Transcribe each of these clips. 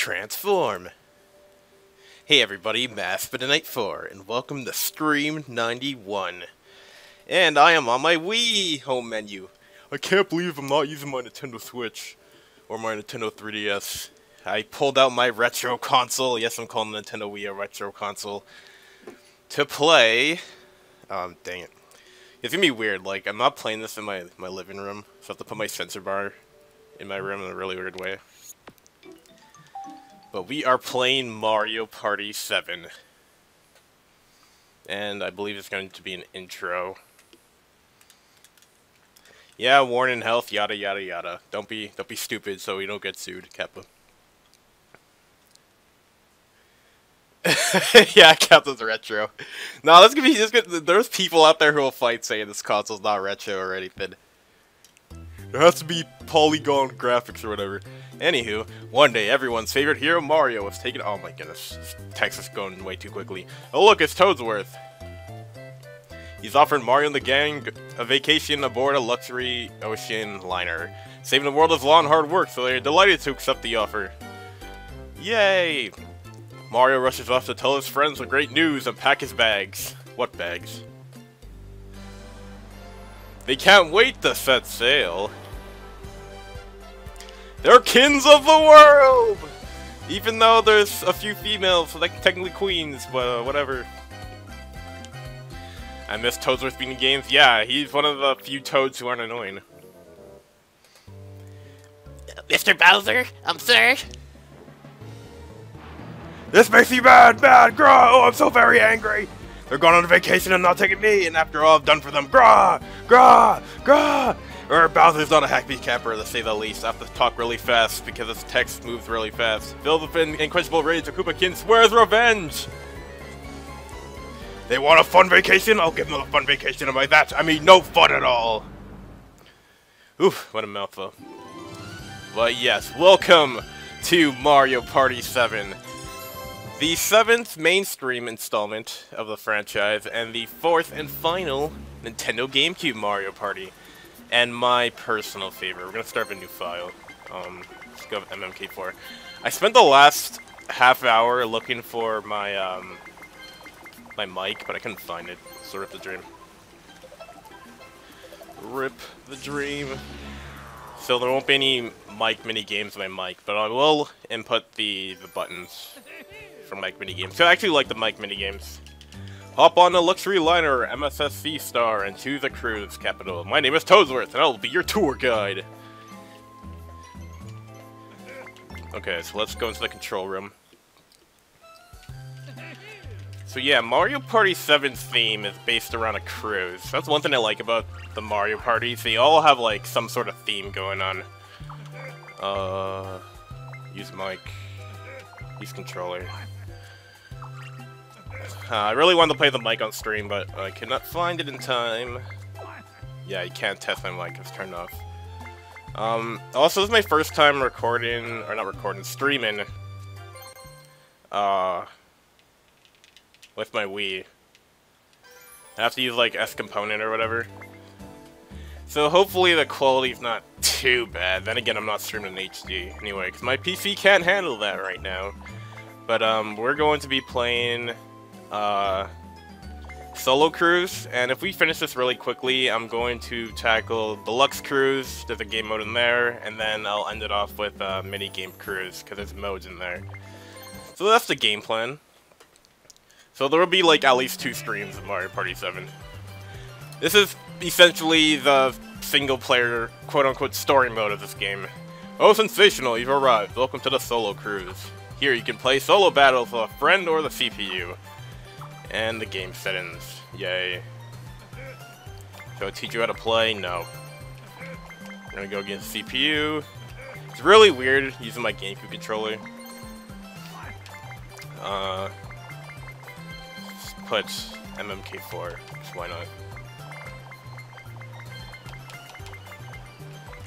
Transform! Hey everybody, MaskedMetaKnight4, and welcome to Stream 91. And I am on my Wii home menu. I can't believe I'm not using my Nintendo Switch or my Nintendo 3DS. I pulled out my retro console, yes I'm calling the Nintendo Wii a retro console, to play... dang it. It's gonna be weird, like, I'm not playing this in my living room, so I have to put my sensor bar in my room in a really weird way. But we are playing Mario Party 7. And I believe it's going to be an intro. Yeah, warning health, yada yada yada. Don't be stupid so we don't get sued, Kappa. Yeah, Kappa's retro. No, that's gonna be just good. There's people out there who will fight saying this console's not retro or anything. There has to be polygon graphics or whatever. Anywho, one day everyone's favorite hero Mario was taken. Oh my goodness, this text is going way too quickly. Oh look, it's Toadsworth. He's offered Mario and the gang a vacation aboard a luxury ocean liner. Saving the world is long hard work, so they're delighted to accept the offer. Yay! Mario rushes off to tell his friends the great news and pack his bags. What bags? They can't wait to set sail. They're kings of the world! Even though there's a few females, so they're technically queens, but whatever. I miss Toadsworth being in games. Yeah, he's one of the few Toads who aren't annoying. Mr. Bowser? I'm sorry. This makes me mad, mad, grah! Oh, I'm so very angry! They're going on a vacation and not taking me, and after all I've done for them, grah! Grah! Grah! Or Bowser's not a happy camper, to say the least. I have to talk really fast because this text moves really fast. Filled with an inquisitable rage, the Koopa King swears revenge! They want a fun vacation? I'll give them a fun vacation. And by that, I mean no fun at all! Oof, what a mouthful. But yes, welcome to Mario Party 7. The 7th mainstream installment of the franchise, and the 4th and final Nintendo GameCube Mario Party. And my personal favorite. We're gonna start up a new file. Let's go with MMK4. I spent the last half hour looking for my my mic, but I couldn't find it. So rip the dream. Rip the dream. So there won't be any mic mini games with my mic, but I will input the buttons for mic mini games. So I actually like the mic mini games. Hop on the luxury liner, M.S.S.C. Star, and to the cruise capital. My name is Toadsworth, and I will be your tour guide. Okay, so let's go into the control room. So yeah, Mario Party 7's theme is based around a cruise. That's one thing I like about the Mario Parties. They all have, like, some sort of theme going on. Use mic. Use controller. I really wanted to play the mic on stream, but I could not find it in time. Yeah, you can't test my mic, it's turned off. Also, this is my first time streaming. With my Wii. I have to use, like, S component or whatever. So hopefully the quality's not too bad. Then again, I'm not streaming in HD anyway, because my PC can't handle that right now. But, we're going to be playing... Solo Cruise, and if we finish this really quickly, I'm going to tackle Deluxe Cruise. There's a game mode in there, and then I'll end it off with Minigame Cruise, because there's modes in there. So that's the game plan. So there will be, like, at least 2 streams of Mario Party 7. This is essentially the single-player, quote-unquote, story mode of this game. Oh, sensational, you've arrived. Welcome to the Solo Cruise. Here, you can play solo battles with a friend or the CPU. And the game settings. Yay. So I teach you how to play? No. I'm gonna go against CPU. It's really weird using my GameCube controller. Put MMK4. Why not?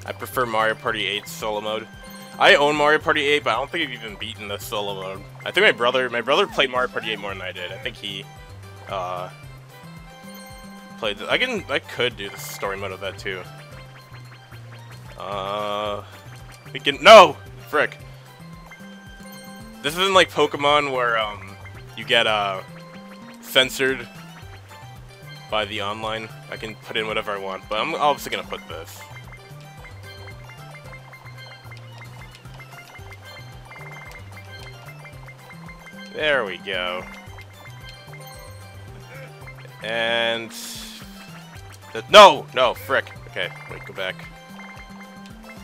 I prefer Mario Party 8 solo mode. I own Mario Party 8, but I don't think I've even beaten the solo mode. I think my brother played Mario Party 8 more than I did. I think he, played the, I could do the story mode of that too. We can, no! Frick. This isn't like Pokemon where you get censored by the online. I can put in whatever I want, but I'm obviously gonna put this. There we go. And no, frick. Okay, wait, go back.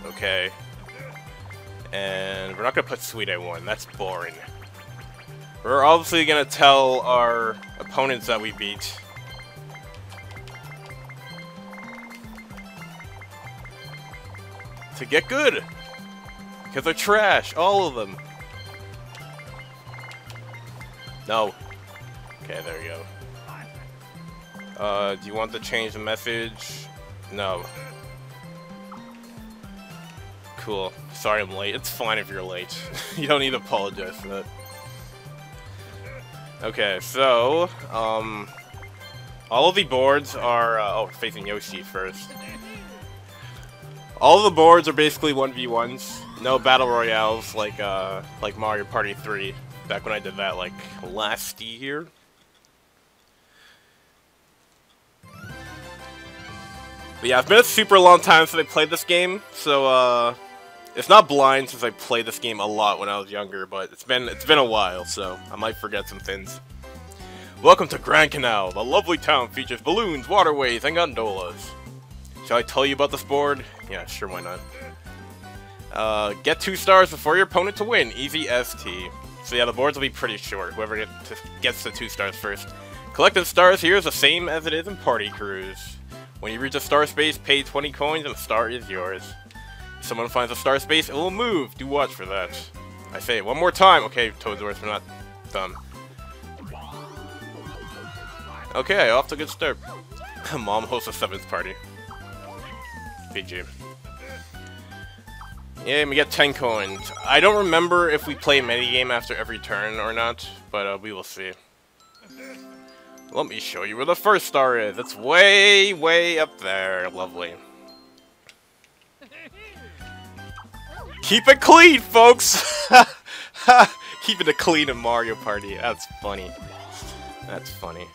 Okay. And we're not gonna put Sweet A1. That's boring. We're obviously gonna tell our opponents that we beat. To get good! Because they're trash, all of them. No. Okay, there we go. Do you want to change the message? No. Cool. Sorry I'm late. It's fine if you're late. You don't need to apologize for that. Okay, so, all of the boards are, oh, facing Yoshi first. All of the boards are basically 1v1s. No battle royales like Mario Party 3. Back when I did that, like, last year. But yeah, it's been a super long time since I played this game, so, it's not blind since I played this game a lot when I was younger, but it's been a while, so I might forget some things. Welcome to Grand Canal. The lovely town features balloons, waterways, and gondolas. Shall I tell you about this board? Yeah, sure, why not. Get 2 stars before your opponent to win. Easy ST. So yeah, the boards will be pretty short, whoever gets the 2 stars first. Collecting stars here is the same as it is in Party Cruise. When you reach a star space, pay 20 coins and the star is yours. If someone finds a star space, it will move. Do watch for that. I say it one more time. Okay, Toadsworth, we're not done. Okay, off to a good start. Mom hosts a 7th party. PG. Yeah, and we get 10 coins. I don't remember if we play minigame after every turn or not, but we will see. Let me show you where the 1st star is. It's way, way up there. Lovely. Keep it clean, folks! Keeping it clean in Mario Party. That's funny. That's funny.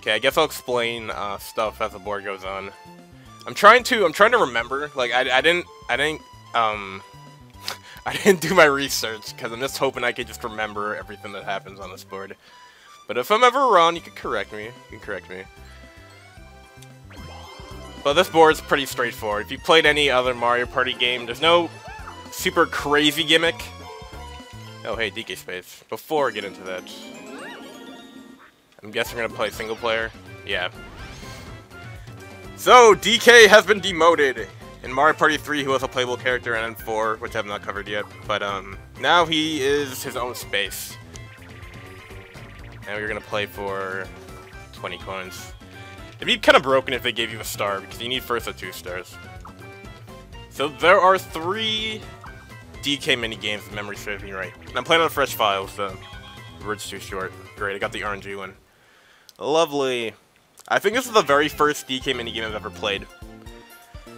Okay, I guess I'll explain stuff as the board goes on. I'm trying to remember. Like, I didn't do my research because I'm just hoping I could just remember everything that happens on this board. But if I'm ever wrong, you can correct me. But this board's pretty straightforward. If you played any other Mario Party game, there's no super crazy gimmick. Oh, hey, DK Space. Before I get into that, I'm guessing we're going to play single player. Yeah. So, DK has been demoted. In Mario Party 3, he was a playable character, and in 4, which I have not covered yet. But now he is his own space. And we're going to play for 20 coins. It'd be kind of broken if they gave you a star, because you need first the 2 stars. So there are 3 DK minigames, if memory serves me right. And I'm playing on fresh files, so the word's too short. Great, I got the RNG one. Lovely. I think this is the very first DK minigame I've ever played.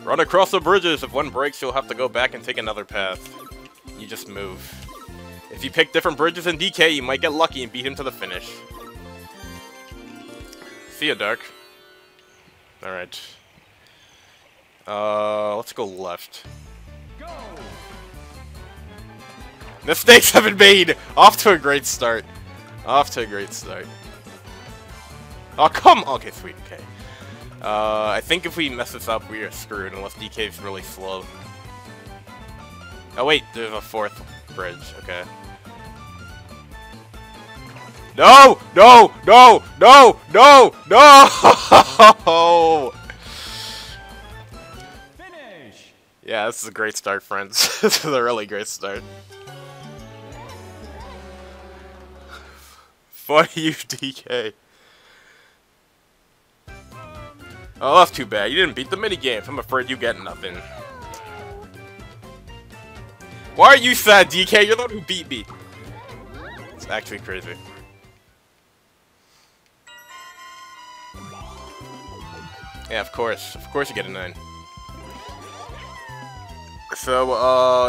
Run across the bridges. If one breaks, you'll have to go back and take another path. You just move. If you pick different bridges in DK, you might get lucky and beat him to the finish. See ya, Dark. Alright. Let's go left. Go! Mistakes have been made! Off to a great start. Oh, come on! Okay, sweet, okay. I think if we mess this up, we are screwed, unless DK's really slow. Oh wait, there's a 4th bridge, okay. No! No! No! No! No! No! Finish. Yeah, this is a great start, friends. This is a really great start. Fuck you, DK. Oh, that's too bad. You didn't beat the minigames. I'm afraid you get nothing. Why are you sad, DK? You're the one who beat me. It's actually crazy. Yeah, of course. Of course you get a 9. So,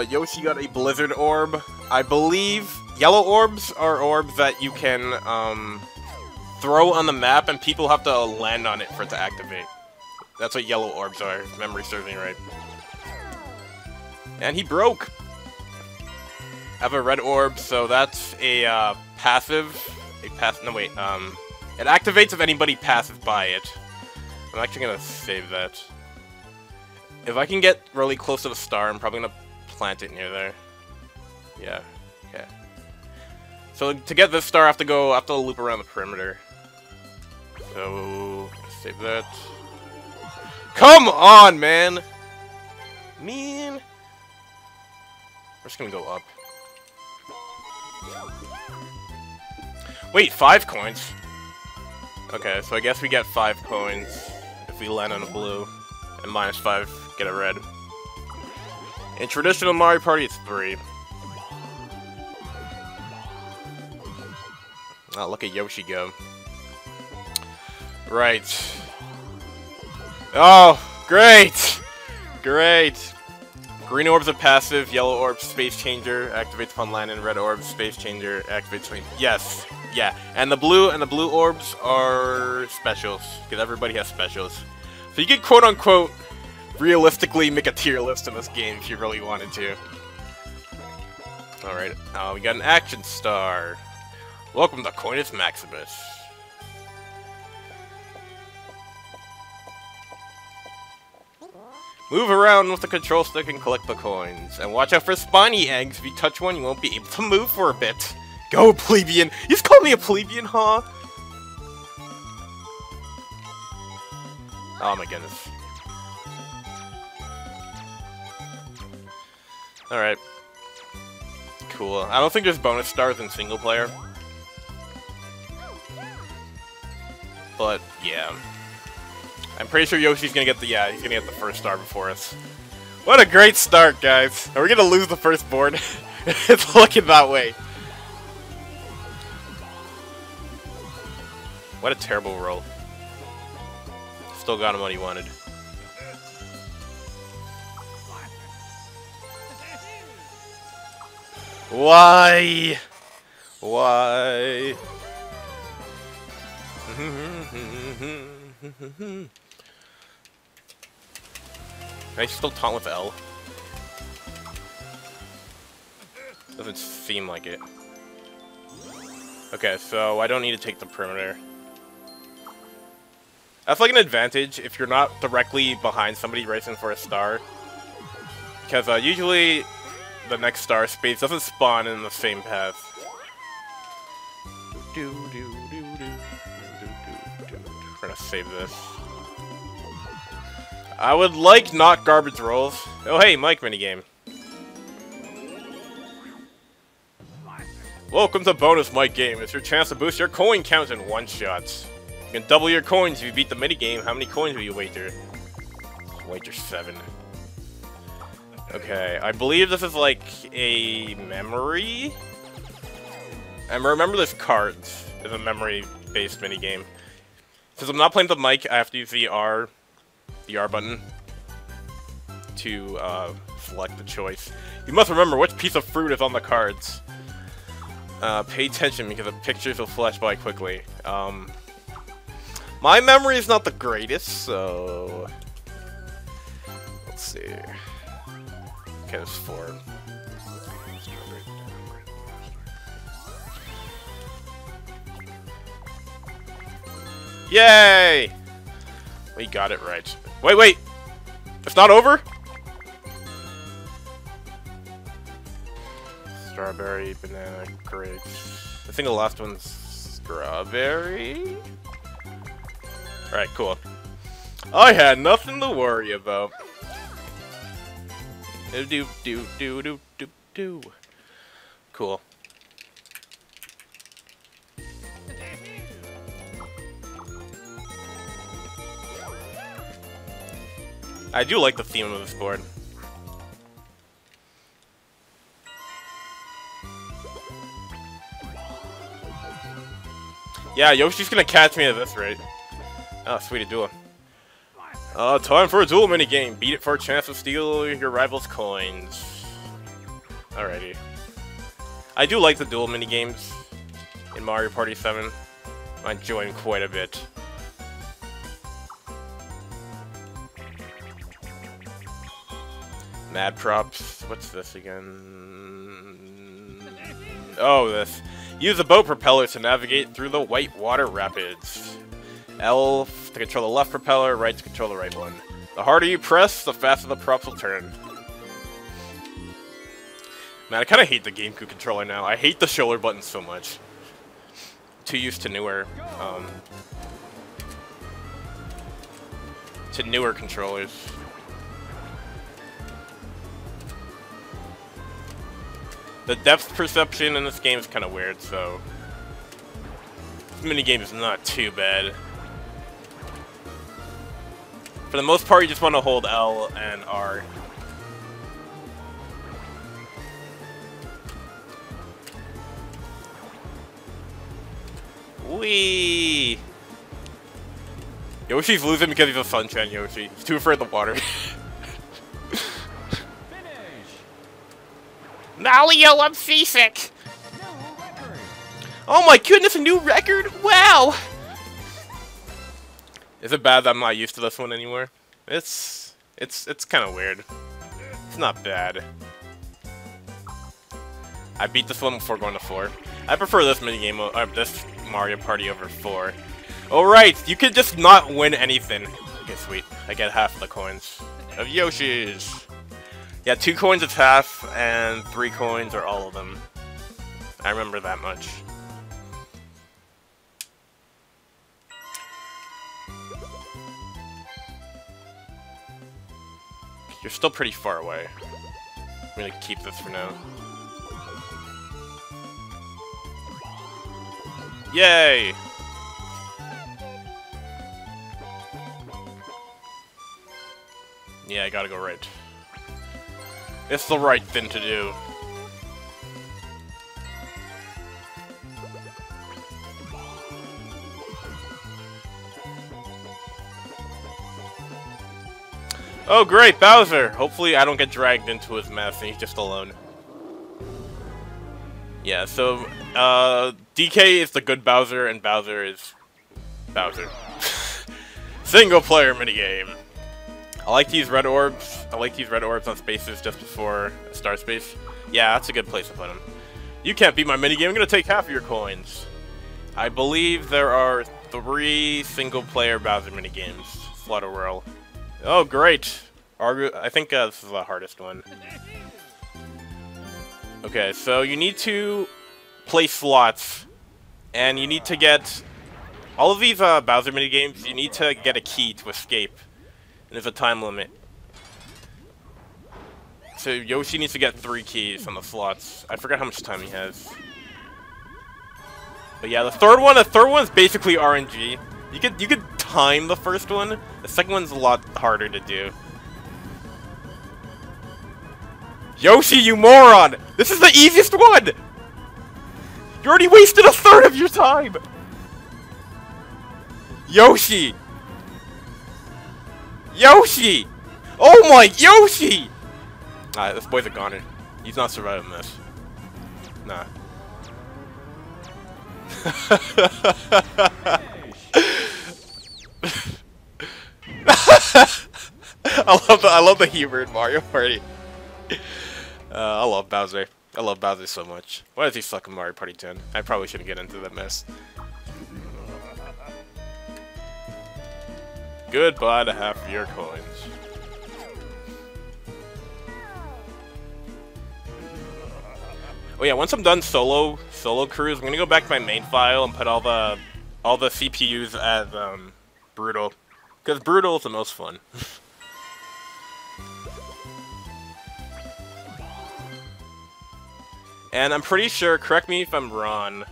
Yoshi got a Blizzard Orb. I believe Yellow orbs are orbs that you can throw on the map, and people have to land on it for it to activate. That's what yellow orbs are, if memory serves me right. And he broke! I have a red orb, so that's a it activates if anybody passes by it. I'm actually gonna save that. If I can get really close to the star, I'm probably gonna plant it near there. Yeah, okay. So to get this star, I have to go, I have to loop around the perimeter. So, save that. Come on, man! We're just gonna go up. Wait, 5 coins? Okay, so I guess we get 5 coins if we land on a blue, and -5, get a red. In traditional Mario Party, it's 3. Oh, look at Yoshi go. Right. Oh, great! Great! Green orbs are passive, yellow orbs, space changer, activates upon landing, red orbs, space changer, activates when... Yes! Yeah, and the blue orbs are specials, because everybody has specials. So you could quote-unquote realistically make a tier list in this game if you really wanted to. Alright, we got an action star. Welcome to Coinus Maximus. Move around with the control stick and collect the coins. And watch out for spiny eggs. If you touch one, you won't be able to move for a bit. Go, plebeian! You just called me a plebeian, huh? Oh my goodness. Alright. Cool. I don't think there's bonus stars in single player. But, yeah. I'm pretty sure Yoshi's gonna get the, yeah, he's gonna get the first star before us. What a great start, guys! Are we gonna lose the first board? It's looking that way. What a terrible roll. Still got him what he wanted. Why? Why? Can I still taunt with L? Doesn't seem like it. Okay, so I don't need to take the perimeter. That's like an advantage if you're not directly behind somebody racing for a star. Because usually the next star space doesn't spawn in the same path. We're gonna save this. I would like not garbage rolls. Oh hey, Mike minigame. Welcome to Bonus Mike Game. It's your chance to boost your coin count in one-shots. You can double your coins if you beat the minigame. How many coins will you wager? Wager 7. Okay, I believe this is like a memory? And remember this cards is a memory-based minigame. Since I'm not playing with the mic, I have to use the R button to select the choice. You must remember which piece of fruit is on the cards. Pay attention because the pictures will flash by quickly. My memory is not the greatest, so... Let's see... Okay, it's 4. Yay! We got it right. Wait, wait! It's not over? Strawberry, banana, grapes... I think the last one's... strawberry? Alright, cool. I had nothing to worry about. Cool. I do like the theme of this board. Yeah, Yoshi's gonna catch me at this rate. Oh, sweet, a duel. Time for a duel minigame. Beat it for a chance to steal your rival's coins. Alrighty. I do like the dual minigames in Mario Party 7. I enjoy them quite a bit. Mad props. What's this again? Oh, this. Use the boat propeller to navigate through the white water rapids. L to control the left propeller, right to control the right one. The harder you press, the faster the props will turn. Man, I kind of hate the GameCube controller now. I hate the shoulder buttons so much. Too used to newer controllers. The depth perception in this game is kind of weird, so this minigame is not too bad. For the most part, you just want to hold L and R. Whee! Yoshi's losing because he's a sunshine Yoshi. He's too afraid of the water. Mario, I'm seasick! Oh my goodness, a new record? Wow! Is it bad that I'm not used to this one anymore? It's kind of weird. It's not bad. I beat this one before going to 4. I prefer this minigame, this Mario Party over 4. Alright, you can just not win anything. Okay, sweet. I get half the coins of Yoshi's. Yeah, 2 coins is half, and 3 coins are all of them. I remember that much. You're still pretty far away. I'm gonna keep this for now. Yay! Yeah, I gotta go right. It's the right thing to do. Oh great, Bowser! Hopefully I don't get dragged into his mess and he's just alone. Yeah, so, DK is the good Bowser and Bowser is Bowser. Single player minigame. I like to use red orbs. I like to use red orbs on spaces just before a star space. Yeah, that's a good place to put them. You can't beat my minigame. I'm going to take half of your coins. I believe there are 3 single-player Bowser minigames. Flutter Whirl. Oh, great. I think this is the hardest one. Okay, so you need to play slots. And you need to get... all of these Bowser minigames, you need to get a key to escape. And there's a time limit. So Yoshi needs to get 3 keys on the slots. I forgot how much time he has. But yeah, the third one's basically RNG. You could time the first one. The second one's a lot harder to do. Yoshi, you moron! This is the easiest one! You already wasted a third of your time! Yoshi! Yoshi! Oh my Yoshi! Alright, this boy's a goner. He's not surviving this. Nah. I love the humor in Mario Party. I love Bowser. I love Bowser so much. Why does he suck in Mario Party 10? I probably shouldn't get into that mess. Goodbye to half of your coins. Oh yeah, once I'm done solo cruise, I'm gonna go back to my main file and put all the CPUs as brutal, because brutal is the most fun. And I'm pretty sure, correct me if I'm wrong,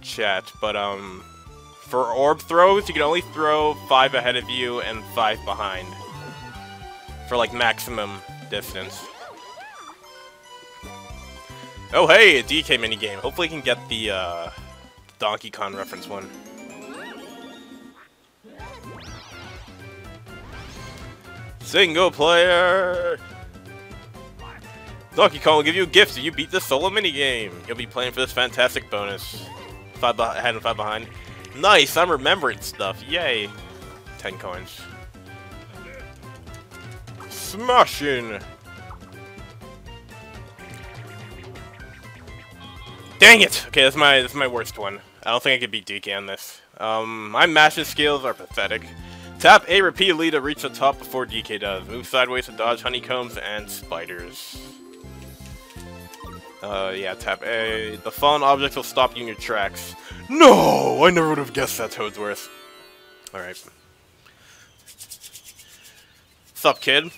chat, but for orb throws, you can only throw 5 ahead of you and 5 behind. For, like, maximum distance. Oh, hey, a DK minigame. Hopefully I can get the Donkey Kong reference one. Single player! Donkey Kong will give you a gift if you beat the solo minigame. You'll be playing for this fantastic bonus. 5 ahead and 5 behind. Nice, I'm remembering stuff. Yay. 10 coins. Smashing. Dang it! Okay, that's my worst one. I don't think I could beat DK on this. My mashes skills are pathetic. Tap A repeatedly to reach the top before DK does. Move sideways to dodge honeycombs and spiders. Yeah, tap A. The fallen objects will stop you in your tracks. No! I never would have guessed that, Toadsworth. Alright. What's up, kid?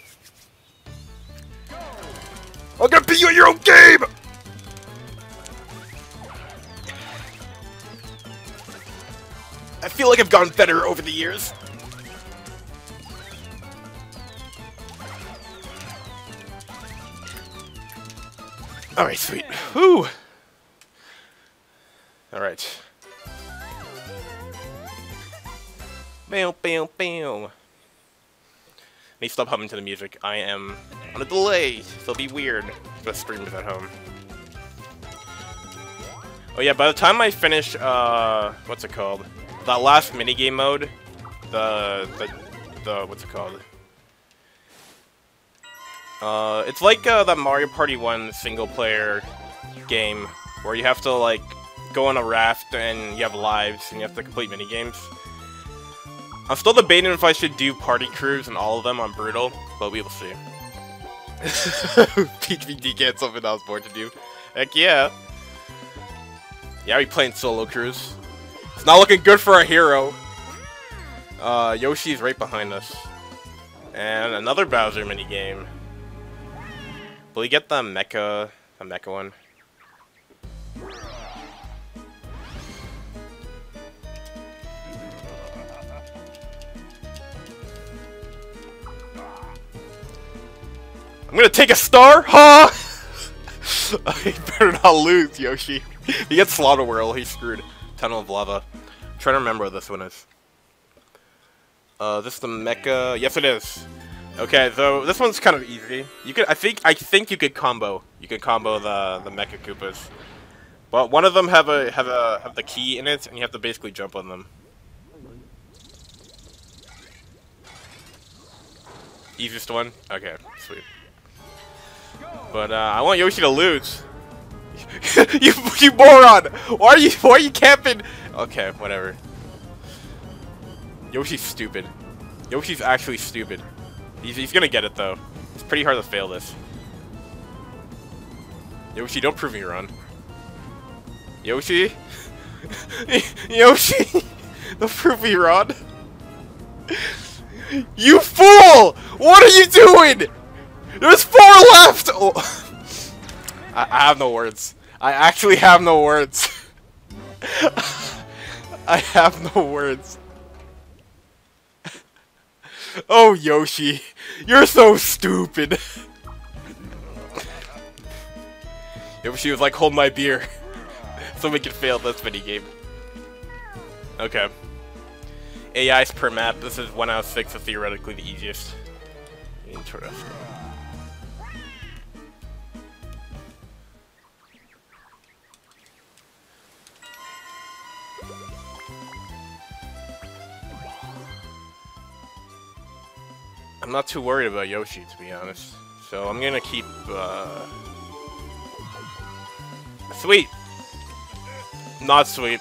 I'm gonna beat you at your own game! I feel like I've gotten better over the years. Alright, sweet. Whoo! Alright. Bam, bam, bam. Let me stop humming to the music. I am on a delay, so it'll be weird if the stream is at home. Oh yeah, by the time I finish, what's it called? That last minigame mode, what's it called? It's like that Mario Party 1 single-player game where you have to like go on a raft and you have lives and you have to complete minigames. I'm still debating if I should do Party Cruise and all of them on Brutal, but we will see. Peach VD can't something I was born to do. Heck yeah! Yeah, we playing Solo Cruise. It's not looking good for our hero. Yoshi's right behind us, and another Bowser minigame. Will we get the mecha one? I'm gonna take a star, huh? You better not lose, Yoshi. He gets Slaughter Whirl, he's screwed. Tunnel of Lava. I'm trying to remember what this one is. This the mecha? Yes, it is. Okay, so this one's kind of easy. You could, I think you could combo. You could combo the Mecha Koopas, but one of them have the key in it, and you have to basically jump on them. Easiest one. Okay, sweet. But I want Yoshi to lose. you moron! Why are you camping? Okay, whatever. Yoshi's stupid. Yoshi's actually stupid. He's gonna get it though. It's pretty hard to fail this. Yoshi, don't prove me wrong. Yoshi? Yoshi! Don't prove me wrong. You fool! What are you doing? There's 4 left! Oh. I have no words. I actually have no words. I have no words. Oh, Yoshi, you're so stupid. Yoshi was like, hold my beer. So we can fail this minigame. Okay. AIs per map. This is 1 out of 6, so theoretically the easiest. Interesting. I'm not too worried about Yoshi, to be honest. So I'm gonna keep, sweet! Not sweet.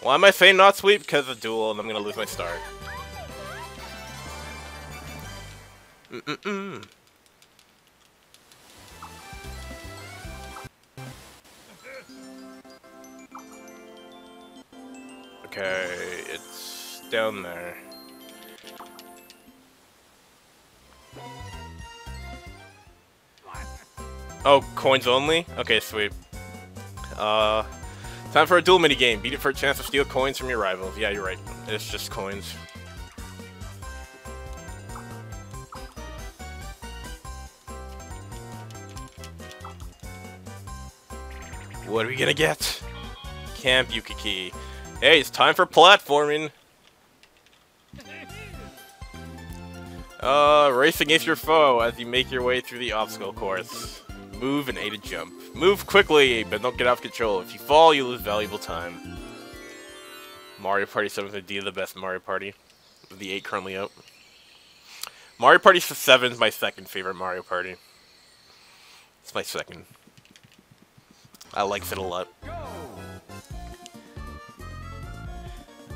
Why am I saying not sweet? Because of duel, and I'm gonna lose my star. Mm-mm-mm. Okay, it's down there. Oh, coins only? Okay, sweet. Time for a duel minigame. Beat it for a chance to steal coins from your rivals. Yeah, you're right. It's just coins. What are we gonna get? Camp Yukiki. Hey, it's time for platforming! Racing against your foe as you make your way through the obstacle course. Move and A to jump. Move quickly, but don't get off control. If you fall, you lose valuable time. Mario Party 7 is indeed the best Mario Party. The 8 currently out. Mario Party 7 is my second favorite Mario Party. It's my second. I liked it a lot.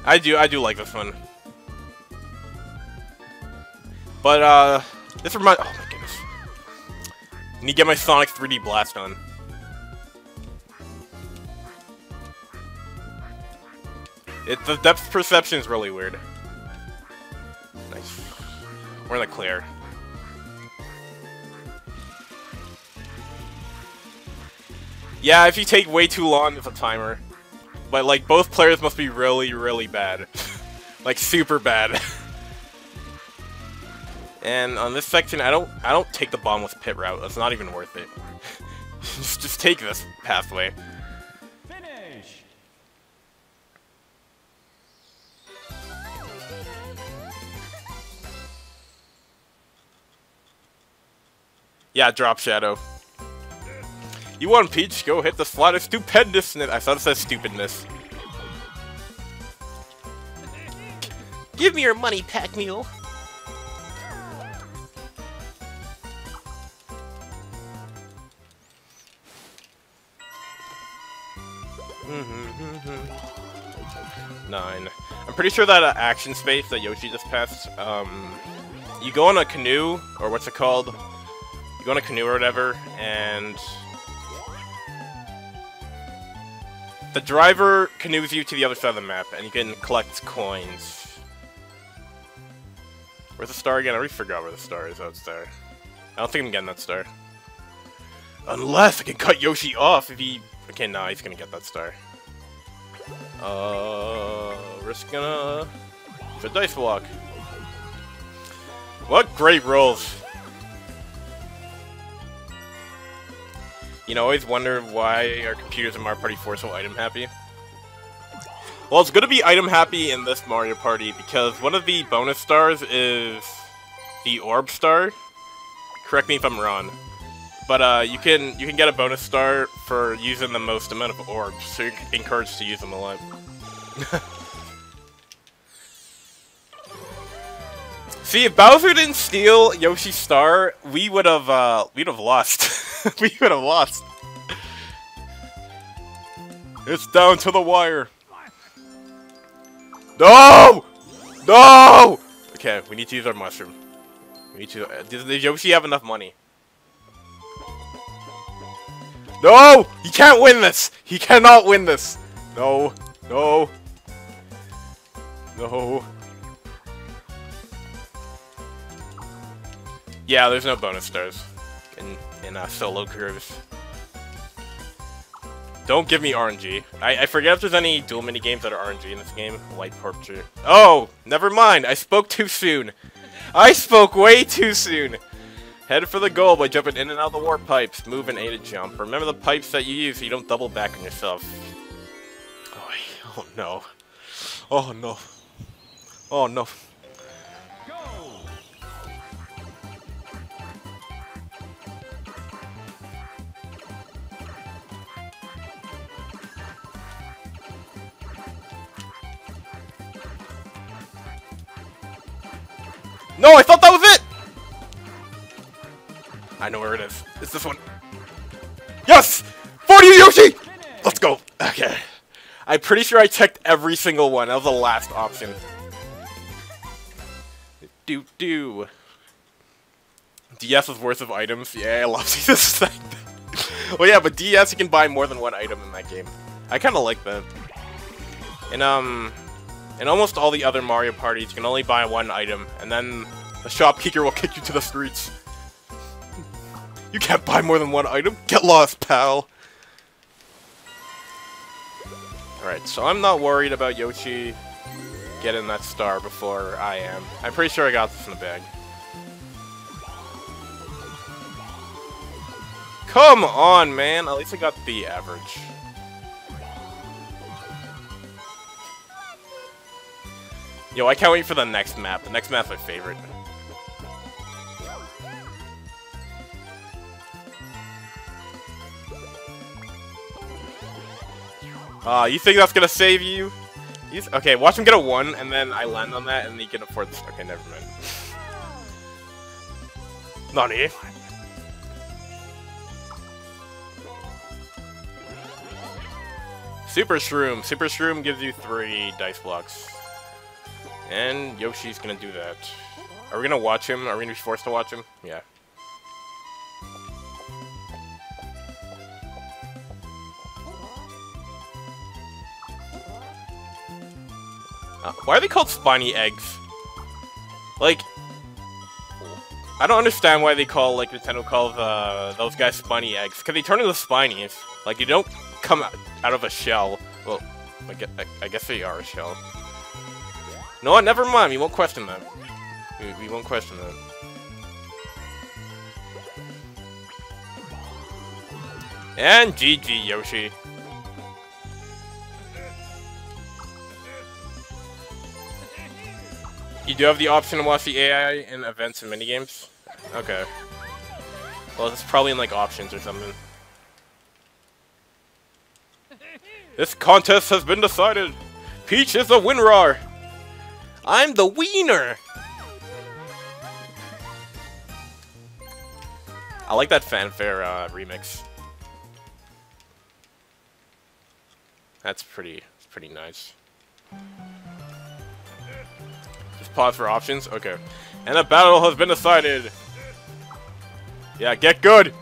I do like this one. But, this reminds... Oh my goodness. I need to get my Sonic 3D Blast on. The depth perception is really weird. Nice. We're in the clear. Yeah, if you take way too long, it's a timer. But, like, both players must be really, really bad. Like, super bad. And on this section, I don't take the bombless pit route. That's not even worth it. just take this pathway. Finish. Yeah, drop shadow. You want Peach? Go hit the slot of stupendous. I thought it said stupidness. Give me your money, pack mule. Nine. I'm pretty sure that action space that Yoshi just passed, you go on a canoe, or what's it called? You go on a canoe or whatever, and the driver canoes you to the other side of the map, and you can collect coins. Where's the star again? I already forgot where the star is. Oh, it's there. I don't think I'm getting that star. Unless I can cut Yoshi off if he... Okay, nah, he's gonna get that star. We're just gonna... It's a dice walk. What great rolls! You know, I always wonder why our computers in Mario Party 4 are so item happy. Well, it's gonna be item happy in this Mario Party because one of the bonus stars is the orb star. Correct me if I'm wrong. But you can get a bonus star for using the most amount of orbs, so you're encouraged to use them a lot. See, if Bowser didn't steal Yoshi's star, we'd have lost. We would have lost. It's down to the wire. No! No! Okay, we need to use our mushroom. We need to. Does Yoshi have enough money? No! He can't win this! He cannot win this! No. No. No. Yeah, there's no bonus stars in Solo Cruise. Don't give me RNG. I forget if there's any dual minigames that are RNG in this game. Light Torture. Oh! Never mind! I spoke too soon! I spoke way too soon! Head for the goal by jumping in and out of the warp pipes. Move and A to jump. Remember the pipes that you use so you don't double back on yourself. Oh no. Oh no. Oh no. Go. No, I thought that was it! I know where it is. It's this one. Yes! 40 Yoshi! Let's go. Okay. I'm pretty sure I checked every single one. That was the last option. Do. DS is worth of items. Yeah, I love this thing. Well, yeah, but DS, you can buy more than one item in that game. I kind of like that. And, in almost all the other Mario parties, you can only buy one item, and then the shopkeeper will kick you to the streets. You can't buy more than one item. Get lost, pal. Alright, so I'm not worried about Yoshi getting that star before I am. I'm pretty sure I got this in the bag. Come on, man. At least I got the average. Yo, I can't wait for the next map. The next map's my favorite. You think that's gonna save you? Okay, watch him get a 1, and then I land on that, and he can afford this. Okay, never mind. Nani? Super Shroom. Super Shroom gives you 3 dice blocks. And Yoshi's gonna do that. Are we gonna watch him? Are we gonna be forced to watch him? Yeah. Why are they called spiny eggs? Like, I don't understand why they call, like, Nintendo calls those guys spiny eggs. Because they turn into spinies. Like, you don't come out of a shell. Well, I guess they are a shell. No, never mind. We won't question them. We won't question them. And GG, Yoshi. You do have the option to watch the AI in events and minigames? Okay. Well, it's probably in, like, options or something. This contest has been decided! Peach is the Winrar! I'm the wiener! I like that fanfare remix. That's pretty nice. Pause for options. Okay. And a battle has been decided. Yeah, get good!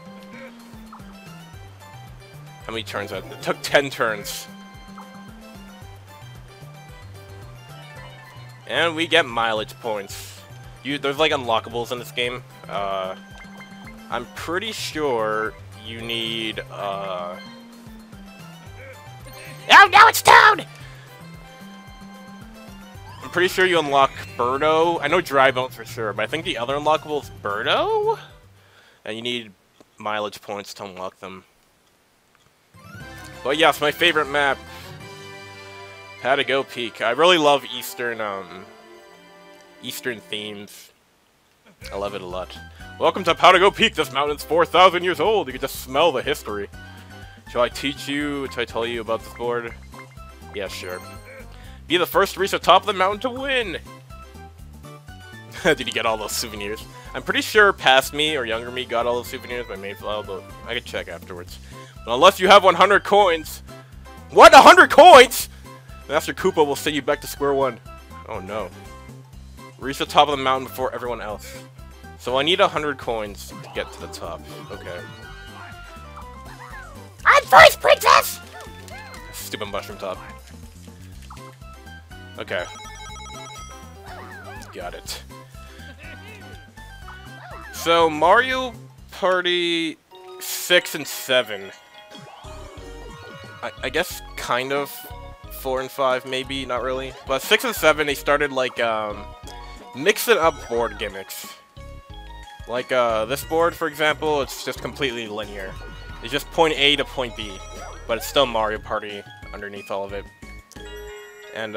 How many turns that? It took 10 turns. And we get mileage points. There's like unlockables in this game. I'm pretty sure you need oh no, it's Toad! I'm pretty sure you unlock Birdo. I know Dry Bones for sure, but I think the other unlockable is Birdo? And you need mileage points to unlock them. But yes, my favorite map. Patago Peak. I really love Eastern themes. I love it a lot. Welcome to Patago Peak. This mountain's 4,000 years old. You can just smell the history. Shall I tell you about this board? Yeah, sure. Be the first to reach the top of the mountain to win! Did you get all those souvenirs? I'm pretty sure past me or younger me got all those souvenirs, but maybe I could check afterwards. But unless you have 100 coins... What? 100 coins?! Master Koopa will send you back to square one. Oh no. Reach the top of the mountain before everyone else. So I need 100 coins to get to the top. Okay. I'm first, princess! Stupid mushroom top. Okay. Got it. So, Mario Party 6 and 7. I guess kind of 4 and 5, maybe, not really. But 6 and 7, they started, like, mixing up board gimmicks. Like, this board, for example, it's just completely linear. It's just point A to point B. But it's still Mario Party underneath all of it. And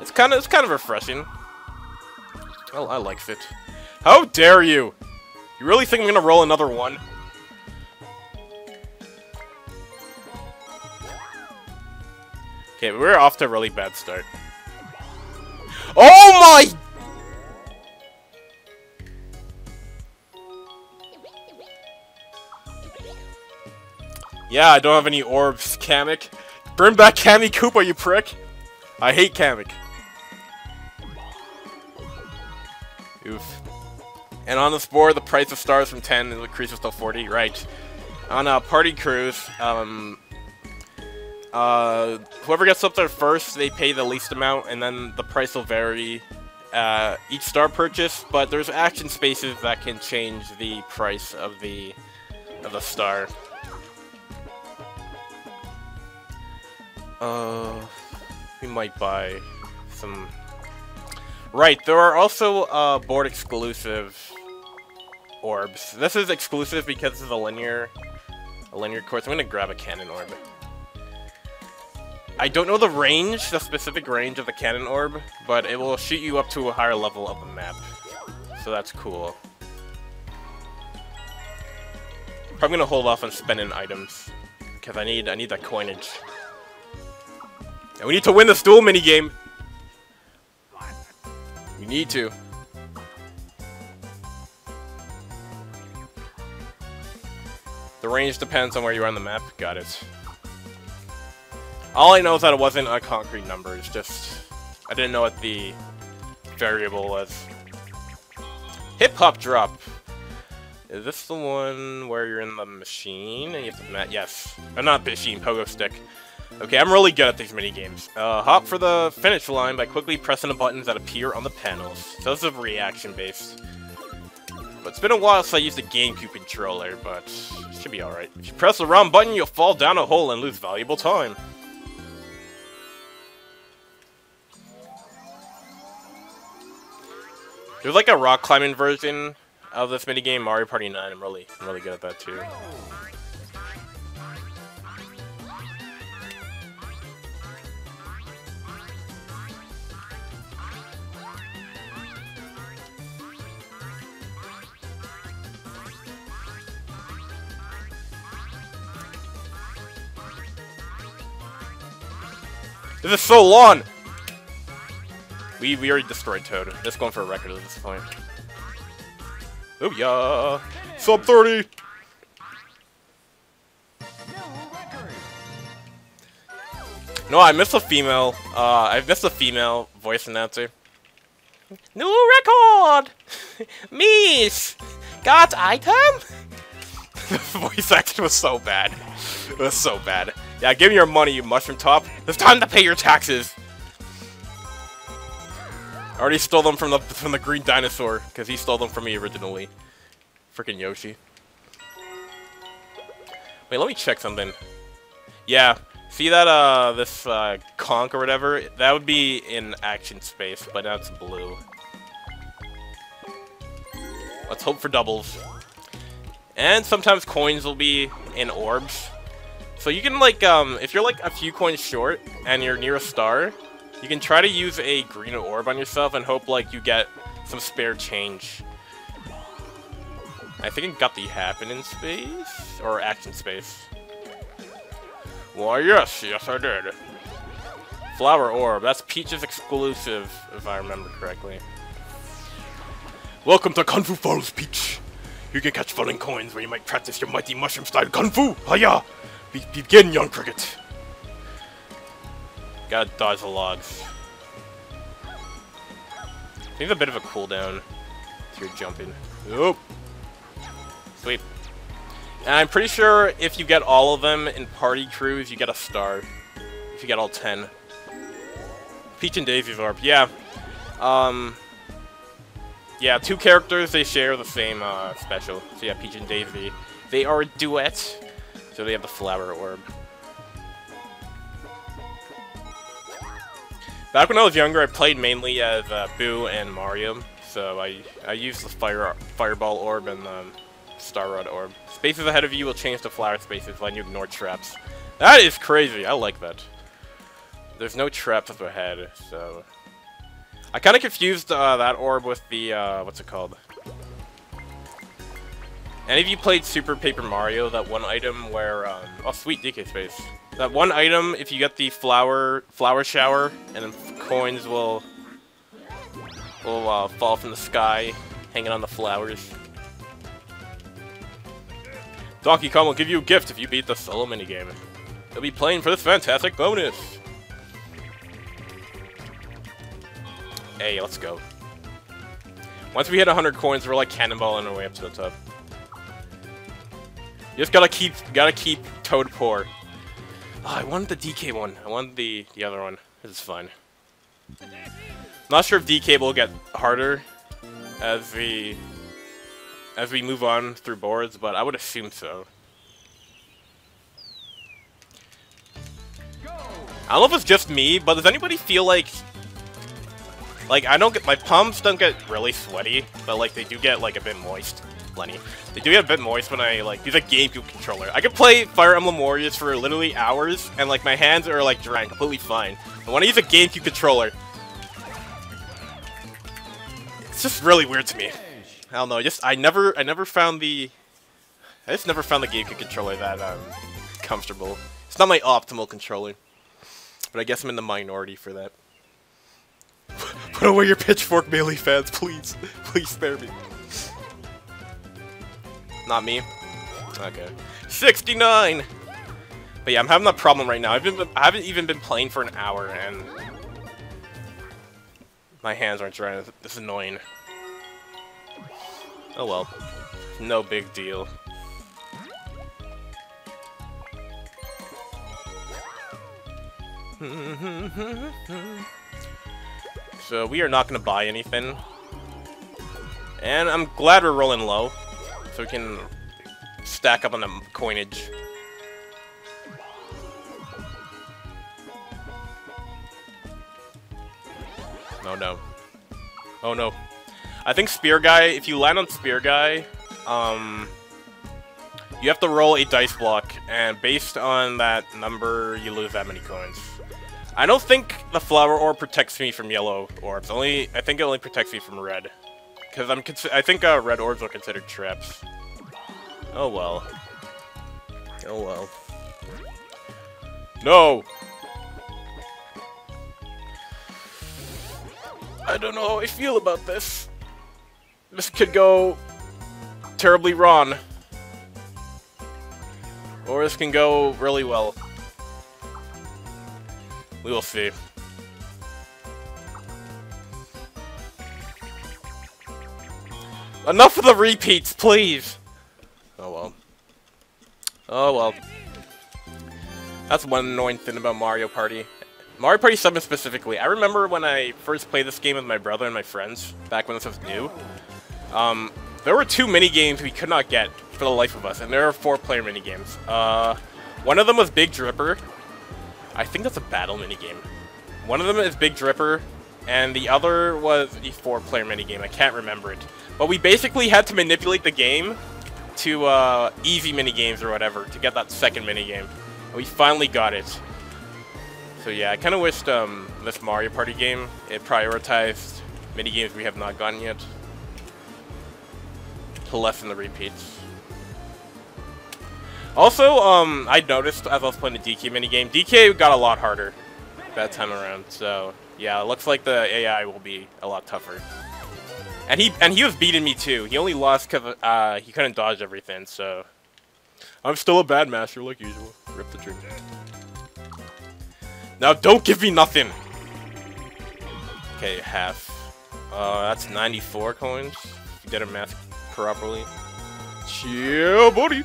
it's kind of refreshing. Oh, I liked it. How dare you! You really think I'm gonna roll another one? Okay, we're off to a really bad start. Oh my! Yeah, I don't have any orbs, Kamek. Bring back Kami Koopa, you prick! I hate Kamek. Oof. And on this board, the price of stars from 10 increases to 40, right. On a Party Cruise, whoever gets up there first, they pay the least amount, and then the price will vary each star purchase, but there's action spaces that can change the price of the star. We might buy some... Right, there are also board exclusive orbs. This is exclusive because this is a linear course. I'm gonna grab a cannon orb. I don't know the range, the specific range of the cannon orb, but it will shoot you up to a higher level of the map. So that's cool. Probably gonna hold off on spending items. because I need that coinage. And we need to win the stool minigame. We need to. The range depends on where you are on the map. Got it. All I know is that it wasn't a concrete number. It's just I didn't know what the variable was. Hip hop drop. Is this the one where you're in the machine and you have to mat? Yes. I'm not machine, pogo stick. Okay, I'm really good at these mini games. Hop for the finish line by quickly pressing the buttons that appear on the panels. So this is reaction based. But it's been a while since I used the GameCube controller, but it should be alright. If you press the wrong button, you'll fall down a hole and lose valuable time. There's like a rock climbing version of this minigame, Mario Party 9. I'm really good at that too. This is so long! We already destroyed Toad. Just going for a record at this point. Oh yeah! Sub 30! No, I missed a female. I've missed a female voice announcer. New record! Miss! Got item? The voice acting was so bad. It was so bad. Yeah, give me your money, you mushroom top. It's time to pay your taxes! I already stole them from the green dinosaur, because he stole them from me originally. Freaking Yoshi. Wait, let me check something. Yeah, see that, this, conch or whatever? That would be in action space, but that's blue. Let's hope for doubles. And sometimes coins will be in orbs. So you can, like, if you're, like, a few coins short, and you're near a star, you can try to use a green orb on yourself and hope, like, you get some spare change. I think it got the happen in space? Or action space. Why, yes I did. Flower orb, that's Peach's exclusive, if I remember correctly. Welcome to Kung Fu Falls, Peach. You can catch falling coins where you might practice your mighty mushroom-style Kung Fu! Hiya! Begin, young cricket! Gotta dodge the logs. I think it's a bit of a cooldown to your jumping. Oop! Sweep. And I'm pretty sure if you get all of them in Party Cruise, you get a star. If you get all 10. Peach and Daisy's orb, yeah. Yeah, two characters, they share the same special. So yeah, Peach and Daisy. They are a duet, so they have the flower orb. Back when I was younger, I played mainly as Boo and Mario, so I used the fireball orb and the star rod orb. Spaces ahead of you will change to flower spaces, letting you ignore traps. That is crazy. I like that. There's no traps up ahead, so I kind of confused that orb with the what's it called? Any of you played Super Paper Mario? That one item where oh sweet DK space. That one item, if you get the flower shower, and then coins will fall from the sky, hanging on the flowers. Donkey Kong will give you a gift if you beat the solo minigame. You'll be playing for this fantastic bonus! Hey, let's go. Once we hit 100 coins, we're like cannonballing our way up to the top. You just gotta keep Toad poor. Oh, I wanted the DK one. I wanted the other one. This is fun. I'm not sure if DK will get harder as we move on through boards, but I would assume so. I don't know if it's just me, but does anybody feel like I don't get my palms don't get really sweaty, but like they do get like a bit moist. Lenny. They do get a bit moist when I, like, use a GameCube controller. I could play Fire Emblem Warriors for literally hours, and, like, my hands are, like, drying completely fine. But when I use a GameCube controller, it's just really weird to me. I don't know, I just never found the GameCube controller that, comfortable. It's not my optimal controller, but I guess I'm in the minority for that. Put away your pitchfork, Bailey fans, please. Please spare me. Not me? Okay. 69! But yeah, I'm having that problem right now. I haven't even been playing for an hour, and my hands aren't dry. It's annoying. Oh well. No big deal. So we are not going to buy anything. And I'm glad we're rolling low, so we can stack up on the coinage. Oh no. Oh no. I think Spear Guy, if you land on Spear Guy, you have to roll a dice block, and based on that number, you lose that many coins. I don't think the Flower Orb protects me from yellow orbs. Only, I think it only protects me from red. Because I think red orbs are considered traps. Oh well. Oh well. No! I don't know how I feel about this. This could go terribly wrong. Or this can go really well. We will see. Enough of the repeats, please! Oh well. Oh well. That's one annoying thing about Mario Party. Mario Party 7 specifically. I remember when I first played this game with my brother and my friends, back when this was new. There were two minigames we could not get for the life of us, and there are four-player minigames. One of them was Big Dripper. I think that's a battle minigame. One of them is Big Dripper, and the other was a four-player minigame. I can't remember it. But we basically had to manipulate the game to easy minigames or whatever to get that second minigame. And we finally got it. So yeah, I kind of wished this Mario Party game, it prioritized minigames we have not gotten yet, to lessen the repeats. Also, I noticed as I was playing the DK minigame, DK got a lot harder that time around, so yeah, it looks like the AI will be a lot tougher. And he was beating me too. He only lost because he couldn't dodge everything, so I'm still a bad master like usual. Rip the drink. Now don't give me nothing! Okay, half. That's 94 coins. If you did a math properly. Chill, buddy!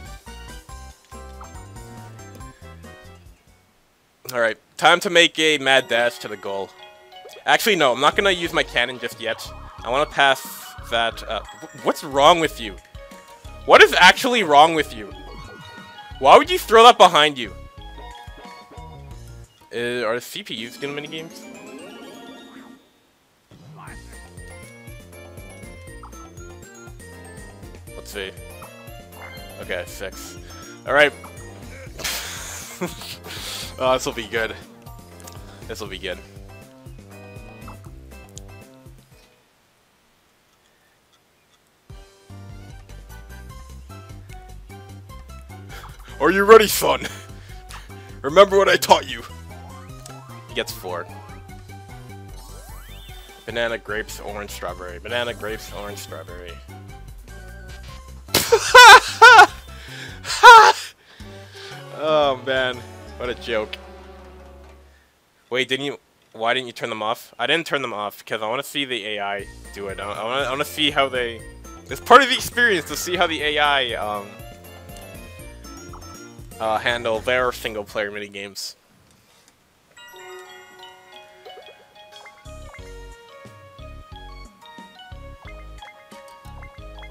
Alright, time to make a mad dash to the goal. Actually, no, I'm not gonna use my cannon just yet. I wanna pass that, what's wrong with you? What is actually wrong with you? Why would you throw that behind you? Are the CPUs doing minigames? Let's see. Okay, 6. Alright. Oh, this'll be good. This'll be good. Are you ready, son? Remember what I taught you. He gets 4. Banana, grapes, orange, strawberry. Banana, grapes, orange, strawberry. Oh man, what a joke. Wait, didn't you? Why didn't you turn them off? I didn't turn them off because I want to see the AI do it. I want to see how they. It's part of the experience to see how the AI handle their single-player minigames.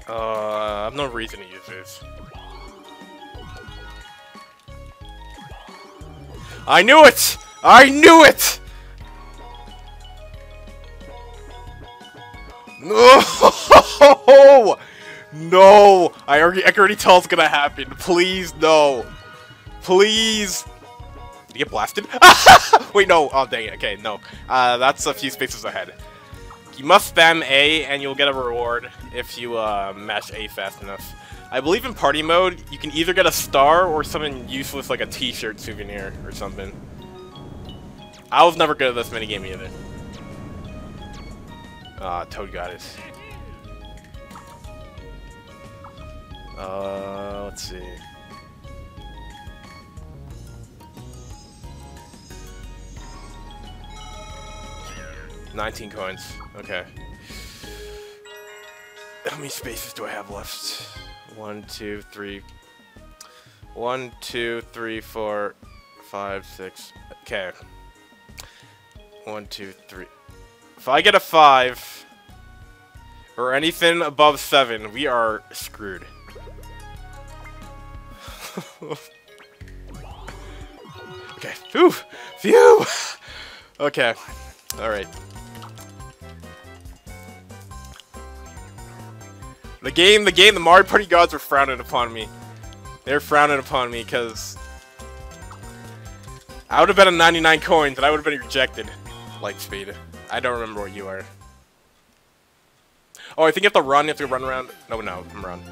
I have no reason to use this. I knew it! I knew it! No! No! I can already tell it's gonna happen. Please, no. Please! Did you get blasted? Wait, no. Oh, dang it. Okay, no. That's a few spaces ahead. You must spam A, and you'll get a reward if you mash A fast enough. I believe in party mode, you can either get a star or something useless like a t-shirt souvenir or something. I was never good at this minigame either. Ah, Toad Goddess. Let's see. $19 coins. Okay. How many spaces do I have left? 1, 2, 3, 4, 5, 6. Okay. 1, 2, 3. If I get a 5 or anything above 7, we are screwed. Okay. Whew. Phew. Okay. All right. The Mario Party gods were frowning upon me. They're frowning upon me because I would have been on 99 coins and I would have been rejected. Lightspeed. I don't remember what you are. Oh, I think you have to run. You have to run around. No, no, I'm wrong.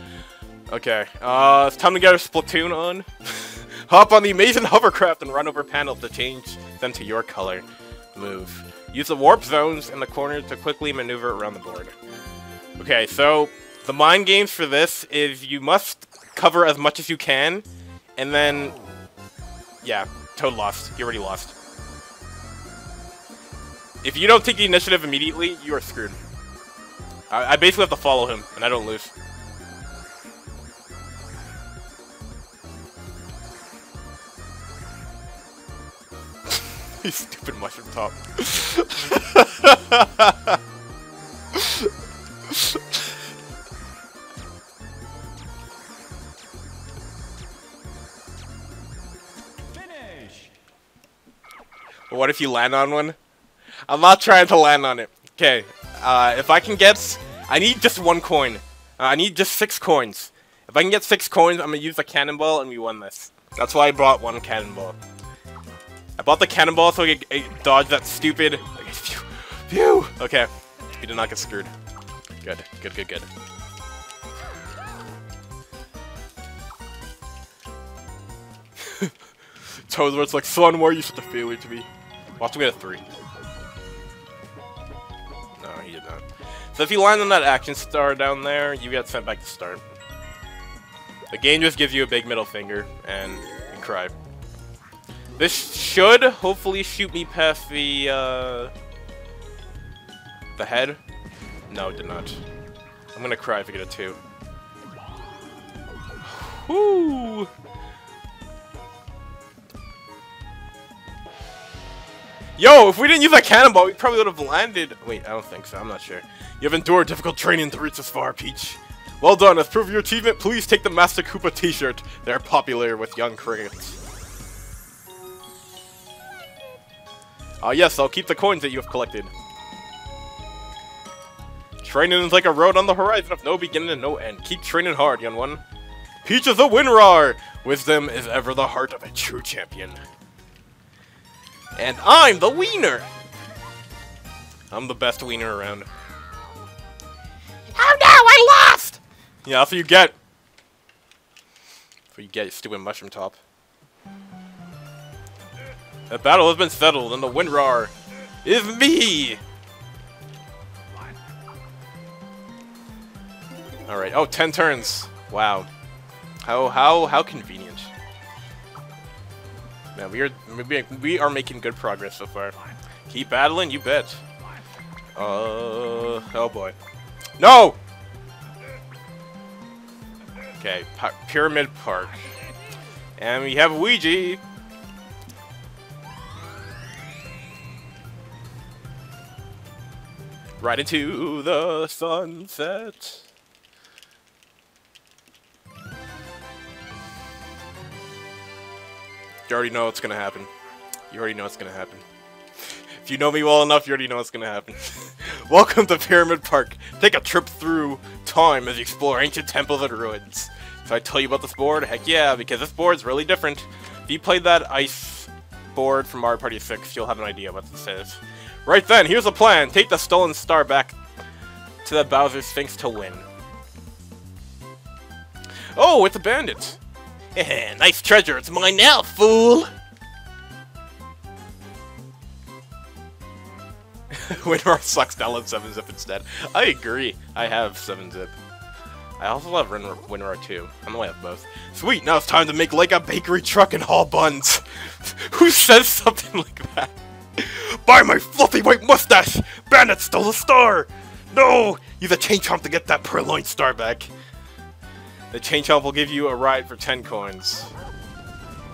Okay. It's time to get a Splatoon on. Hop on the amazing hovercraft and run over panels to change them to your color. Move. Use the warp zones in the corner to quickly maneuver around the board. Okay, so the mind games for this is you must cover as much as you can, and then, yeah, Toad lost. He already lost. If you don't take the initiative immediately, you are screwed. I basically have to follow him, and I don't lose. These stupid mushroom top. What if you land on one? I'm not trying to land on it. Okay, if I can get... I need just 1 coin. I need just 6 coins. If I can get 6 coins, I'm gonna use the cannonball and we won this. That's why I brought 1 cannonball. I bought the cannonball so I could dodge that stupid... Okay, phew, phew. Okay, we did not get screwed. Good, good, good, good. Toadsworth's like, son, why are you such a failure to me? Watch him get a 3. No, he did not. So if you land on that action star down there, you get sent back to start. The game just gives you a big middle finger and you cry. This should hopefully shoot me past the head. No, it did not. I'm gonna cry if I get a 2. Whoo! Yo, if we didn't use that cannonball, we probably would have landed. Wait, I don't think so. I'm not sure. You have endured difficult training to reach this far, Peach. Well done. As proof of your achievement, please take the Master Koopa t-shirt. They're popular with young critics. Yes, I'll keep the coins that you have collected. Training is like a road on the horizon of no beginning and no end. Keep training hard, young one. Peach is a Winrar. Wisdom is ever the heart of a true champion. And I'm the wiener! I'm the best wiener around. Oh no, I lost! Yeah, that's what you get. That's what you get, you stupid mushroom top. The battle has been settled, and the Winrar is me! Alright, oh, 10 turns. Wow. How convenient. Man, we are making good progress so far. Keep battling, you bet. Oh boy. No! Okay, Pyramid Park. And we have Luigi. Right into the sunset. You already know what's gonna happen. You already know what's gonna happen. If you know me well enough, you already know what's gonna happen. Welcome to Pyramid Park. Take a trip through time as you explore ancient temples and ruins. So I tell you about this board? Heck yeah, because this board's really different. If you played that ice board from Mario Party 6, you'll have an idea what this is. Right then, here's the plan. Take the stolen star back to the Bowser Sphinx to win. Oh, it's a bandit! Nice treasure, it's mine now, fool! Winrar sucks, download 7-zip instead. I agree, I have 7-zip. I also love Winrar 2. I'm gonna have both. Sweet, now it's time to make like a bakery truck and haul buns! Who says something like that? Buy my fluffy white mustache! Bandit stole the star! No! Use a chain chomp to get that purloined star back. The chain chomp will give you a ride for 10 coins.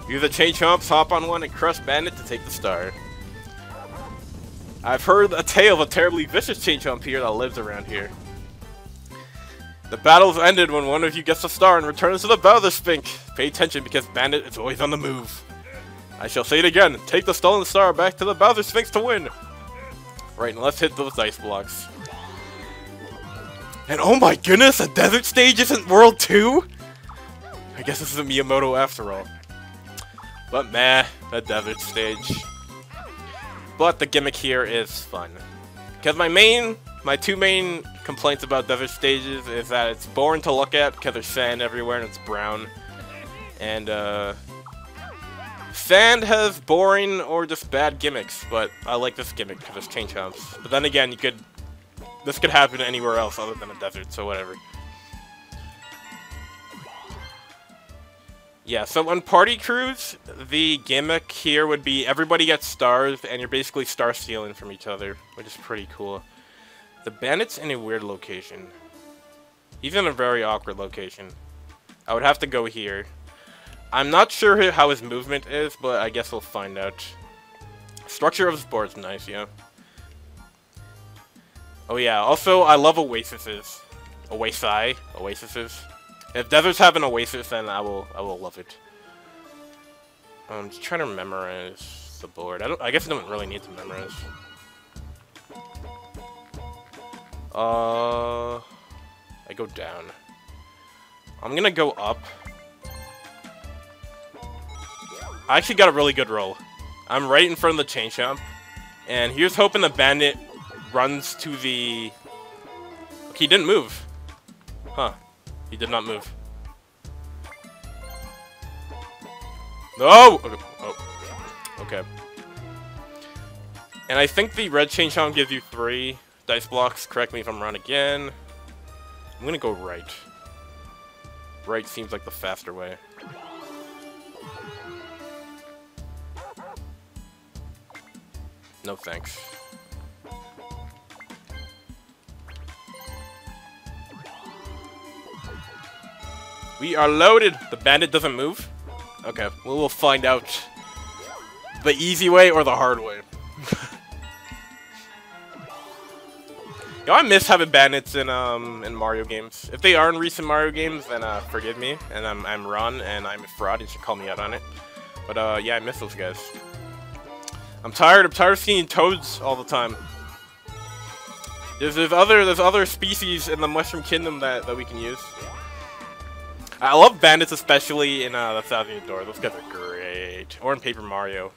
Use the chain chomps, hop on one, and crush Bandit to take the star. I've heard a tale of a terribly vicious chain chomp here that lives around here. The battle's ended when one of you gets the star and returns to the Bowser Spink. Pay attention because Bandit is always on the move. I shall say it again, take the stolen star back to the Bowser Sphinx to win! Right, and let's hit those ice blocks. And oh my goodness, a desert stage isn't World 2?! I guess this is a Miyamoto after all. But meh, a desert stage. But the gimmick here is fun. Because my two main complaints about desert stages is that it's boring to look at because there's sand everywhere and it's brown. And sand has boring or just bad gimmicks, but I like this gimmick because it's chain chomps. But then again, this could happen anywhere else other than a desert, so whatever. Yeah, so on Party Cruise, the gimmick here would be everybody gets stars, and you're basically star stealing from each other, which is pretty cool. The bandit's in a weird location. He's in a very awkward location. I would have to go here. I'm not sure how his movement is, but I guess we'll find out. Structure of his board's nice, yeah. Oh yeah, also, I love oasises. Oasi? Oasises? If deserts have an oasis, then I will love it. I'm just trying to memorize the board. I guess I don't really need to memorize. I go down. I'm gonna go up. I actually got a really good roll. I'm right in front of the chain chomp, and here's hoping the bandit runs to the... Okay, he didn't move. Huh. He did not move. No! Okay. Oh. Okay. And I think the red chain chomp gives you 3 dice blocks. Correct me if I'm wrong again. I'm gonna go right. Right seems like the faster way. No thanks. We are loaded! The bandit doesn't move? Okay, we'll find out the easy way or the hard way. Yo, I miss having bandits in Mario games. If they are in recent Mario games, then forgive me. And I'm Ron, and I'm a fraud. You should call me out on it. But yeah, I miss those guys. I'm tired of seeing toads all the time. There's other species in the Mushroom Kingdom that we can use. I love bandits, especially in the Thousand Door. Those guys are great. Or in Paper Mario,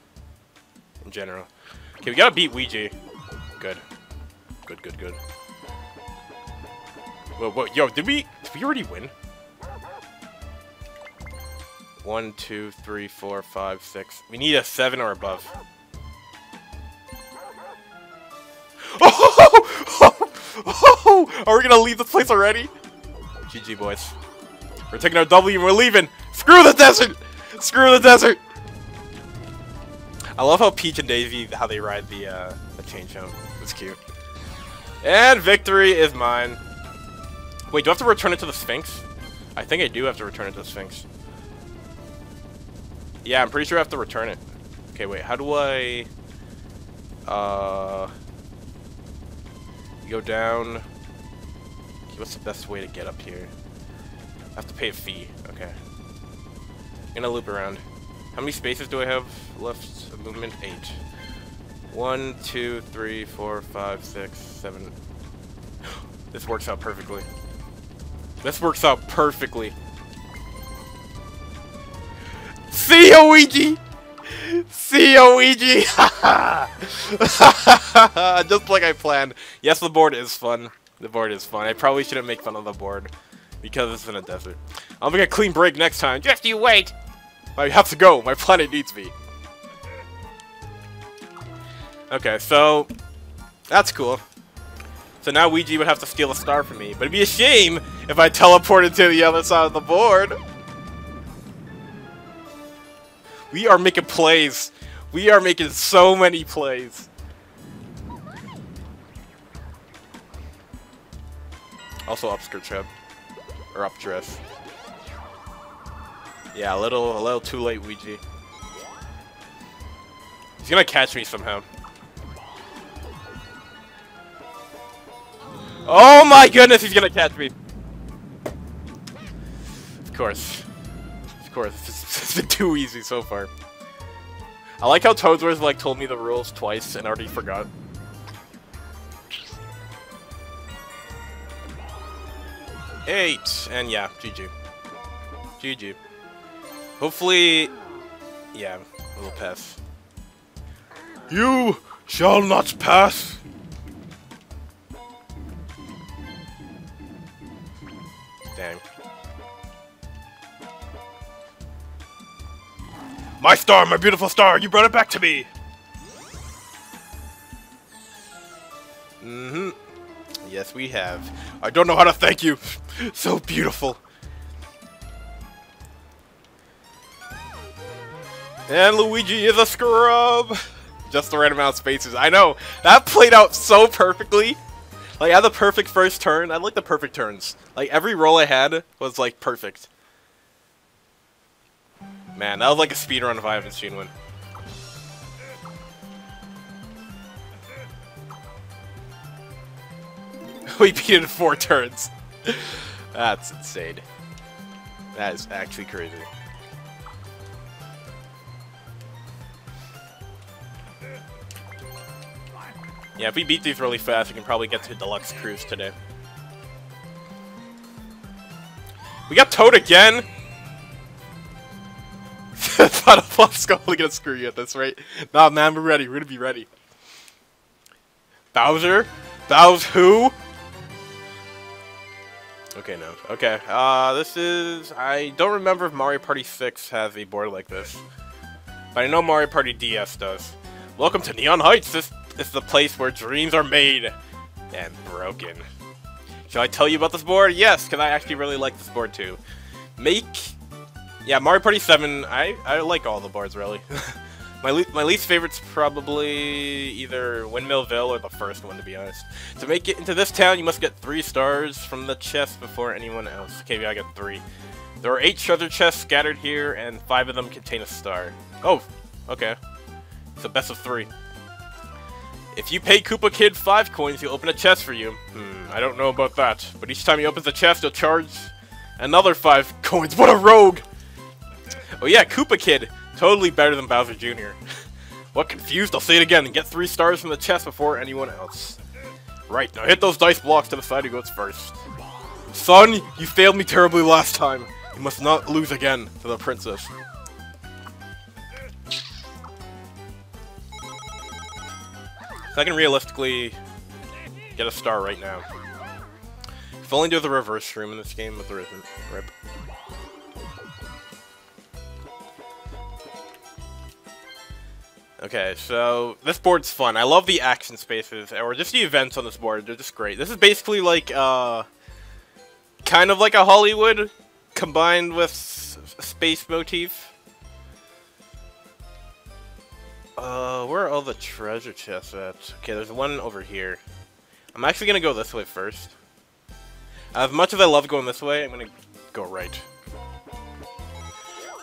in general. Okay, we gotta beat Luigi. Good. Good. Whoa, yo, did we already win? 1, 2, 3, 4, 5, 6. We need a 7 or above. Oh! Are we gonna leave the place already? GG, boys. We're taking our W and we're leaving! Screw the desert! Screw the desert! I love how Peach and Daisy, how they ride the chain chomp. It's cute. And victory is mine. Wait, do I have to return it to the Sphinx? I think I do have to return it to the Sphinx. Yeah, I'm pretty sure I have to return it. Okay, wait, how do I... Go down... Okay, what's the best way to get up here? I have to pay a fee. Okay. I'm gonna loop around. How many spaces do I have left? Movement 8. 1, 2, 3, 4, 5, 6, 7. This works out perfectly. This works out perfectly. See ya, Luigi! See ya, Luigi! Just like I planned. Yes, the board is fun. The board is fun. I probably shouldn't make fun of the board. because it's in a desert. I'll make a clean break next time. Just you wait! I have to go. My planet needs me. Okay, so... that's cool. So now Ouija would have to steal a star from me. But it'd be a shame if I teleported to the other side of the board. We are making plays. We are making so many plays. Also upskirt trip. Or updress. Yeah, a little too late, Ouija. He's gonna catch me somehow. Oh my goodness, he's gonna catch me! Of course. Of course. It's been too easy so far. I like how Toadsworth like told me the rules twice and already forgot. Eight! And yeah, GG. GG. Hopefully, yeah, we'll pass. You shall not pass. Dang. My star, my beautiful star, you brought it back to me. Mm-hmm. Yes, we have. I don't know how to thank you. So beautiful. And Luigi is a scrub! Just the right amount of spaces. I know! That played out so perfectly! Like, I had the perfect first turn. I like the perfect turns. Like, every roll I had was, like, perfect. Man, that was like a speedrun if I haven't seen one. We beat it in 4 turns. That's insane. That is actually crazy. Yeah, if we beat these really fast, we can probably get to Deluxe Cruise today. We got Toad again! Thought of Flop's probably gonna screw you at this rate. Nah, man, we're ready. We're gonna be ready. Bowser? Bowser who? Okay, no. Okay, this is... I don't remember if Mario Party 6 has a board like this. But I know Mario Party DS does. Welcome to Neon Heights! This is the place where dreams are made and broken. Shall I tell you about this board? Yes, because I actually really like this board too. Yeah, Mario Party 7, I like all the boards really. my least favorite's probably either Windmillville or the first one, to be honest. To make it into this town, you must get 3 stars from the chest before anyone else. Okay, I got 3. There are 8 treasure chests scattered here, and 5 of them contain a star. Oh, okay. It's a best of 3. If you pay Koopa Kid 5 coins, he'll open a chest for you. I don't know about that. But each time he opens a chest, he'll charge another 5 coins. What a rogue! Oh yeah, Koopa Kid. Totally better than Bowser Jr. What confused? I'll say it again and get 3 stars from the chest before anyone else. Right, now hit those dice blocks to decide who goes first. Son, you failed me terribly last time. You must not lose again to the princess. I can realistically get a star right now. If only there's a reverse room in this game, but there isn't. Rip. Okay, so this board's fun. I love the action spaces, or just the events on this board. They're just great. This is basically like, kind of like a Hollywood combined with a space motif. Where are all the treasure chests at? Okay, there's one over here. I'm actually gonna go this way first. As much as I love going this way, I'm gonna go right.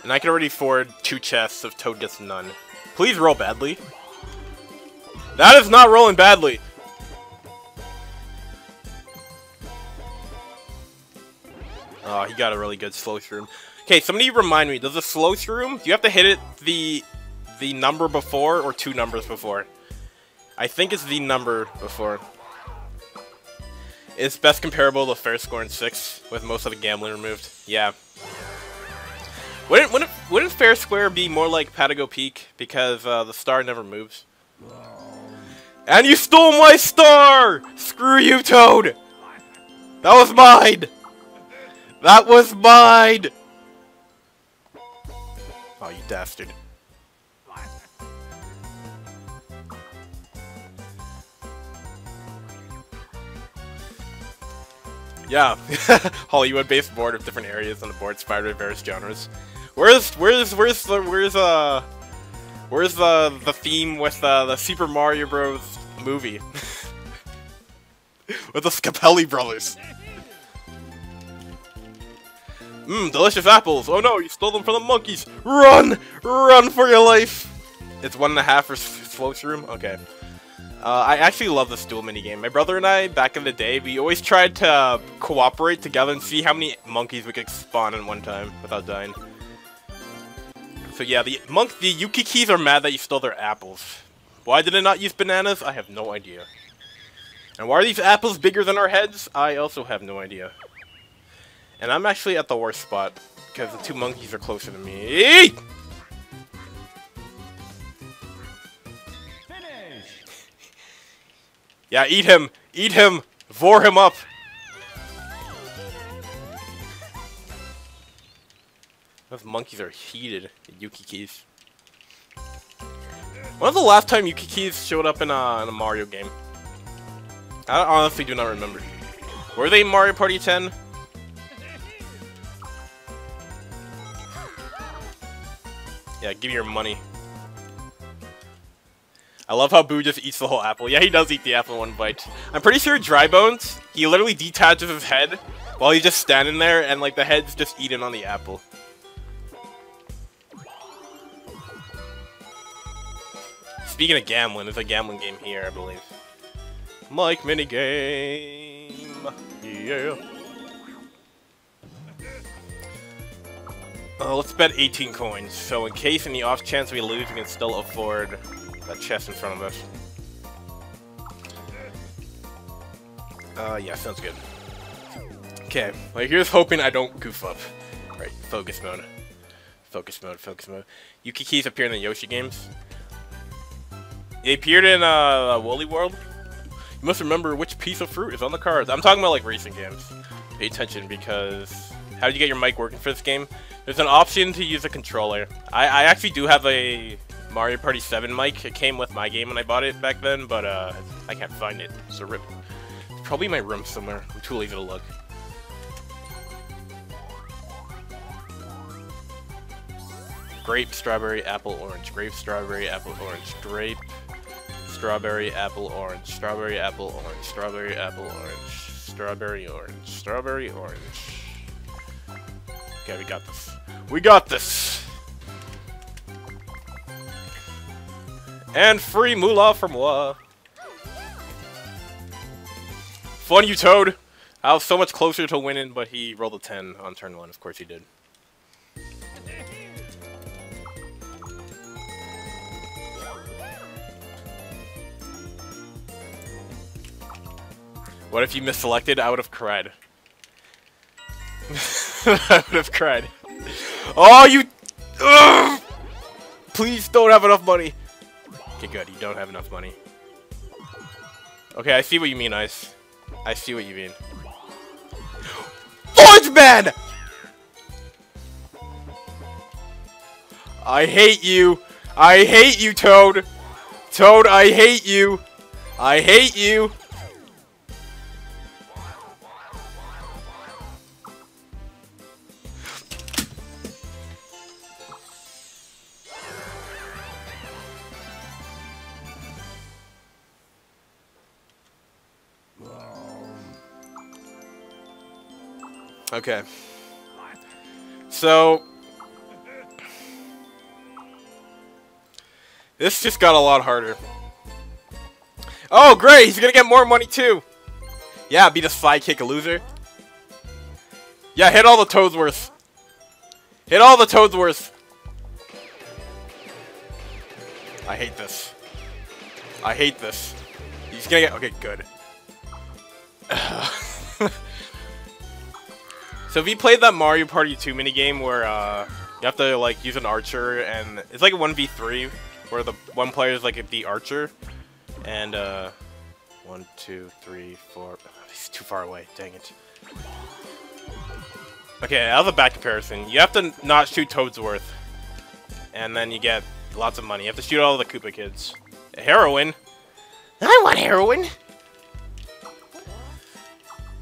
And I can already afford 2 chests if Toad gets none. Please roll badly. That is not rolling badly! Oh, he got a really good slow shroom. Okay, somebody remind me, does the slow shroom, do you have to hit it the number before or 2 numbers before? I think it's the number before. It's best comparable to fair score in 6 with most of the gambling removed. Yeah. Wouldn't fair square be more like Patago Peak because the star never moves? And you stole my star! Screw you, Toad! That was mine! That was mine! Oh, you dastard. Yeah, Hollywood-based board with different areas on the board inspired by various genres. Where's the theme with the Super Mario Bros. Movie? With the Scapelli brothers. Mmm, delicious apples. Oh no, you stole them from the monkeys. Run! Run for your life! It's 1.5 for slow room? Okay. I actually love this duel minigame. My brother and I, back in the day, we always tried to cooperate together and see how many monkeys we could spawn in one time without dying. So yeah, the Yukikis are mad that you stole their apples. Why did I not use bananas? I have no idea. And why are these apples bigger than our heads? I also have no idea. And I'm actually at the worst spot, because the two monkeys are closer to me. Yeah, eat him! Eat him! Vor him up! Those monkeys are heated, the Yukikis. When was the last time Yukikis showed up in a Mario game? I honestly do not remember. Were they in Mario Party 10? Yeah, give me your money. I love how Boo just eats the whole apple. Yeah, he does eat the apple in one bite. I'm pretty sure Dry Bones, he literally detaches his head while he's just standing there and like the head's just eaten on the apple. Speaking of gambling, there's a gambling game here, I believe. Mike minigame. Yeah. Let's bet 18 coins. So in case in the off chance we lose, we can still afford that chest in front of us. Yeah, sounds good. Okay, like here's hoping I don't goof up. Right, focus mode. Focus mode, focus mode. Yukikis appear in the Yoshi games. They appeared in, Woolly World. You must remember which piece of fruit is on the cards. I'm talking about, like, recent games. Pay attention, because how do you get your mic working for this game? There's an option to use a controller. I actually do have a Mario Party 7 mic. It came with my game when I bought it back then, but I can't find it. It's a rip. It's probably in my room somewhere. I'm too lazy to look. Grape, strawberry, apple, orange. Grape, strawberry, apple, orange. Grape, strawberry, apple, orange. Strawberry, apple, orange. Strawberry, apple, orange. Strawberry, orange. Strawberry, orange. Okay, we got this. We got this! And free moolah for moi. Fun, you toad! I was so much closer to winning, but he rolled a 10 on turn 1. Of course he did. What if you misselected? I would have cried. I would have cried. Oh, you... Ugh! Please don't have enough money. Okay, good. You don't have enough money. Okay, I see what you mean, Ice. I see what you mean. Fudge Man! I hate you. I hate you, Toad. Toad, I hate you. I hate you. Okay, so this just got a lot harder. Oh great, he's gonna get more money too. Yeah, be the sidekick loser. Yeah, hit all the Toadsworth. Hit all the Toadsworth. I hate this. I hate this. He's gonna get, okay, good. So if you played that Mario Party 2 minigame where you have to like use an archer and it's like a 1v3 where the one player is like the archer and 1, 2, 3, 4, he's too far away, dang it. Okay, that was a bad comparison. You have to not shoot Toadsworth, and then you get lots of money. You have to shoot all the Koopa kids. Heroin? I want heroin!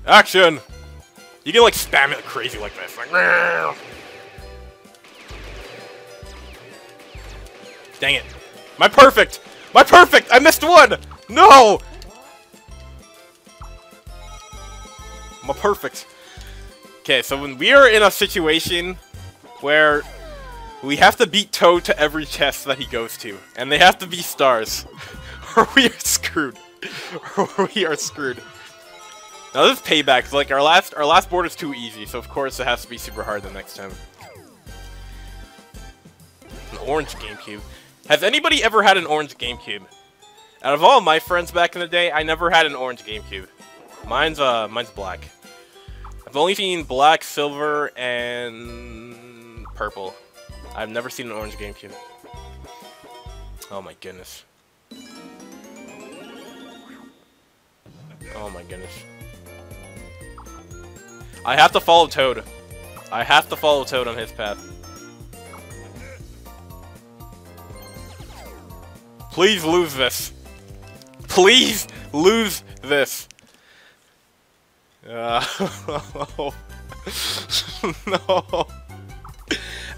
Action! You can, like, spam it crazy like this. Like, dang it. My perfect! My perfect! I missed one! No! My perfect. Okay, so when we are in a situation where we have to beat Toad to every chest that he goes to, and they have to be stars, or we are screwed. Or we are screwed. Now this is payback. So, like, our last board is too easy, so of course it has to be super hard the next time. An orange GameCube. Has anybody ever had an orange GameCube? Out of all my friends back in the day, I never had an orange GameCube. Mine's black. I've only seen black, silver, and purple. I've never seen an orange GameCube. Oh my goodness. Oh my goodness. I have to follow Toad. I have to follow Toad on his path. Please lose this. Please lose this. No. No.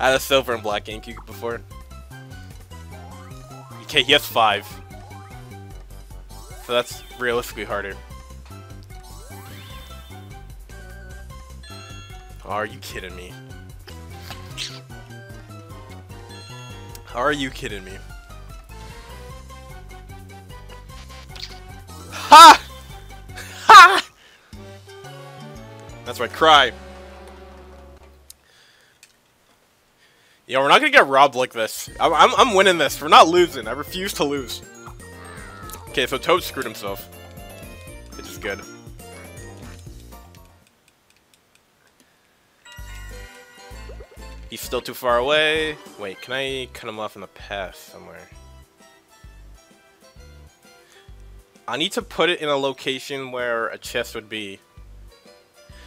I had a silver and black GameCube before. Okay, he has 5. So that's realistically harder. Are you kidding me? Are you kidding me? Ha! Ha! That's right, cry. Yeah, we're not gonna get robbed like this. I'm winning this. We're not losing. I refuse to lose. Okay, so Toad screwed himself. Which is good. He's still too far away. Wait, can I cut him off in the path somewhere? I need to put it in a location where a chest would be.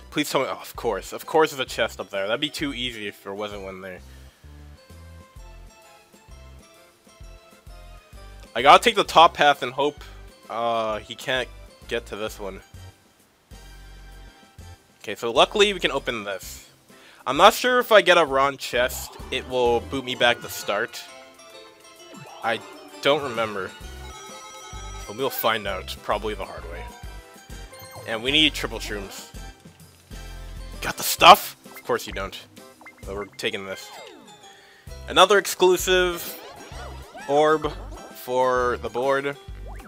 Please tell me. Oh, of course, there's a chest up there. That'd be too easy if there wasn't one there. I gotta take the top path and hope he can't get to this one. Okay, so luckily we can open this. I'm not sure if I get a wrong chest, it will boot me back to start. I don't remember. But we'll find out, probably the hard way. And we need triple shrooms. Got the stuff? Of course you don't. But we're taking this. Another exclusive orb. For the board,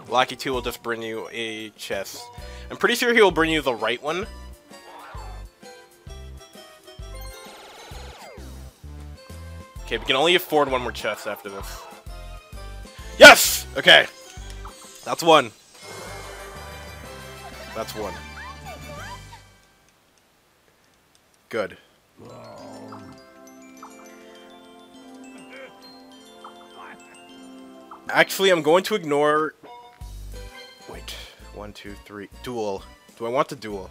Lucky 2 will just bring you a chest. I'm pretty sure he will bring you the right one. Okay, we can only afford one more chest after this. Yes! Okay. That's one. That's one. Good. Actually, I'm going to ignore... Wait. 1, 2, 3... Duel. Do I want the duel?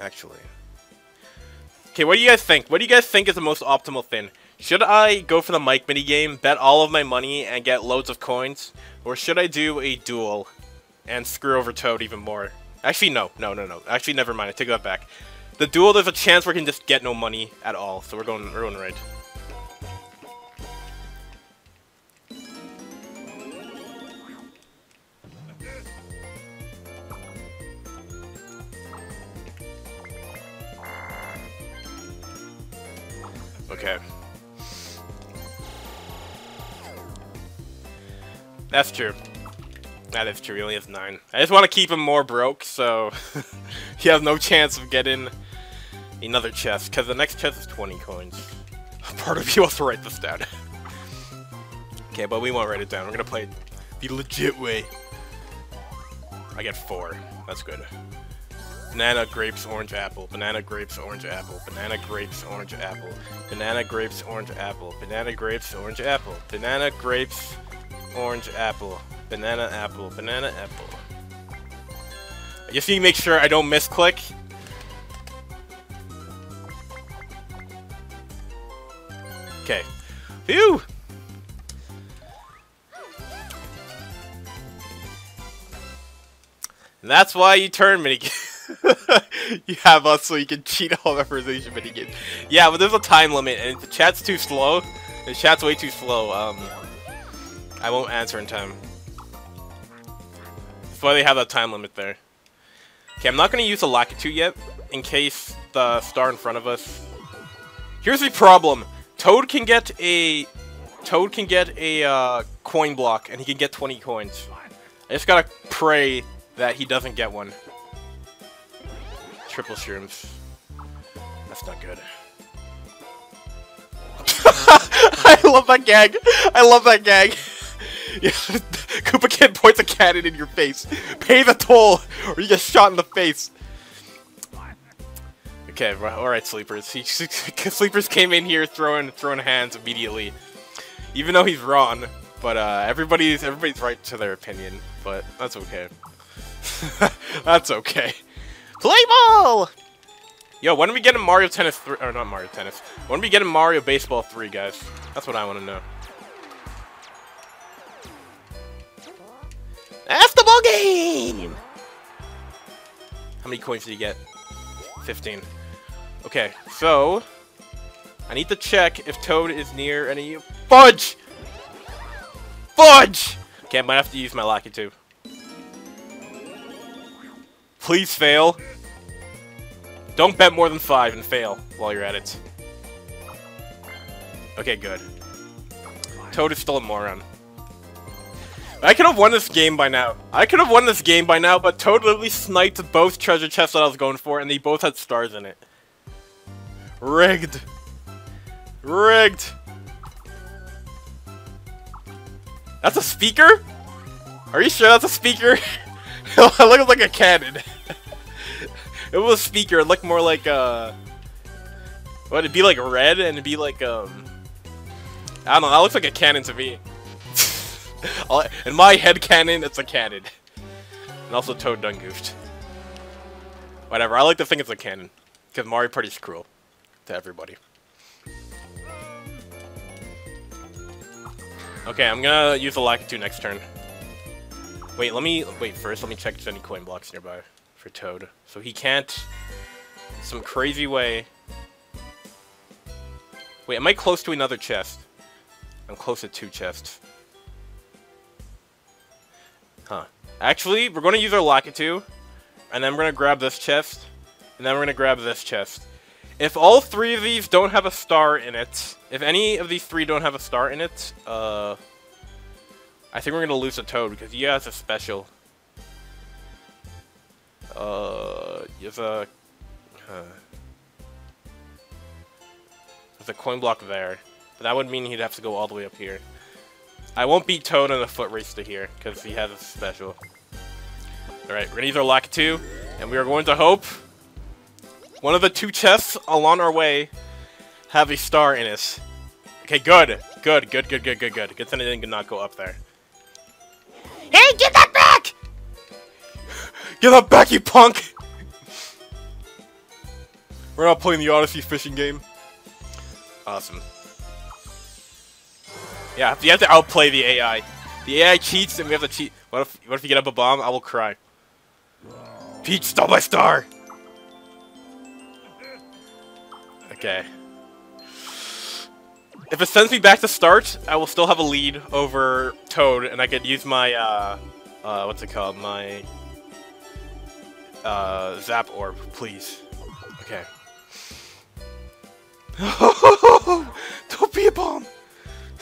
Actually. Okay, what do you guys think? What do you guys think is the most optimal thing? Should I go for the mic minigame, bet all of my money, and get loads of coins? Or should I do a duel and screw over Toad even more? Actually, no. No, no, no. Actually, never mind. I take that back. The duel, there's a chance we can just get no money at all. So we're going right. Okay. That's true. That is true. He only has 9. I just want to keep him more broke, so he has no chance of getting another chest, because the next chest is 20 coins. Part of you has to write this down. Okay, but we won't write it down. We're going to play it the legit way. I get 4. That's good. Banana, grapes, orange, apple. Banana, grapes, orange, apple. Banana, grapes, orange, apple. Banana, grapes, orange, apple. Banana, grapes, orange, apple. Banana, grapes, orange, apple. Banana, apple. Banana, apple. I just need to make sure I don't misclick. Phew! And that's why you turn minigame. You have us so you can cheat all representation minigames. Yeah, but there's a time limit, and if the chat's too slow, the chat's way too slow, I won't answer in time. That's why they have that time limit there. Okay, I'm not going to use the Lakitu yet, in case the star in front of us. Here's the problem. Toad can get a coin block, and he can get 20 coins. I just gotta pray that he doesn't get one. Triple shrooms. That's not good. I love that gag. I love that gag. Yeah, Koopa Kid points a cannon in your face. Pay the toll, or you get shot in the face. Okay, alright, Sleepers. Sleepers came in here throwing hands immediately. Even though he's wrong, but everybody's right to their opinion, but that's okay. That's okay. Play ball! Yo, when are we getting Mario Tennis 3? Or not Mario Tennis. When are we getting Mario Baseball 3, guys? That's what I want to know. That's the ball game! How many coins did you get? 15. Okay, so I need to check if Toad is near any. Fudge! Fudge! Okay, I might have to use my Lakitu too. Please fail. Don't bet more than 5 and fail while you're at it. Okay, good. Toad is still a moron. I could have won this game by now. I could have won this game by now, but Toad literally sniped both treasure chests that I was going for, and they both had stars in it. Rigged. Rigged. That's a speaker? Are you sure that's a speaker? It looks like a cannon. It was a speaker, it looked more like a... What, it'd be like red, and it'd be like, I don't know, that looks like a cannon to me. In my head cannon, it's a cannon. And also Toad done goofed. Whatever, I like to think it's a cannon. Because Mario Party's cruel to everybody. Okay, I'm gonna use the Lakitu next turn. Wait, first let me check if there's any coin blocks nearby. For Toad, so he can't some crazy way. Wait, am I close to another chest? I'm close to 2 chests. Huh. Actually, we're gonna use our Lakitu, and then we're gonna grab this chest, and then we're gonna grab this chest. If all 3 of these don't have a star in it, if any of these 3 don't have a star in it, I think we're gonna lose a Toad because he has a special. There's a coin block there, but that would mean he'd have to go all the way up here. I won't beat Toad in a foot race to here, because he has a special. Alright, we're gonna use our Lakitu, and we are going to hope one of the 2 chests along our way have a star in it. Okay, good! Good, good, good, good, good, good. Good thing I did not go up there. Hey, get that back! Get up back, you punk! We're not playing the Odyssey fishing game. Awesome. Yeah, you have to outplay the AI. The AI cheats and we have to cheat. What if you get up a bomb? I will cry. Peach stole my star! Okay. If it sends me back to start, I will still have a lead over Toad and I could use my, what's it called? My... zap orb, please. Okay. Don't be a bomb!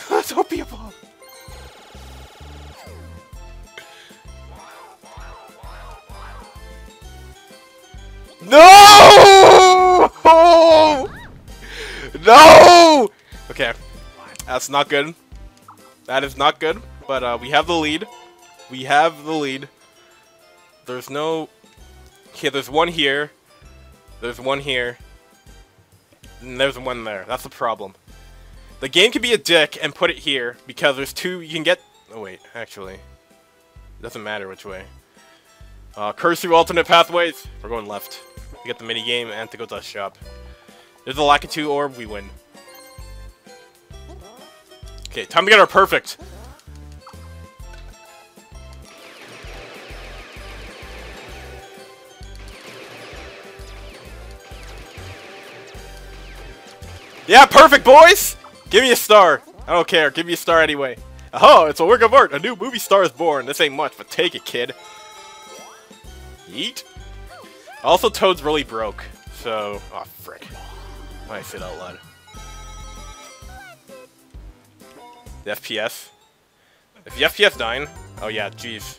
Don't be a bomb! No! No! Okay. That's not good. That is not good, but we have the lead. We have the lead. There's no... Okay, there's one here, and there's one there. That's the problem. The game could be a dick and put it here, because there's 2, you can get... Oh wait, actually, it doesn't matter which way. Curse through alternate pathways. We're going left. We get the minigame and to go to the shop. There's a Lakitu orb, we win. Okay, time to get our perfect. Yeah, perfect, boys! Give me a star. I don't care. Give me a star anyway. Oh, it's a work of art. A new movie star is born. This ain't much, but take it, kid. Yeet. Also, Toad's really broke. So... oh, frick. Why did I say that out loud? The FPS? Is the FPS 9? Oh, yeah, jeez.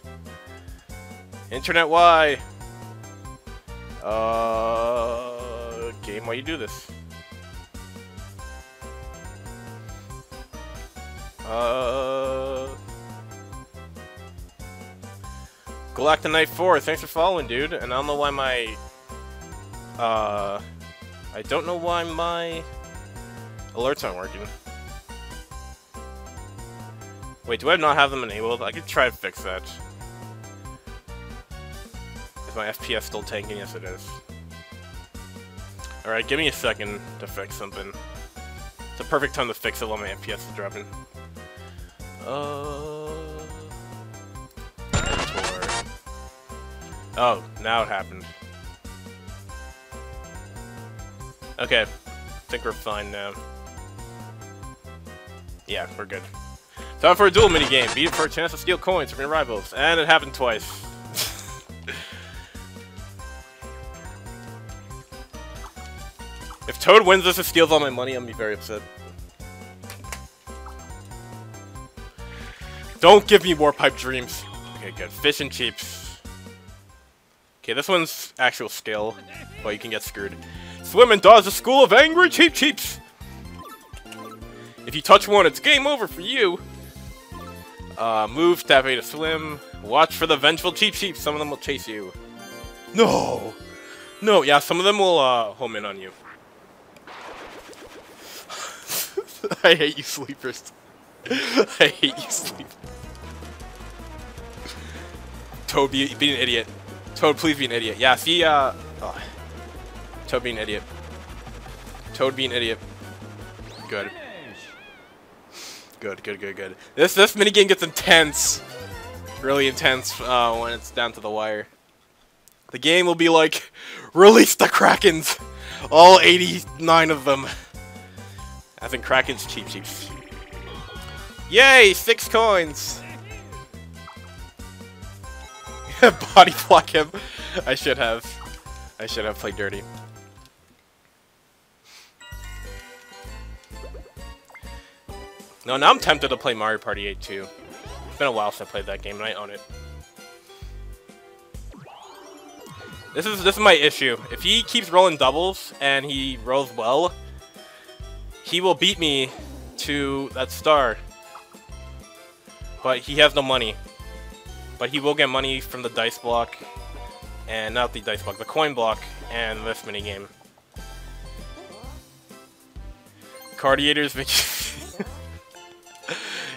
Internet, why? Game, why you do this? Galactonite4, thanks for following, dude. And I don't know why my I don't know why my alerts aren't working. Wait, do I not have them enabled? I could try to fix that. Is my FPS still tanking? Yes, it is. Alright, give me a second to fix something. It's a perfect time to fix it while my FPS is dropping. Oh, now it happened. Okay, I think we're fine now. Yeah, we're good. Time for a duel minigame. Beat it for a chance to steal coins from your rivals. And it happened twice. If Toad wins this and steals all my money, I'm gonna be very upset. Don't give me more pipe dreams. Okay, good. Fish and chips. Okay, this one's actual skill, but you can get screwed. Swim and dodge the school of angry cheap cheeps. If you touch one, it's game over for you. Move, tap A to swim. Watch for the vengeful cheap cheeps. Some of them will chase you. No! No, yeah, some of them will home in on you. I hate you sleepers. I hate you, sleep. Toad, be an idiot. Toad, please be an idiot. Yeah, see, oh. Toad, be an idiot. Toad, be an idiot. Good. Good, good, good, good. This minigame gets intense. Really intense when it's down to the wire. The game will be like, release the Krakens! All 89 of them. As in Kraken's cheap cheeps. Yay! 6 coins! Body block him. I should have. I should have played dirty. No, now I'm tempted to play Mario Party 8 too. It's been a while since I played that game and I own it. This is my issue. If he keeps rolling doubles and he rolls well, he will beat me to that star. But he has no money. But he will get money from the dice block. And not the dice block, the coin block. And this minigame. Cardiators make you...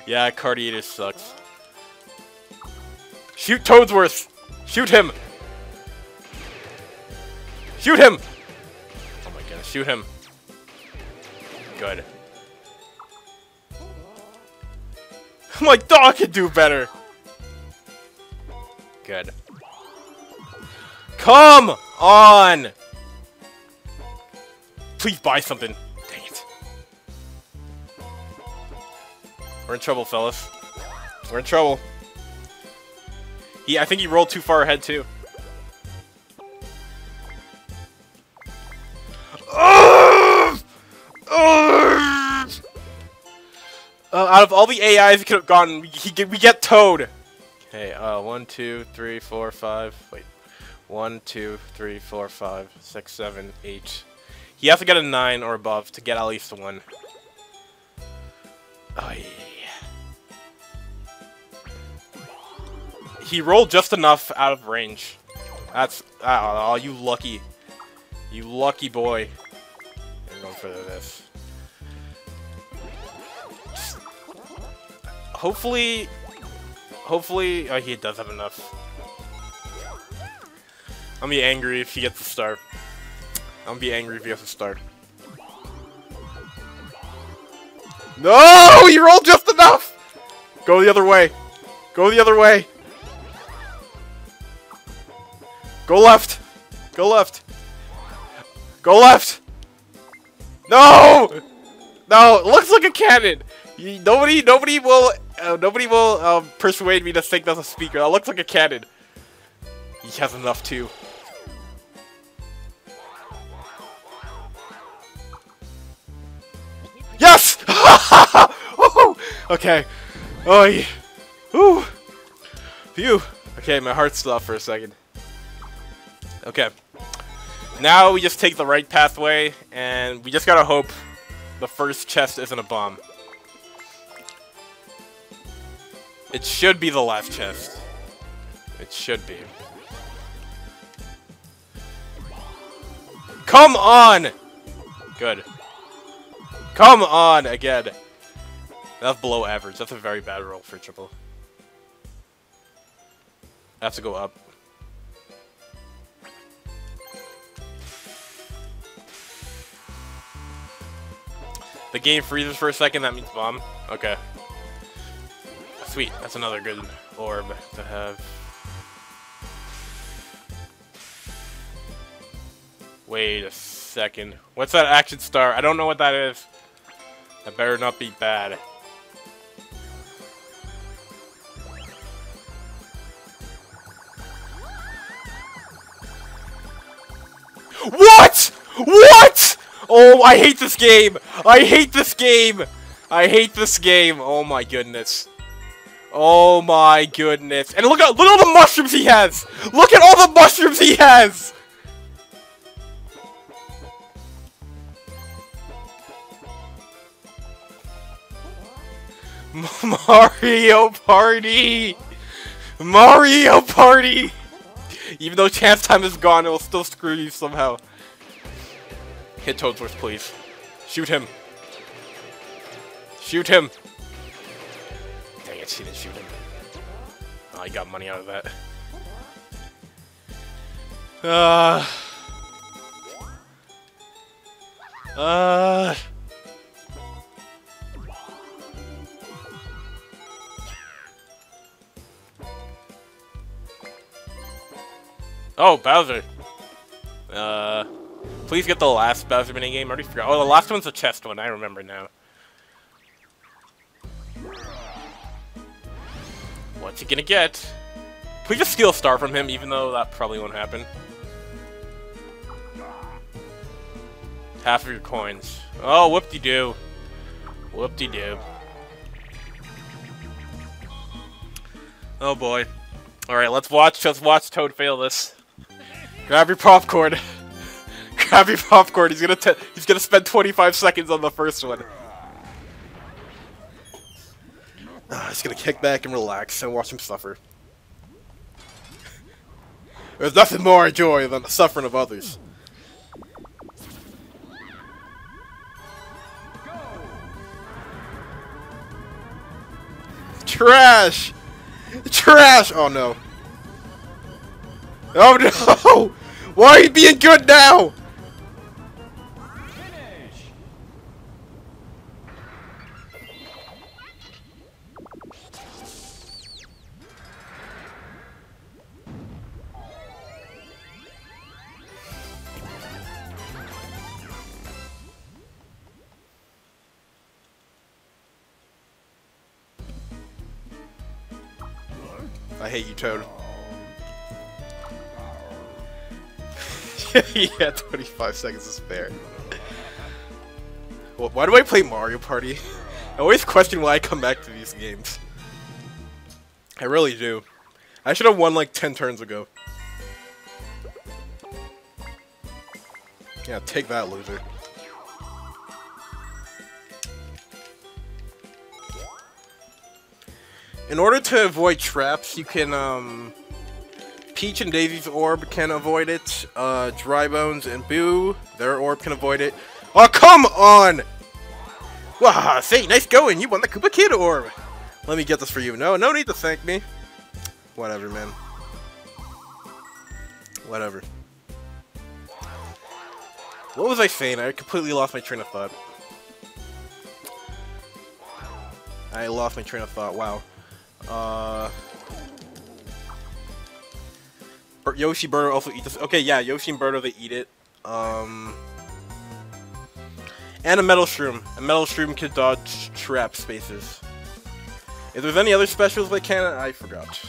yeah, Cardiators sucks. Shoot Toadsworth! Shoot him! Shoot him! Oh my goodness, shoot him. Good. My dog could do better. Good. Come on. Please buy something. Dang it. We're in trouble, fellas. We're in trouble. I think he rolled too far ahead too. Out of all the AIs we could have gotten, we get Toad! Okay, 1, 2, 3, 4, 5, wait. 1, 2, 3, 4, 5, 6, 7, 8. He has to get a 9 or above to get at least 1. Oh, yeah. He rolled just enough out of range. That's... oh, you lucky. You lucky boy. I'm going for this. Hopefully, oh, he does have enough. I'm gonna be angry if he gets a star. I'm gonna be angry if he gets a star. No! He rolled just enough! Go the other way. Go the other way. Go left. Go left. Go left. No! No, it looks like a cannon. Nobody will persuade me to think that's a speaker. That looks like a cannon. He has enough too. Yes! Okay. Oh, yeah. Whew. Phew. Okay, my heart stopped for a second. Okay. Now we just take the right pathway, and we just gotta hope the first chest isn't a bomb. It should be the last chest. It should be. Come on! Good. Come on again. That's below average. That's a very bad roll for triple. I have to go up. The game freezes for a second, that means bomb. Okay. Sweet, that's another good orb to have. Wait a second. What's that action star? I don't know what that is. That better not be bad. What?! What?! Oh, I hate this game! I hate this game! I hate this game! Oh my goodness. Oh my goodness. And look at all the mushrooms he has! Look at all the mushrooms he has! Mario Party! Mario Party! Even though chance time is gone, it will still screw you somehow. Hit Toadsworth, please. Shoot him. Shoot him. Dang it, she didn't shoot him. Oh, I got money out of that. Oh, Bowser. Please get the last Bowser minigame. I already forgot. Oh, the last one's the chest one. I remember now. What's he gonna get? Please just steal a star from him, even though that probably won't happen. Half of your coins. Oh, whoop-de-doo. Whoop-de-doo. Oh, boy. Alright, let's watch Toad fail this. Grab your popcorn. Grab your popcorn. He's gonna spend 25 seconds on the first one. He's gonna kick back and relax and watch him suffer. There's nothing more I enjoy than the suffering of others. Trash! Trash! Oh no. Oh no! Why are you being good now? Finish. I hate you, Toad. Yeah, 25 seconds to spare. Well, why do I play Mario Party? I always question why I come back to these games. I really do. I should have won like 10 turns ago. Yeah, take that, loser. In order to avoid traps, you can, Peach and Daisy's orb can avoid it. Dry Bones and Boo, their orb can avoid it. Oh, come on! Wow, say, nice going. You won the Koopa Kid orb. Let me get this for you. No, no need to thank me. Whatever, man. Whatever. What was I saying? I completely lost my train of thought. I lost my train of thought. Wow. Yoshi Birdo also eat this. Okay, yeah, Yoshi and Birdo, they eat it. And a metal shroom. A metal shroom could dodge trap spaces. If there's any other specials like Cannon, I forgot.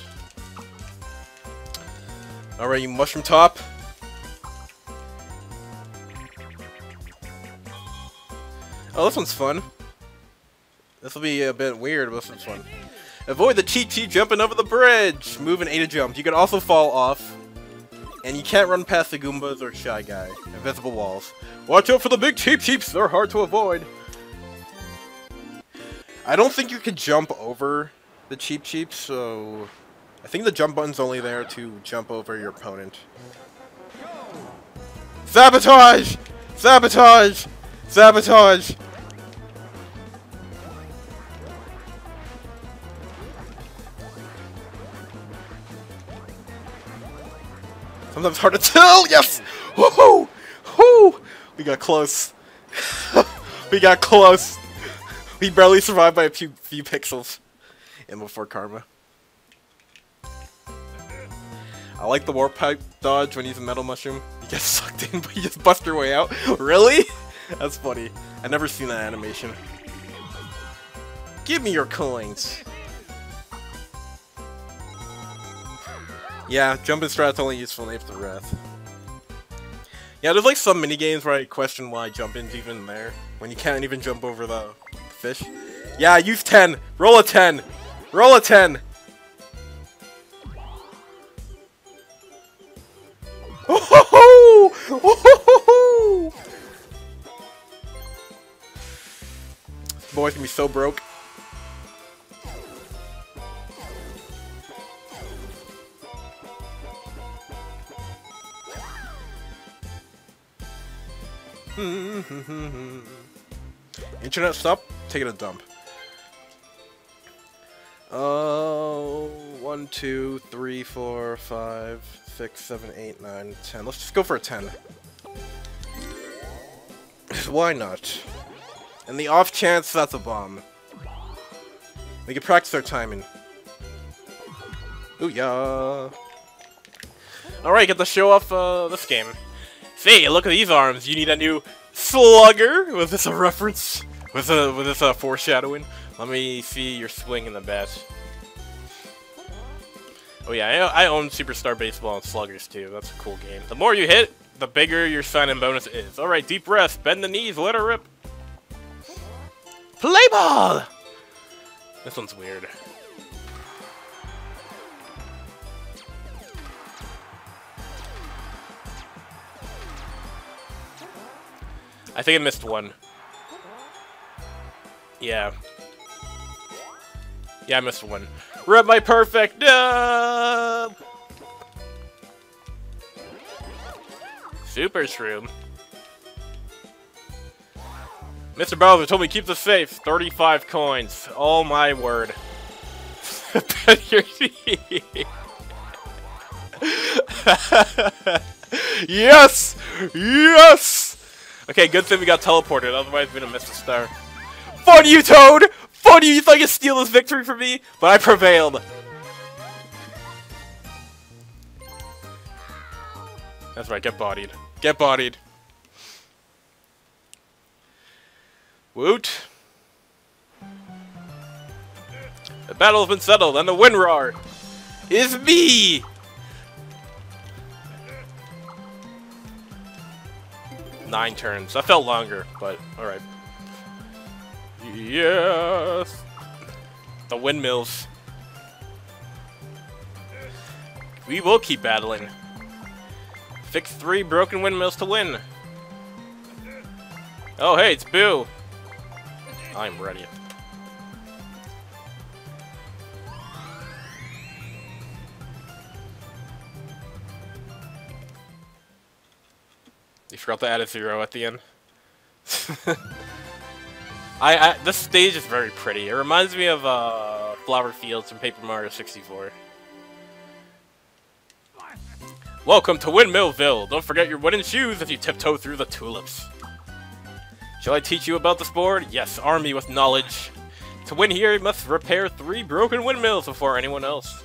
Alright, you mushroom top. Oh, this one's fun. This will be a bit weird, but this one's fun. Avoid the cheat jumping over the bridge! Move and A to jump. You can also fall off. And you can't run past the Goombas or Shy Guy. Invisible walls. Watch out for the big cheeps. They're hard to avoid. I don't think you can jump over the cheeps, so... I think the jump button's only there to jump over your opponent. Sabotage! Sabotage! Sabotage! Sometimes hard to tell. Yes! Woohoo! Woo! We got close. We got close. We barely survived by a few pixels. And before karma. I like the warp pipe dodge when he's a metal mushroom. You get sucked in, but you just bust your way out. Really? That's funny. I've never seen that animation. Give me your coins. Yeah, jumping strat's only useful in Ape the Wrath. Yeah, there's like some minigames where I question why jumping's even there. When you can't even jump over the fish. Yeah, use 10! Roll a 10! Roll a 10! Oh ho ho! Oh ho ho! This boy's gonna be so broke. Internet, stop taking a dump. Oh, 1, 2, 3, 4, 5, 6, 7, 8, 9, 10. Let's just go for a 10. Why not? And the off chance that's a bomb. We can practice our timing. Ooh, yeah. Alright, get to show off this game. Hey, look at these arms. You need a new slugger? Was this a reference? Was this a foreshadowing? Let me see your swing in the bat. Oh yeah, I own Super Smash Baseball and Sluggers too. That's a cool game. The more you hit, the bigger your sign-in bonus is. Alright, deep breath. Bend the knees. Let her rip. Play ball! This one's weird. I think I missed one. Yeah. Yeah, I missed one. Rep my perfect dub! Super Shroom. Mr. Bowser told me keep the safe. 35 coins. Oh my word. Yes! Yes! Okay, good thing we got teleported, otherwise we'd have missed a star. Fun you, Toad! Fun you! You thought you could steal this victory from me? But I prevailed! That's right, get bodied. Get bodied. Woot. The battle's been settled, and the Winrar is me! Nine turns. That felt longer, but alright. Yes! The windmills. We will keep battling. Fix 3 broken windmills to win. Oh, hey, it's Boo! I'm ready. You forgot to add a 0 at the end. This stage is very pretty. It reminds me of Flower Fields from Paper Mario 64. Welcome to Windmillville. Don't forget your wooden shoes if you tiptoe through the tulips. Shall I teach you about the sport? Yes, arm me with knowledge. To win here, you must repair 3 broken windmills before anyone else.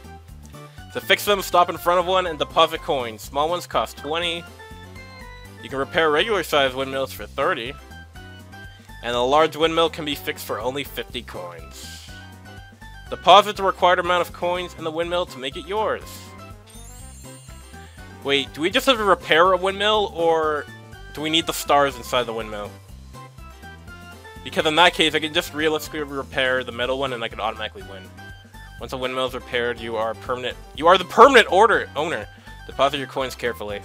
To fix them, stop in front of one and deposit coins. Small ones cost 20. You can repair regular-sized windmills for 30. And a large windmill can be fixed for only 50 coins. Deposit the required amount of coins in the windmill to make it yours. Wait, do we just have to repair a windmill, or do we need the stars inside the windmill? Because in that case, I can just realistically repair the metal one and I can automatically win. Once a windmill is repaired, you are the permanent owner. Deposit your coins carefully.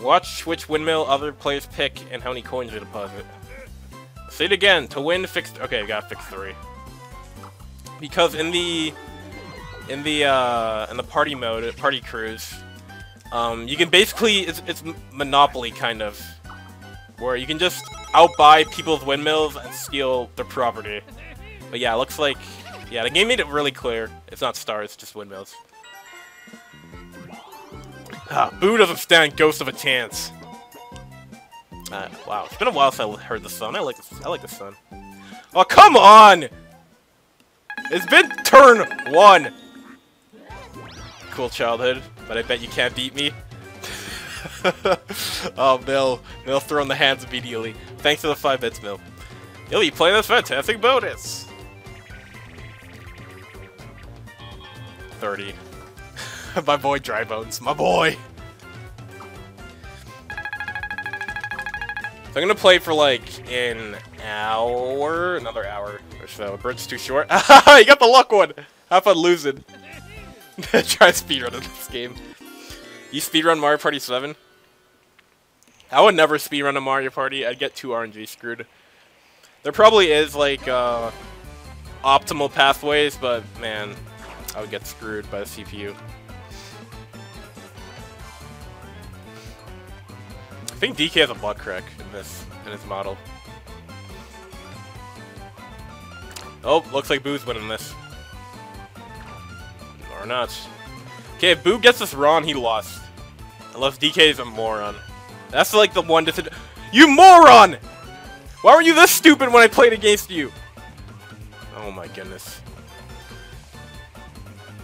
Watch which windmill other players pick and how many coins you deposit. Say it again. To win, fix. Okay, I gotta fix 3. Because in the party mode, party cruise, you can basically it's Monopoly kind of, where you can just outbuy people's windmills and steal their property. But yeah, it looks like the game made it really clear. It's not stars, just windmills. Boo doesn't stand ghost of a chance. Wow, it's been a while since I heard the song. I like this song. Oh, come on! It's been turn 1! Cool childhood, but I bet you can't beat me. Oh, Mill thrown the hands immediately. Thanks to the 5-bits, Mill. You'll be playing this fantastic bonus! 30. My boy Dry Bones, my boy! So I'm gonna play for like an hour, another hour or so. Bird's too short. Ah, you got the luck one! Have fun losing. Try speedrunning this game. You speedrun Mario Party 7? I would never speedrun a Mario Party. I'd get 2 RNG screwed. There probably is like optimal pathways, but man, I would get screwed by the CPU. I think DK has a block crack in his model. Oh, looks like Boo's winning this. Or not. Okay, if Boo gets this wrong, he lost. Unless DK is a moron. That's like the one disadvantage. You moron! Why were you this stupid when I played against you? Oh my goodness.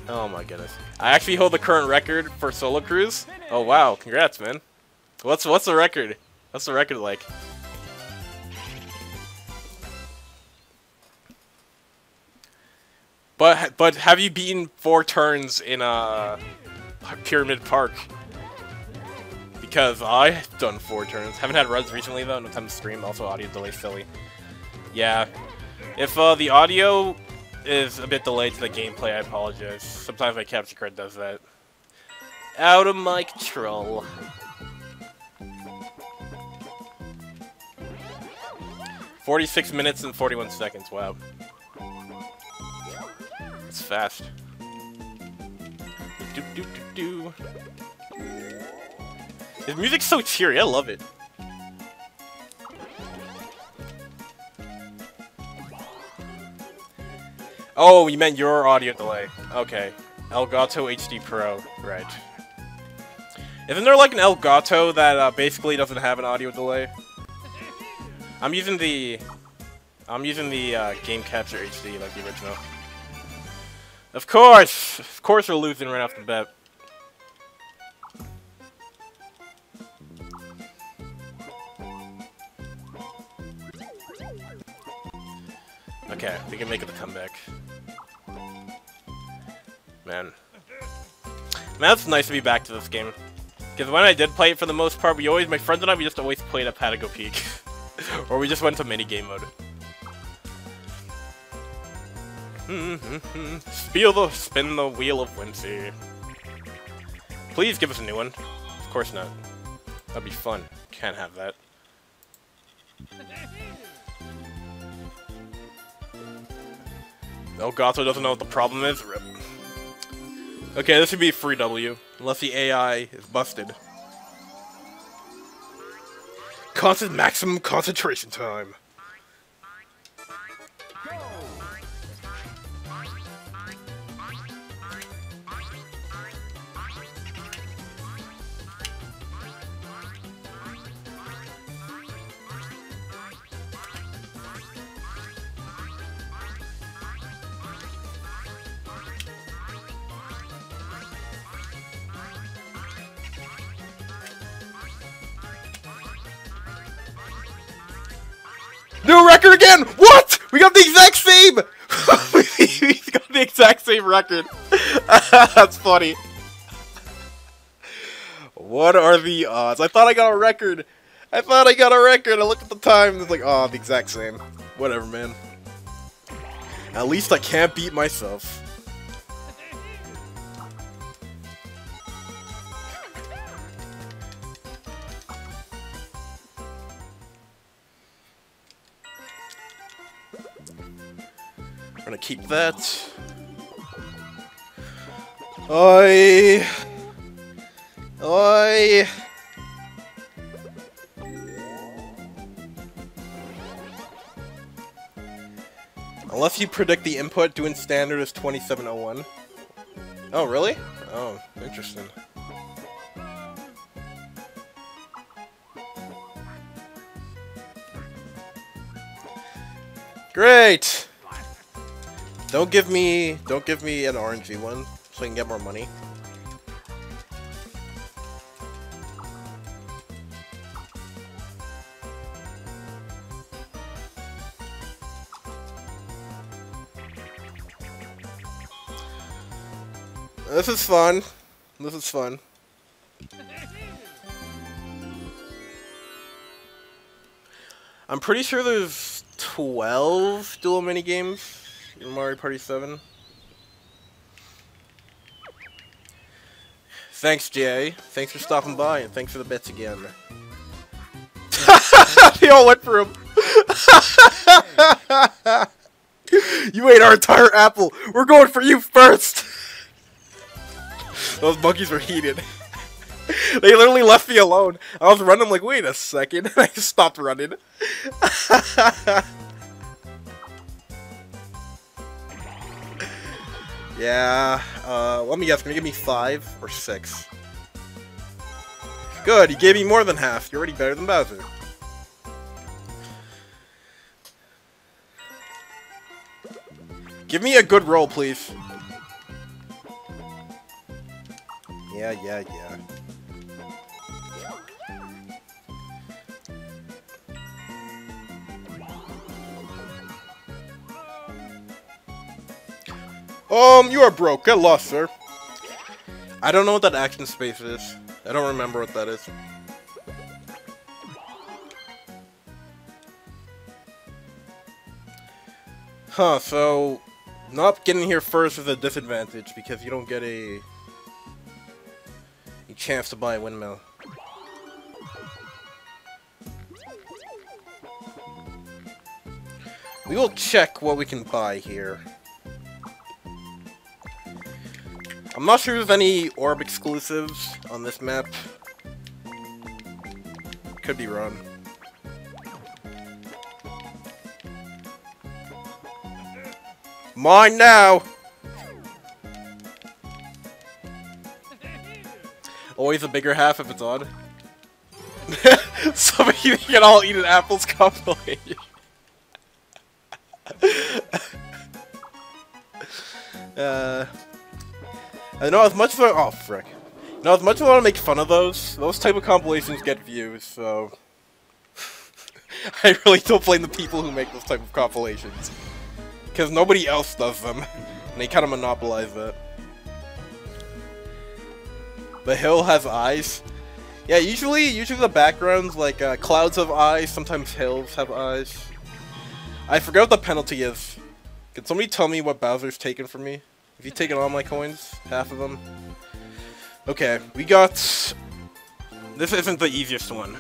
Oh my goodness. I actually hold the current record for Solo Cruise. Oh wow, congrats, man. What's the record? What's the record like? But have you beaten 4 turns in Pyramid Park? Because I've done 4 turns. Haven't had runs recently though. No time to stream. Also, audio delay silly. Yeah, if the audio is a bit delayed to the gameplay, I apologize. Sometimes my capture card does that. Out of my control. .46 minutes and 41 seconds, wow. It's fast. His music's so cheery, I love it. Oh, you meant your audio delay. Okay. Elgato HD Pro, right. Isn't there like an Elgato that basically doesn't have an audio delay? I'm using the Game Capture HD, like the original. Of course we're losing right off the bat. Okay, we can make it a comeback. Man, it's nice to be back to this game. Because when I did play it for the most part, my friends and I, we just always played at Patago Peak. Or we just went to minigame mode. Spin the wheel of whimsy. Please give us a new one. Of course not. That'd be fun. Can't have that. Elgato doesn't know what the problem is. Rip. Okay, this should be a free W. Unless the AI is busted. Constant maximum concentration time. New record again! What? We got the exact same! We got the exact same record. That's funny. What are the odds? I thought I got a record. I thought I got a record. I looked at the time and it's like, oh, the exact same. Whatever, man. At least I can't beat myself. I'm gonna keep that. Oi! Unless you predict the input, doing standard is 2701. Oh, really? Oh, interesting. Great! Don't give me an RNG one, so I can get more money. This is fun. This is fun. I'm pretty sure there's 12 dual minigames in Mario Party 7. Thanks, Jay. Thanks for stopping by, and thanks for the bits again. They all went for him. You ate our entire apple. We're going for you first. Those monkeys were heated. They literally left me alone. I was running, I'm like, wait a second. I just stopped running. Yeah, let me guess, can you give me 5 or 6? Good, you gave me more than half. You're already better than Bowser. Give me a good roll, please. Yeah. You are broke. Get lost, sir. I don't know what that action space is. I don't remember what that is. Huh, so not getting here first is a disadvantage because you don't get a chance to buy a windmill. We will check what we can buy here. I'm not sure there's any orb exclusives on this map. Could be wrong. Mine now! Always a bigger half if it's odd. Some of you can all eat an apple's compliment. I know as much as I oh frick. Now as much as I want to make fun of those type of compilations get views, so I really don't blame the people who make those type of compilations. Cause nobody else does them. And they kinda monopolize it. The hill has eyes. Yeah, usually the backgrounds, like, clouds have eyes, sometimes hills have eyes. I forgot what the penalty is. Can somebody tell me what Bowser's taken from me? Have you taken all my coins? Half of them? Okay, we got... This isn't the easiest one.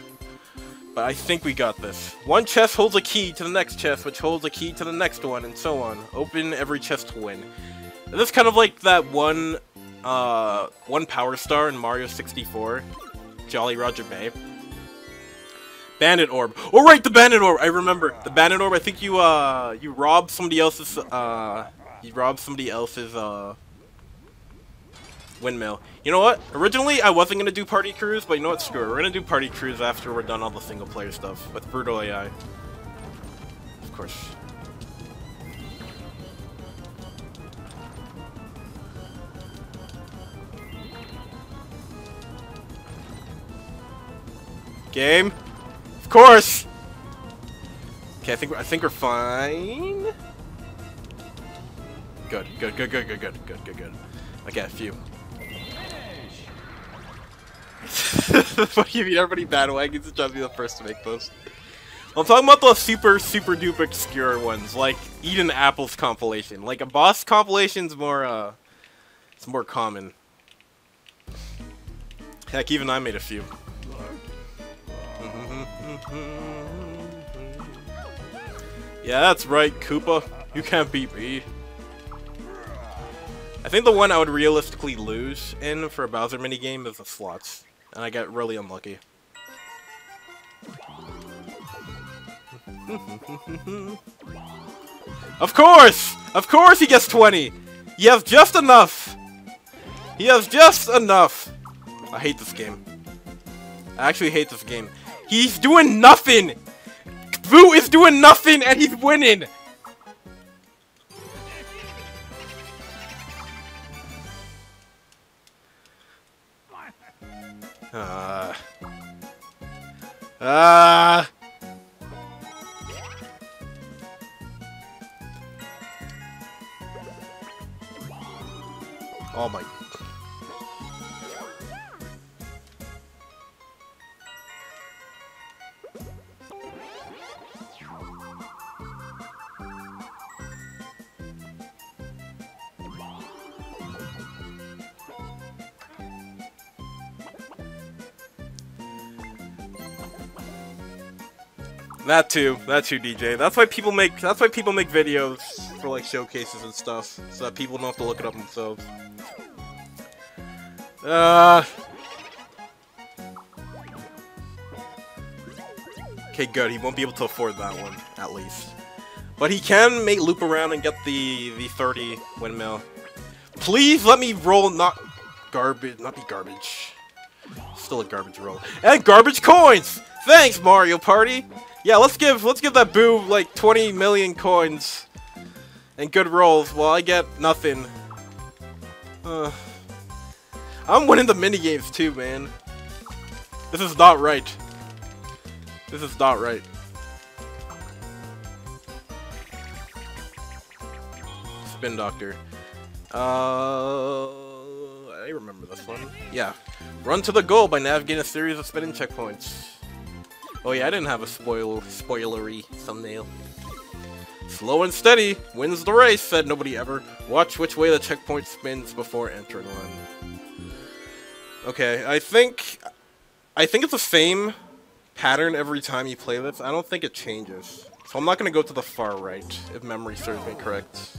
But I think we got this. One chest holds a key to the next chest, which holds a key to the next one, and so on. Open every chest to win. And this is kind of like that one Power Star in Mario 64, Jolly Roger Bay. Bandit Orb. Oh right, the Bandit Orb. I remember the Bandit Orb. I think you robbed somebody else's windmill. You know what? Originally I wasn't gonna do Party Cruise, but you know what? Screw it. We're gonna do Party Cruise after we're done all the single player stuff with Brutal AI. Of course. Game? Of course! Okay, I think we're fine. Good, good, good, good, good, good, good, good, good. Okay, a few. What do you mean everybody bandwagons? It's trying to be the first to make those. Well, I'm talking about the super duper obscure ones, like Eden Apple's compilation. Like a boss compilation's more, it's more common. Heck, even I made a few. Yeah, that's right, Koopa. You can't beat me. I think the one I would realistically lose in for a Bowser minigame is the slots. And I got really unlucky. Of course! Of course he gets 20! He has just enough! He has just enough! I hate this game. I actually hate this game. He's doing nothing! Boo is doing nothing and he's winning! Oh my. That too, DJ. That's why people make videos for like showcases and stuff, so that people don't have to look it up themselves. Okay, good. He won't be able to afford that one, at least. But he can make loop around and get the 30 windmill. Please let me roll not garbage, not be garbage. Still a garbage roll and garbage coins. Thanks, Mario Party. Yeah, let's give that boo like 20 million coins and good rolls while I get nothing. I'm winning the minigames too, man. This is not right. This is not right. Spin Doctor. I remember this one. Yeah. Run to the goal by navigating a series of spinning checkpoints. Oh yeah, I didn't have a spoilery thumbnail. Slow and steady wins the race, said nobody ever. Watch which way the checkpoint spins before entering one. Okay, I think it's the same pattern every time you play this. I don't think it changes. So I'm not gonna go to the far right, if memory serves me correct.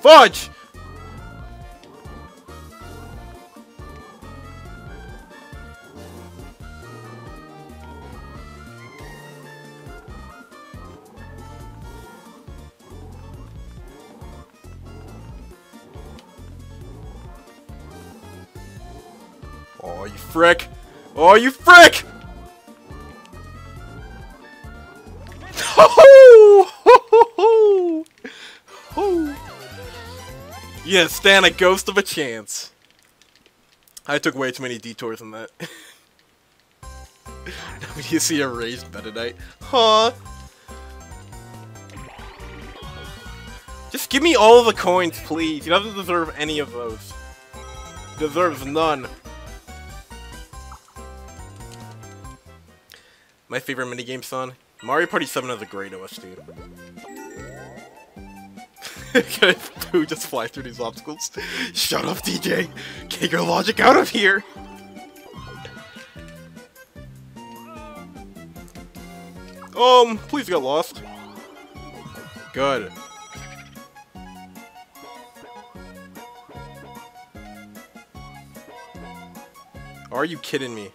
Fudge! Oh, you frick! Oh, you frick! You didn't stand a ghost of a chance. I took way too many detours on that. Now you see a raised bed tonight. Huh? Just give me all the coins, please. He doesn't deserve any of those. He deserves none. My favorite minigame song? Mario Party 7 is a great OST. Can I just fly through these obstacles? Shut up, DJ! Get your logic out of here! Please get lost. Good. Are you kidding me?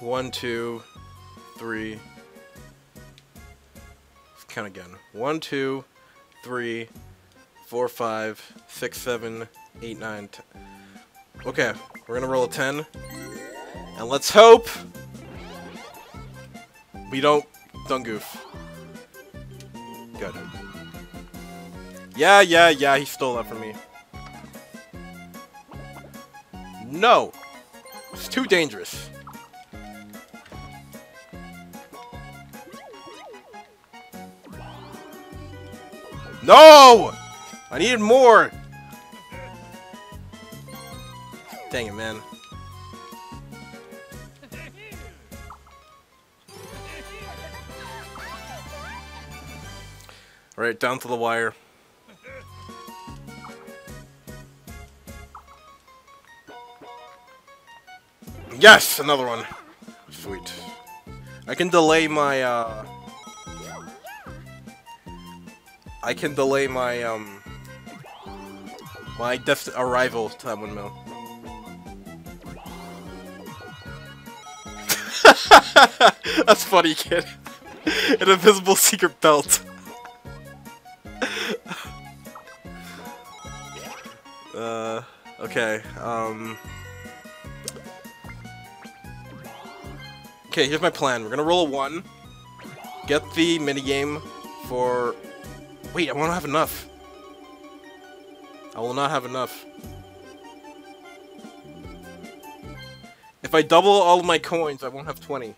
One, two, three. Let's count again. 1, 2, 3, 4, 5, 6, 7, 8, 9, 10. Okay, we're gonna roll a 10. And let's hope we don't goof. Good. Yeah, he stole that from me. No! It's too dangerous. No! I needed more! Dang it, man. Alright, down to the wire. Yes! Another one. Sweet. I can delay my, my arrival to that windmill. That's funny, kid. An invisible secret belt. Okay, okay, here's my plan. We're gonna roll a 1. Get the minigame for... Wait, I won't have enough. I will not have enough. If I double all of my coins, I won't have 20.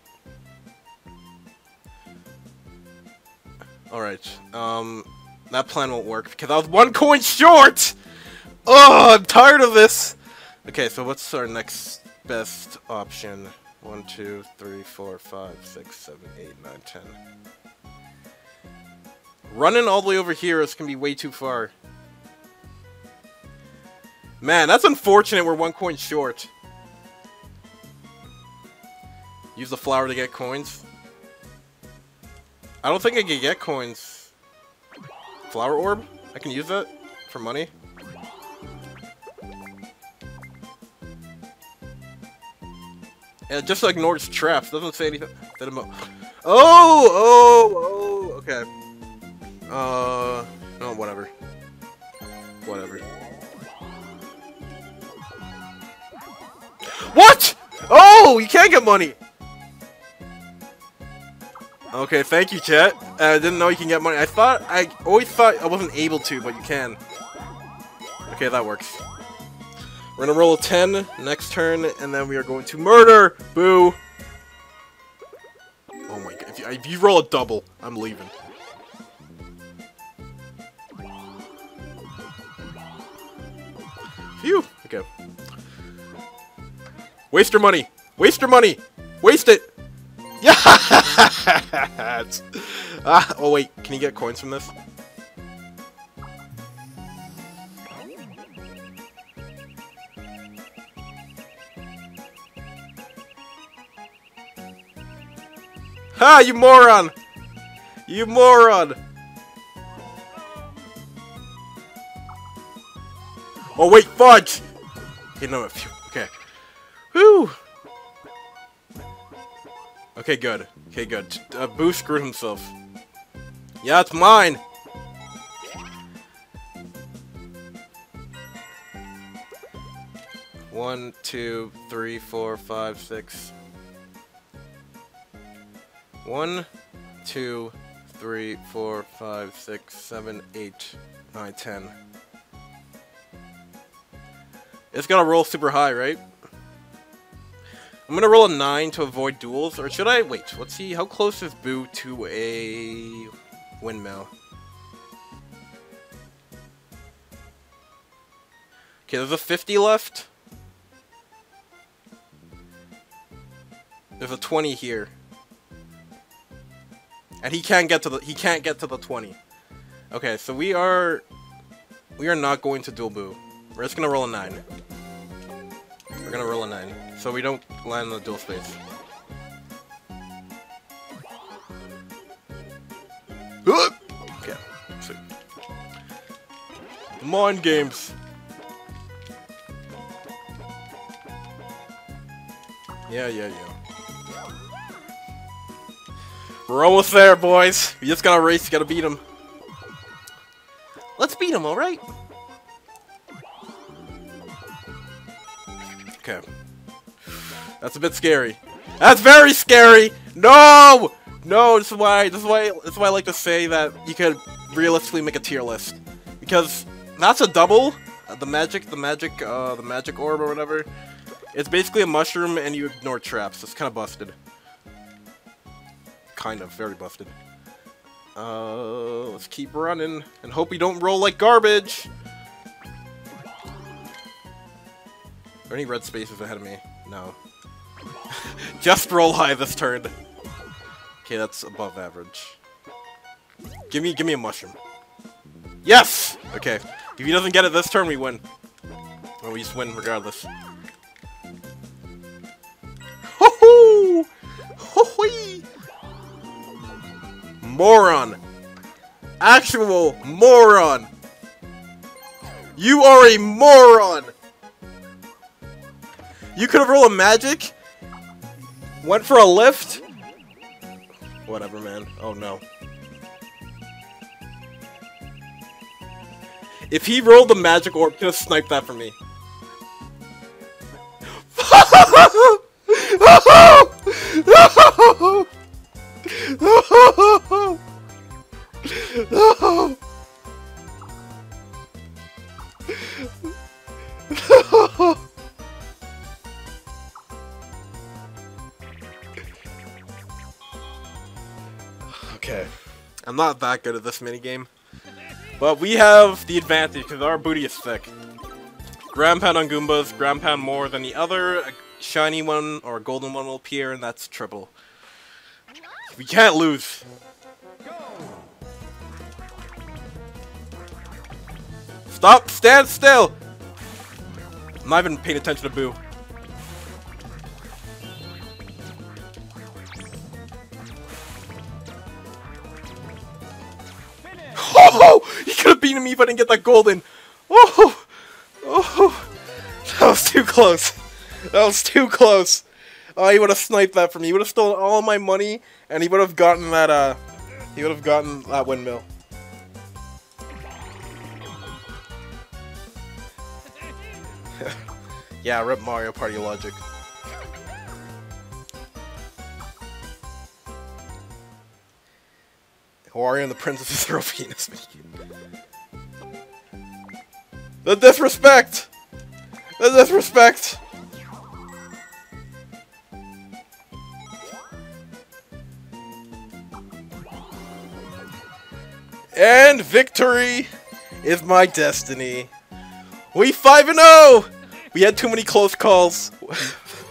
Alright, that plan won't work because I was 1 coin short! Oh, I'm tired of this! Okay, so what's our next best option? 1, 2, 3, 4, 5, 6, 7, 8, 9, 10. Running all the way over here is going to be way too far. Man, that's unfortunate we're 1 coin short. Use the flower to get coins. I don't think I can get coins. Flower orb? I can use that for money. Yeah, it just ignores traps. Doesn't say anything. Oh! Okay. No, whatever. Whatever. What?! Oh! You can't get money! Okay, thank you, chat. I didn't know you can get money. I always thought I wasn't able to, but you can. Okay, that works. We're gonna roll a 10 next turn, and then we are going to murder! Boo! Oh my god, if you roll a double, I'm leaving. Phew! Okay. Waste your money! Waste your money! Waste it! Yeah! Ah, oh wait, can you get coins from this? Ah, you moron! You moron! Oh wait, fudge! Okay, no, okay. Whew! Okay, good. Okay, good. Boo screwed himself. Yeah, it's mine! One, two, three, four, five, six... 1, 2, 3, 4, 5, 6, 7, 8, 9, 10. It's gonna roll super high, right? I'm gonna roll a 9 to avoid duels, or should I? Wait, let's see, how close is Boo to a windmill? Okay, there's a 50 left. There's a 20 here. And he can't get to the 20. Okay, so we are not going to duel Boo. We're just gonna roll a 9. We're gonna roll a 9, so we don't land on the duel space. Okay, sweet. The mind games. Yeah. We're almost there, boys. We just gotta race, gotta beat him. Let's beat him, alright? Okay. That's a bit scary. That's very scary! No! No, this is why I like to say that you could realistically make a tier list. Because that's a double. The magic orb or whatever. It's basically a mushroom and you ignore traps. It's kind of busted. Kind of, very busted. Let's keep running and hope we don't roll like garbage. Are there any red spaces ahead of me? No. Just roll high this turn. Okay, that's above average. Give me a mushroom. Yes! Okay. If he doesn't get it this turn, we win. Or we just win regardless. Ho-hoo! Ho-hee! Moron! Actual moron! You are a moron! You could've rolled a magic, went for a lift. Whatever, man. Oh no. If he rolled the magic orb, just snipe that for me. Okay. I'm not that good at this minigame. But we have the advantage, because our booty is thick. Ground pound on Goombas, ground pound more than the other. A shiny one, or a golden one will appear, and that's triple. We can't lose. Stop! Stand still! I'm not even paying attention to Boo. He could have beaten me if I didn't get that golden. Oh, oh, that was too close. That was too close. Oh, he would have sniped that for me. He would have stolen all my money, and he would have gotten that. He would have gotten that windmill. Yeah, rip Mario Party logic. Wario and the Princess Throw Penis making. The disrespect! The disrespect! And victory is my destiny. We 5-0! We had too many close calls.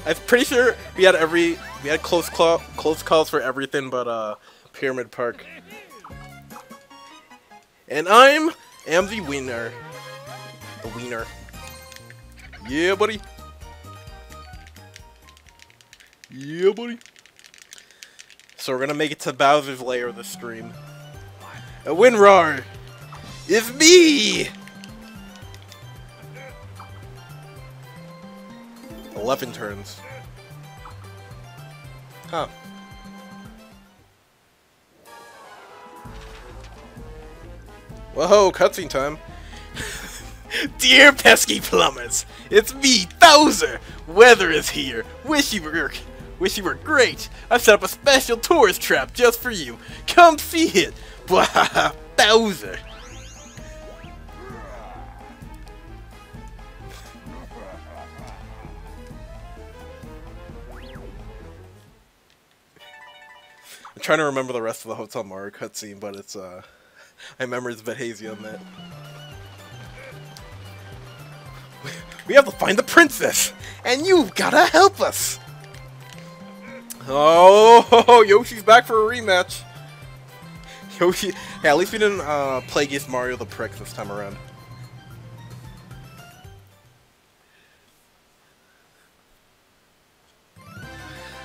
I'm pretty sure we had close calls for everything but Pyramid Park. And I am the winner. The wiener. Yeah, buddy. Yeah, buddy. So we're gonna make it to Bowser's Lair of the stream. A Winrar is me. 11 turns. Huh. Whoa, cutscene time. Dear pesky plumbers, it's me, Bowser! Weather is here. Wish you were great. I've set up a special tourist trap just for you. Come see it. Blah, Bowser. I'm trying to remember the rest of the Hotel Mario cutscene, but it's I remember it's a bit hazy on that. We have to find the princess! And you've gotta help us! Oh, Yoshi's back for a rematch! Yoshi... Hey, at least we didn't play against Mario the Prick this time around.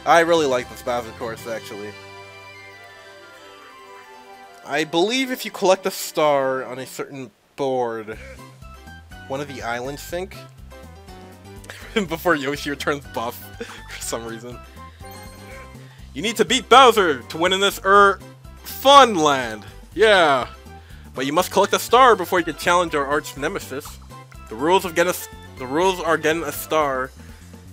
I really like this Bowser course, actually. I believe if you collect a star on a certain board, one of the islands sink before Yoshi returns buff for some reason. You need to beat Bowser to win in this fun land. Yeah, but you must collect a star before you can challenge our arch nemesis. The rules are getting a star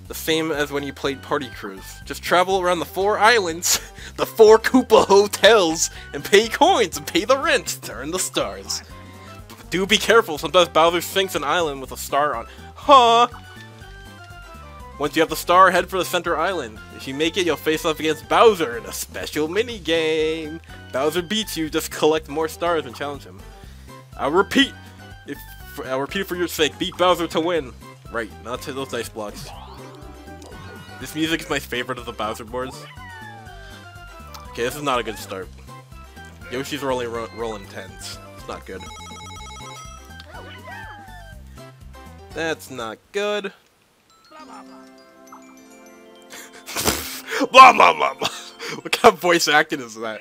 the same as when you played Party Cruise. Just travel around the 4 islands, the 4 Koopa hotels, and pay coins and pay the rent to earn the stars. But do be careful, sometimes Bowser sinks an island with a star on. Huh? Once you have the star, head for the center island. If you make it, you'll face off against Bowser in a special minigame. Bowser beats you, just collect more stars and challenge him. I'll repeat for your sake, beat Bowser to win. Right, not to those dice blocks. This music is my favorite of the Bowser boards. Okay, this is not a good start. Yoshi's rolling 10s. It's not good. That's not good. Blah blah blah blah. What kind of voice acting is that?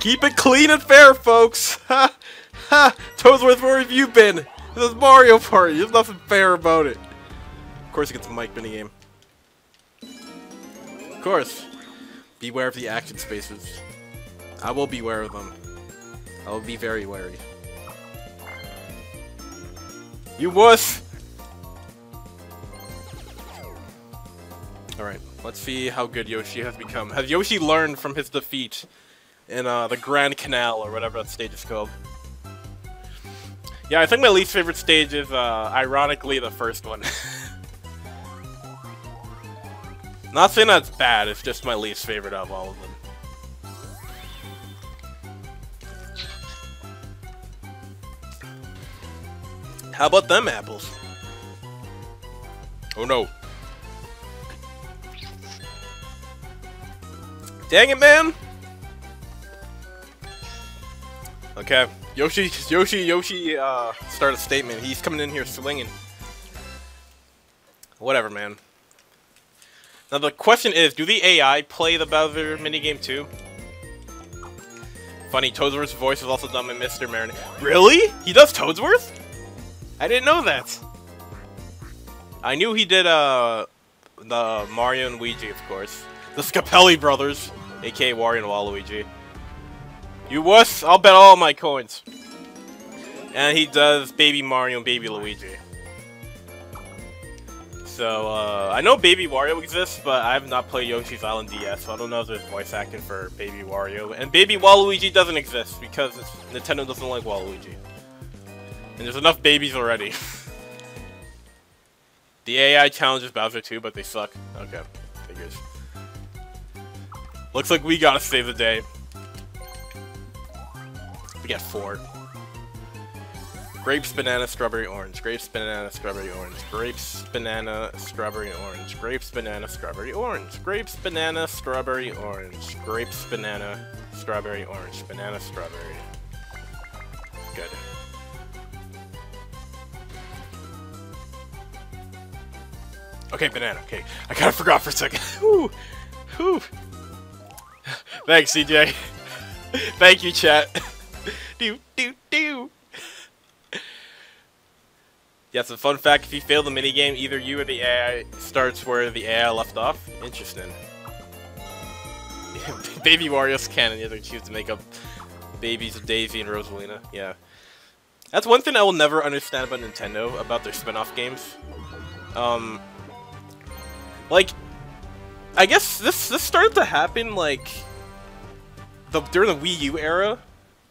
Keep it clean and fair, folks. Ha ha. Toadsworth, where have you been? This is Mario Party. There's nothing fair about it. Of course, it gets a mic minigame. Of course. Beware of the action spaces. I will beware of them. I will be very wary. You wuss. Alright, let's see how good Yoshi has become. Has Yoshi learned from his defeat in the Grand Canal, or whatever that stage is called? Yeah, I think my least favorite stage is, ironically, the first one. Not saying that's bad, it's just my least favorite out of all of them. How about them apples? Oh no. Dang it, man! Okay, Yoshi start a statement. He's coming in here swinging. Whatever, man. Now the question is, do the AI play the Bowser minigame too? Funny, Toadsworth's voice is also done by Mr. Marin. Really? He does Toadsworth? I didn't know that. I knew he did the Mario and Luigi, of course. The Scapelli brothers, aka Wario and Waluigi. You wuss! I'll bet all my coins. And he does Baby Mario and Baby Luigi. So, I know Baby Wario exists, but I have not played Yoshi's Island DS, so I don't know if there's voice acting for Baby Wario. And Baby Waluigi doesn't exist, because Nintendo doesn't like Waluigi. And there's enough babies already. The AI challenges Bowser too, but they suck. Okay, figures. Looks like we gotta save the day. We got 4. Grapes, banana, strawberry, orange. Grapes, banana, strawberry, orange. Grapes, banana, strawberry, orange. Grapes, banana, strawberry, orange. Grapes, banana, strawberry, orange. Grapes, banana, strawberry, orange. Banana, strawberry. Good. Okay, banana. Okay. I kinda forgot for a second. Whew. Whew. Thanks, CJ. Thank you, chat. Do, do, do. Yes, a fun fact, if you fail the minigame, either you or the AI starts where the AI left off. Interesting. Baby Wario's canon, the other choose to make up babies of Daisy and Rosalina. Yeah. That's one thing I will never understand about Nintendo, about their spin-off games. Like, I guess this started to happen like during the Wii U era.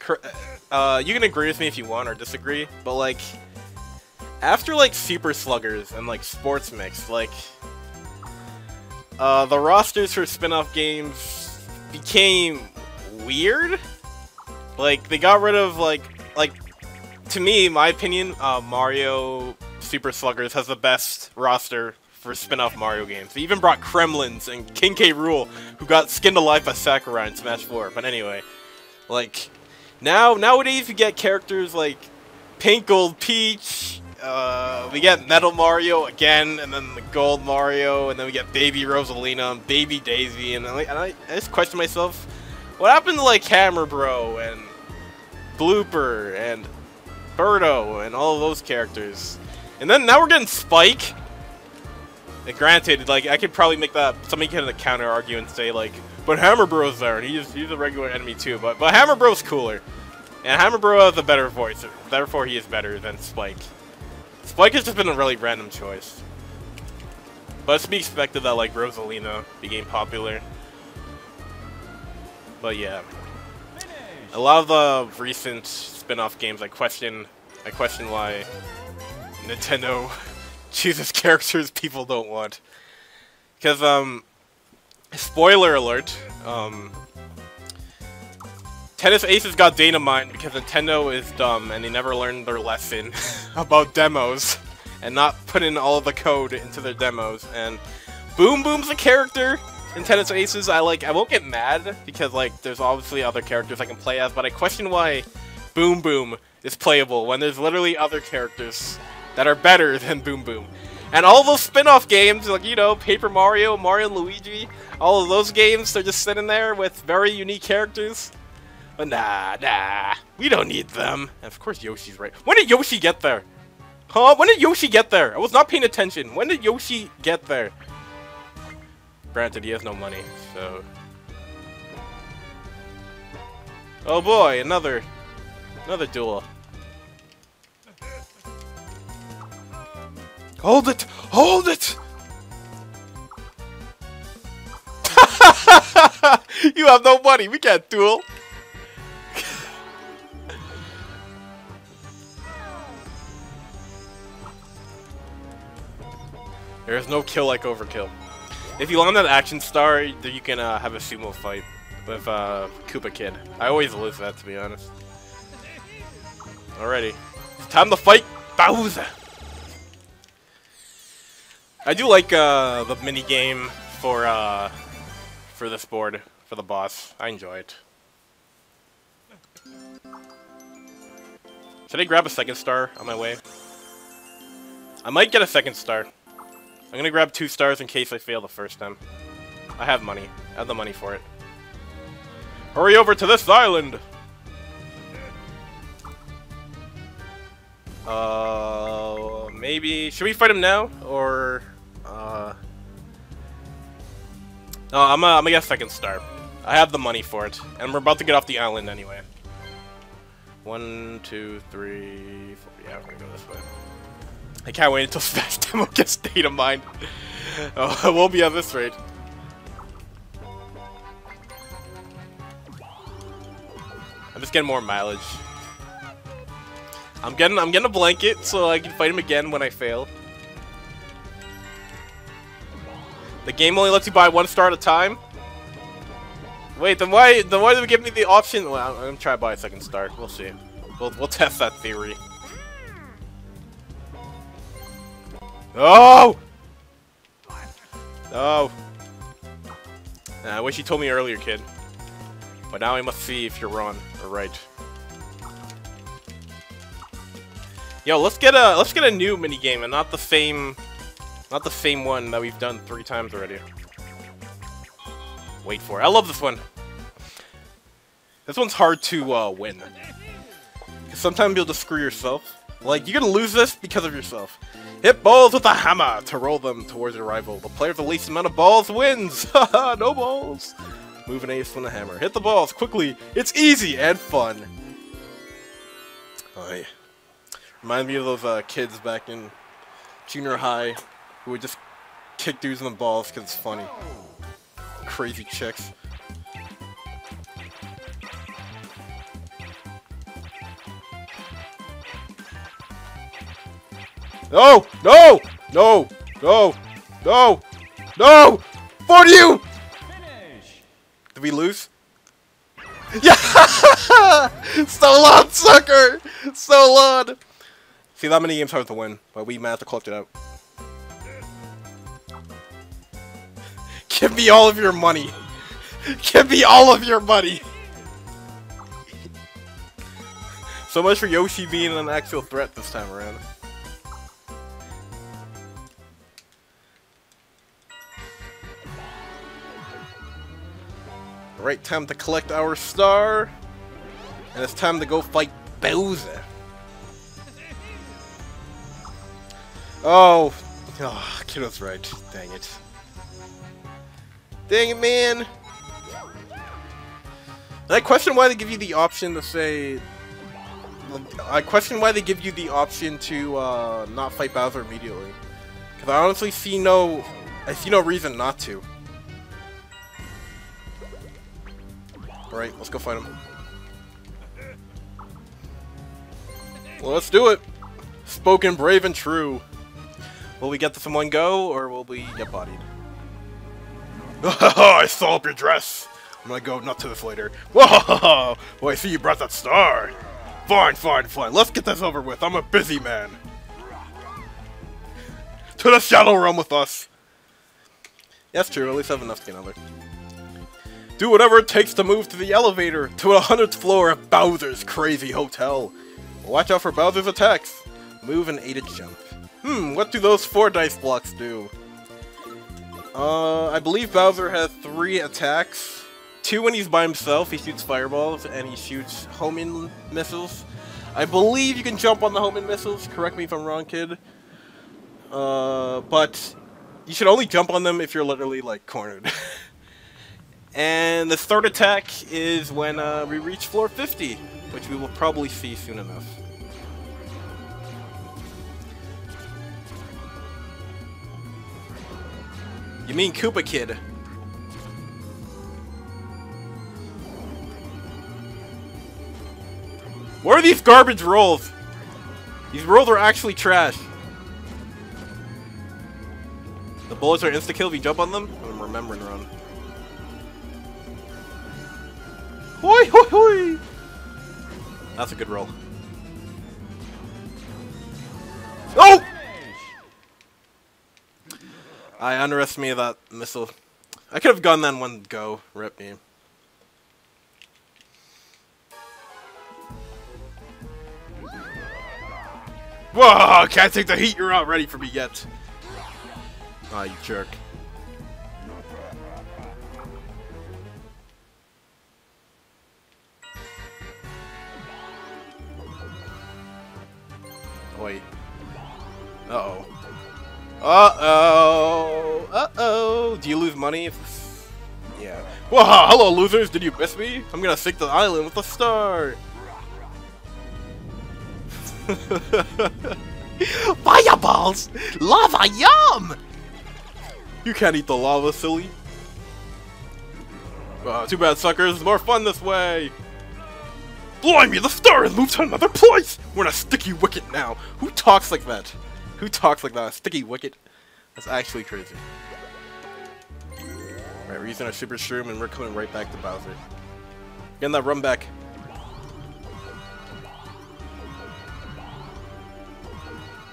You can agree with me if you want or disagree, but like after like Super Sluggers and like Sports Mix, like the rosters for spin-off games became weird. Like they got rid of like to me, my opinion, Mario Super Sluggers has the best roster for spin-off Mario games. They even brought Kremlins and King K. Rool, who got skinned alive by Sakurai in Smash 4. But anyway, like, nowadays you get characters like Pink Gold Peach, we get Metal Mario again, and then the Gold Mario, and then we get Baby Rosalina and Baby Daisy, and I just question myself, what happened to like Hammer Bro and Blooper and Birdo and all of those characters? And then now we're getting Spike. And granted, like, I could probably make that, somebody could counter-argue and say, like, but Hammer Bro's there, and he's a regular enemy too, but Hammer Bro's cooler. And Hammer Bro has a better voice, therefore he is better than Spike. Spike has just been a really random choice. But it's to be expected that, like, Rosalina became popular. But yeah. A lot of the recent spin-off games, I question why Nintendo chooses characters people don't want. Because, spoiler alert, Tennis Aces got dynamite because Nintendo is dumb and they never learned their lesson about demos and not putting all the code into their demos. And Boom Boom's a character in Tennis Aces. I won't get mad because, like, there's obviously other characters I can play as, but I question why Boom Boom is playable when there's literally other characters that are better than Boom Boom. And all those spin-off games, like, you know, Paper Mario, Mario & Luigi, all of those games, they're just sitting there with very unique characters. But nah, we don't need them. And of course Yoshi's right. When did Yoshi get there? Huh? When did Yoshi get there? I was not paying attention. When did Yoshi get there? Granted, he has no money, so... Oh boy, another duel. Hold it! Hold it! You have no money, we can't duel! There is no kill like overkill. If you land that action star, then you can have a sumo fight with Koopa Kid. I always lose that, to be honest. Alrighty. It's time to fight Bowser! I do like the mini game for this board, for the boss. I enjoy it. Should I grab a second star on my way? I might get a second star. I'm gonna grab 2 stars in case I fail the first time. I have money. I have the money for it. Hurry over to this island! Maybe... Should we fight him now? Or... No, I'm gonna get a second star. I have the money for it. And we're about to get off the island anyway. 1, 2, 3, 4... Yeah, we're gonna go this way. I can't wait until Smash Demo gets data mined. Oh, I won't be at this rate. I'm just getting more mileage. I'm getting a blanket so I can fight him again when I fail. The game only lets you buy 1 star at a time. Wait, then why did they give me the option? Well, I'm gonna try to buy a second star. We'll see. We'll test that theory. Oh! Oh. Nah, I wish you told me earlier, kid. But now I must see if you're wrong or right. Yo, let's get a new minigame and not the same one that we've done 3 times already. Wait for it. I love this one. This one's hard to win. 'Cause sometimes you'll just screw yourself. Like, you're gonna lose this because of yourself. Hit balls with a hammer to roll them towards your rival. The player with the least amount of balls wins! Haha, no balls! Move an ace with a hammer. Hit the balls quickly. It's easy and fun. Oh, yeah. Reminds me of those kids back in junior high who would just kick dudes in the balls because it's funny. Crazy chicks. No! No! No! No! No! No! For you! Finish. Did we lose? Yeah! So long, sucker! So long! See, that many games hard to win, but we might have to clutch it out. Give me all of your money! Give me all of your money! So much for Yoshi being an actual threat this time around. Right, time to collect our star, and it's time to go fight Bowser. Oh, kiddo's right. Dang it. Dang it, man. And I question why they give you the option to say... I question why they give you the option to not fight Bowser immediately. Because I honestly see no I see no reason not to. Alright, let's go fight him. Let's do it! Spoken brave and true. Will we get this in one go, or will we get bodied? I saw up your dress! I'm gonna go nuts to this later. Whoa! Well, I see you brought that star! Fine, fine, fine. Let's get this over with. I'm a busy man. To the Shadow Realm with us! That's true, at least I have enough to get another. Do whatever it takes to move to the elevator to a 100th floor at Bowser's crazy hotel. Watch out for Bowser's attacks. Move and 8-inch jump. What do those 4 dice blocks do? I believe Bowser has 3 attacks. 2 when he's by himself, he shoots fireballs, and he shoots homing missiles. I believe you can jump on the homing missiles, correct me if I'm wrong, kid. But you should only jump on them if you're literally, like, cornered. And the third attack is when we reach floor 50, which we will probably see soon enough. You mean Koopa Kid? What are these garbage rolls? These rolls are actually trash. The bullets are insta-kill if you jump on them? I'm remembering wrong. Hoi hoi hoi! That's a good roll. Oh! I underestimated that missile. I could have gone that in one go. Rip me. Whoa! Can't take the heat. You're not ready for me yet. Ah, you jerk. Wait. Uh-oh. Uh-oh! Uh-oh! Do you lose money? Yeah. Whoa! Hello, losers! Did you miss me? I'm gonna sink the island with a star! Fireballs! Lava, yum! You can't eat the lava, silly. Too bad, suckers. It's more fun this way! Blimey, the star has moved to another place! We're in a sticky wicket now! Who talks like that? Who talks like that? A sticky wicket? That's actually crazy. Alright, we're using our super shroom and we're coming right back to Bowser. Getting that run back.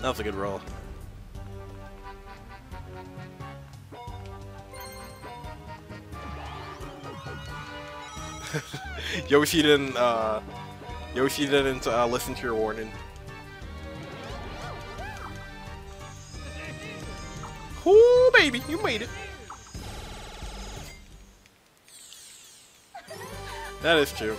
That was a good roll. Yoshi didn't listen to your warning. Ooh, baby, you made it. That is true.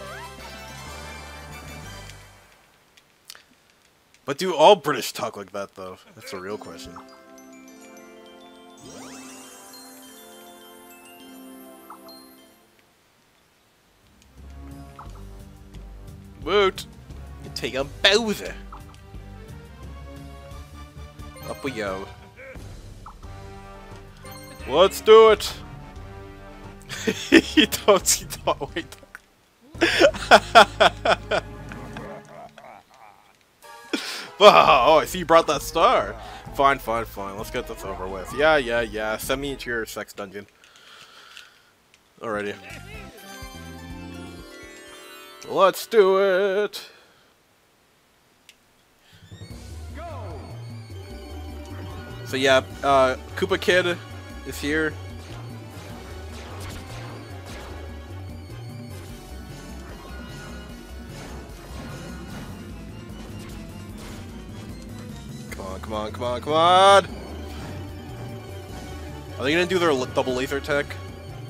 But do all British talk like that, though? That's a real question. Woot! You take a Bowser. Up we go. Let's do it! you don't wait. Oh, I see you brought that star! Fine, fine, fine. Let's get this over with. Yeah, yeah, yeah. Send me into your sex dungeon. Alrighty. Let's do it! Go. So yeah, Koopa Kid is here. Come on, come on, come on, come on! Are they gonna do their double laser attack?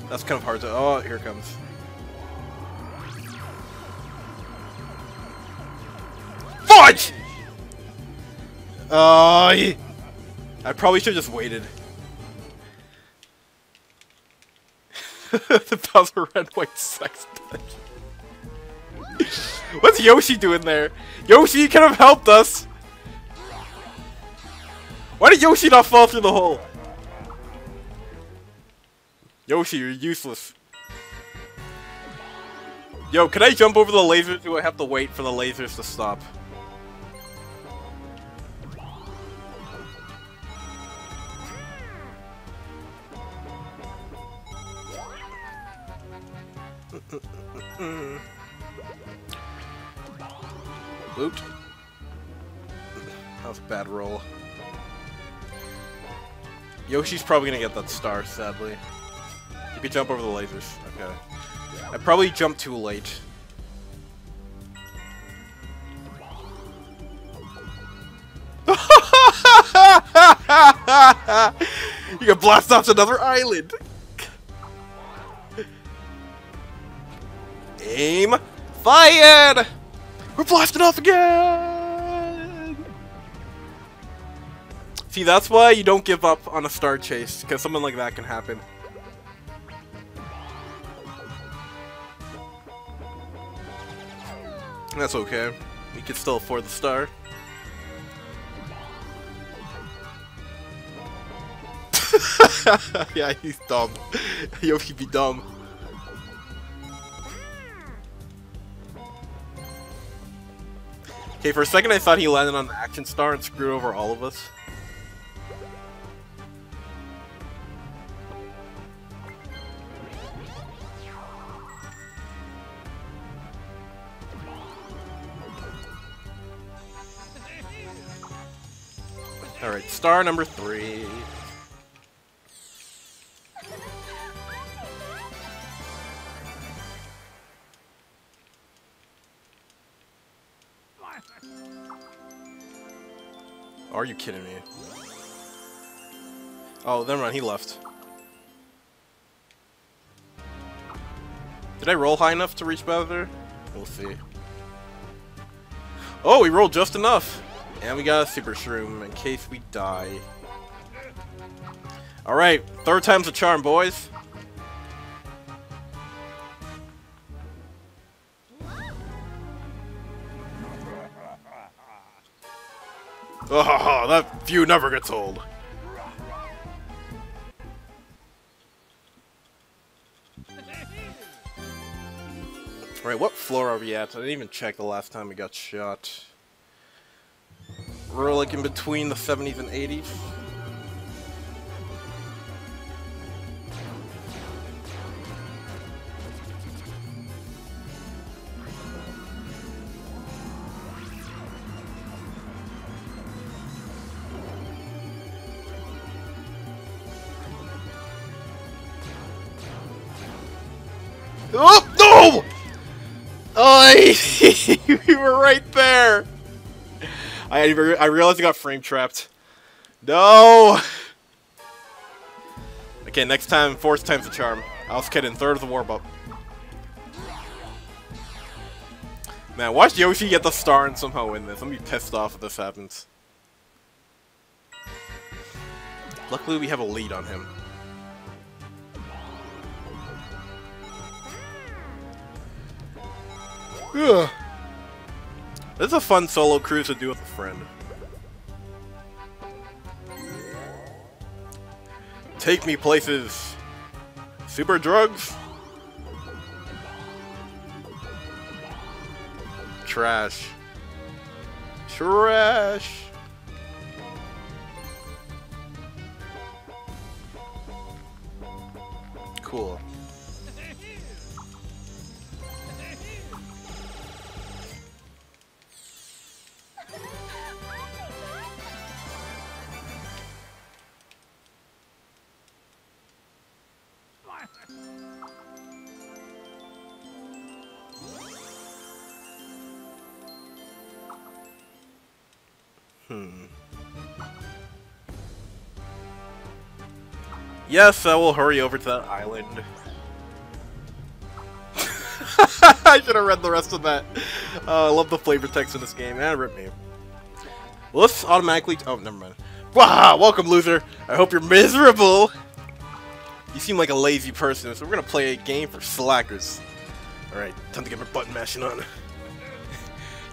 That's kind of hard to... Oh, here it comes. Fudge! I probably should have just waited. The Bowser Red White Sex Dungeon. What's Yoshi doing there? Yoshi, you could have helped us! Why did Yoshi not fall through the hole? Yoshi, you're useless. Yo, can I jump over the lasers? Do I have to wait for the lasers to stop? Loot. That was a bad roll. Yoshi's probably gonna get that star, sadly. You can jump over the lasers. Okay. I probably jumped too late. You can blast off to another island! Aim! Fired! We're blasting off again! See, that's why you don't give up on a star chase, because something like that can happen. That's okay. We can still afford the star. Yeah, he's dumb. Yoshi be dumb. Okay, for a second I thought he landed on the action star and screwed over all of us. Alright, star number 3. Are you kidding me? Oh, never mind, he left. Did I roll high enough to reach Bowser? We'll see. Oh, we rolled just enough! And we got a super shroom in case we die. Alright, third time's a charm, boys. Oh, that view never gets old. Alright, what floor are we at? I didn't even check the last time we got shot. We're like in between the 70s and 80s. Oh, no! Oh, we were right there! I realized I got frame trapped. No! Okay, next time, fourth time's the charm. I was kidding, third of the warp up. Man, watch Yoshi get the star and somehow win this. I'm gonna be pissed off if this happens. Luckily, we have a lead on him. Ugh. This is a fun solo cruise to do with a friend. Take me places. Super drugs? Trash. Trash. Cool. Yes, I will hurry over to that island. I should have read the rest of that. I love the flavor text in this game. Eh, rip me. Well, let's automatically... Oh, never mind. Wow, welcome, loser. I hope you're miserable. You seem like a lazy person, so we're going to play a game for slackers. Alright, time to get my button mashing on.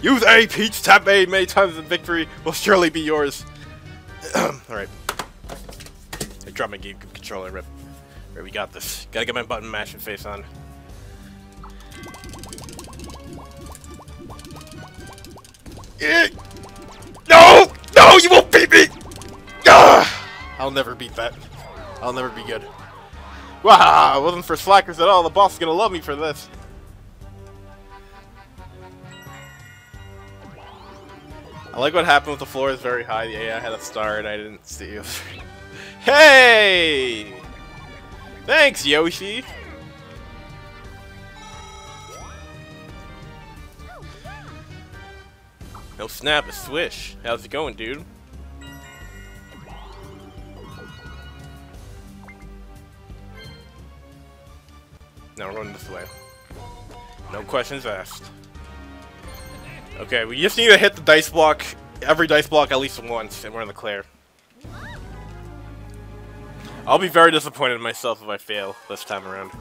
Use A, Peach, tap A many times and victory will surely be yours. Alright. Drop my GameCube controller, rip. Alright, we got this. Gotta get my button mashing face on. No! No! You won't beat me! I'll never beat that. I'll never be good. Wow! It wasn't for slackers at all. The boss is gonna love me for this. I like what happened with the floor is very high. The AI had a star and I didn't see you. Hey! Thanks, Yoshi! No snap, a swish. How's it going, dude? Now run this way. No questions asked. Okay, we just need to hit the dice block, every dice block at least once, and we're in the clear. I'll be very disappointed in myself if I fail this time around.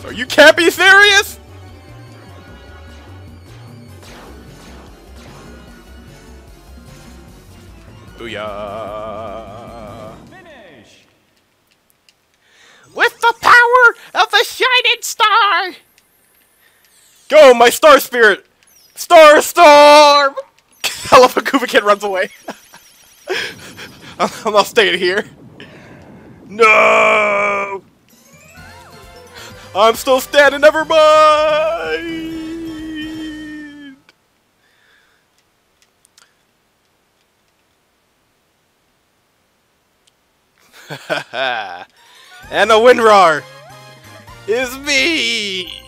So you can't be serious? Booyah! Finish. With the power of the shining star! Go, my star spirit! Star storm! I love how Koopa Kid runs away. I'm not staying here. No! I'm still standing, never mind! And a Winrar is me!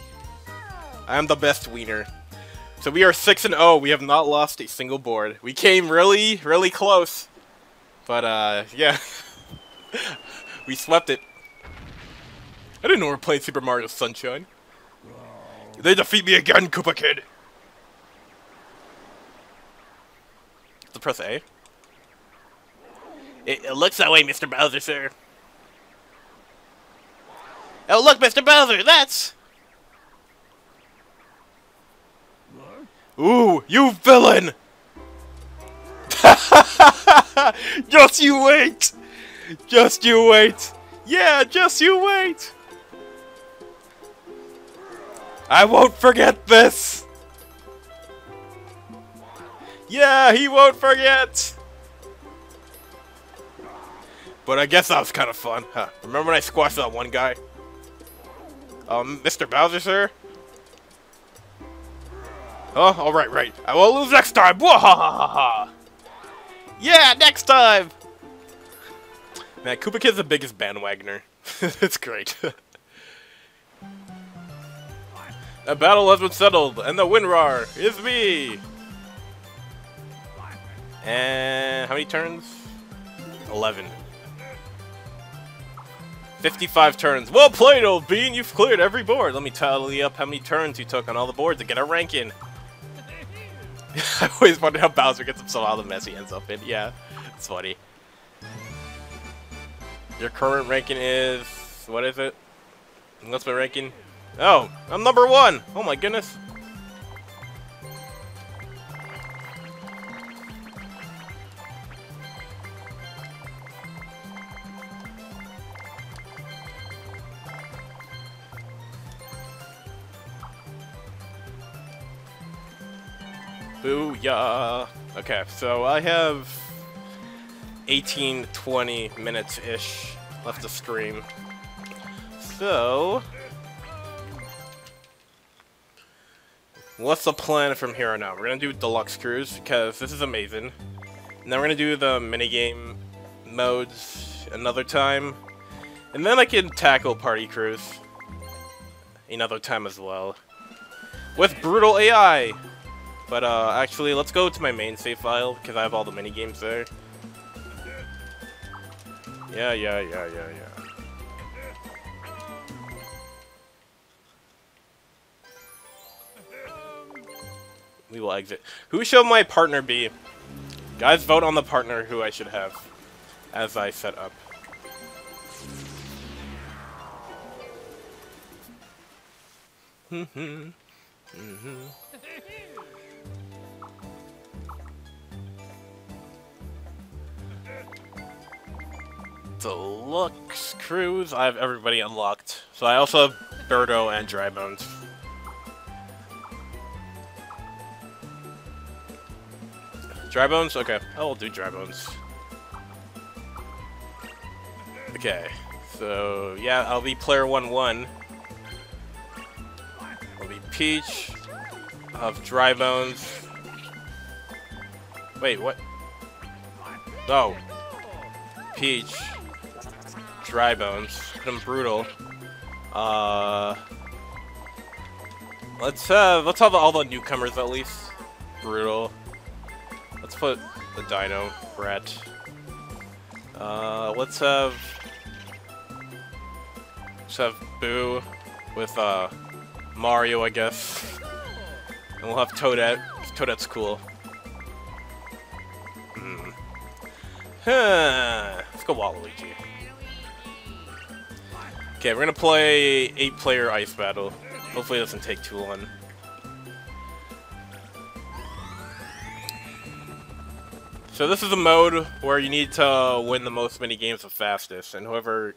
I'm the best wiener. So we are 6-0. We have not lost a single board. We came really, really close. But, yeah. We swept it. I didn't know we were playing Super Mario Sunshine. They defeat me again, Koopa Kid! So press A. It looks that way, Mr. Bowser, sir. Oh, look, Mr. Bowser, that's... Ooh, you villain! Just you wait! Just you wait! Yeah, just you wait! I won't forget this! Yeah, he won't forget! But I guess that was kind of fun, huh? Remember when I squashed that one guy? Mr. Bowser, sir? Oh, alright, right. I won't lose next time! Wahahaha! Yeah, next time! Man, Koopa Kid's the biggest bandwagoner. It's great. A battle has been settled, and the Winrar is me! And... how many turns? 11. 55 turns. Well played, old bean! You've cleared every board! Let me tally up how many turns you took on all the boards to get a rank in. I always wonder how Bowser gets himself out of the mess he ends up in. Yeah, it's funny. Your current ranking is... what is it? What's my ranking? Oh, I'm number 1! Oh my goodness. Booyah! Okay, so I have 18, 20 minutes-ish left to stream. So... what's the plan from here on out? We're gonna do Deluxe Cruise, because this is amazing. And then we're gonna do the minigame modes another time. And then I can tackle Party Cruise another time as well. With brutal AI! But actually, let's go to my main save file, because I have all the minigames there. Yeah. We will exit. Who shall my partner be? Guys, vote on the partner who I should have. as I set up. Deluxe Cruise, I have everybody unlocked. So I also have Birdo and Drybones. Drybones? Okay, I will do Drybones. Okay, so yeah, I'll be player 1-1. I'll be Peach, I'll have Drybones. Wait, what? Oh. Peach, Drybones, put them brutal. Let's have all the newcomers at least. Brutal. Let's put the Dino Rat. Let's have Boo with Mario, I guess. And we'll have Toadette. Toadette's cool. Let's go Waluigi. Okay, we're gonna play 8-player ice battle. Hopefully it doesn't take too long. So this is a mode where you need to win the most mini games the fastest, and whoever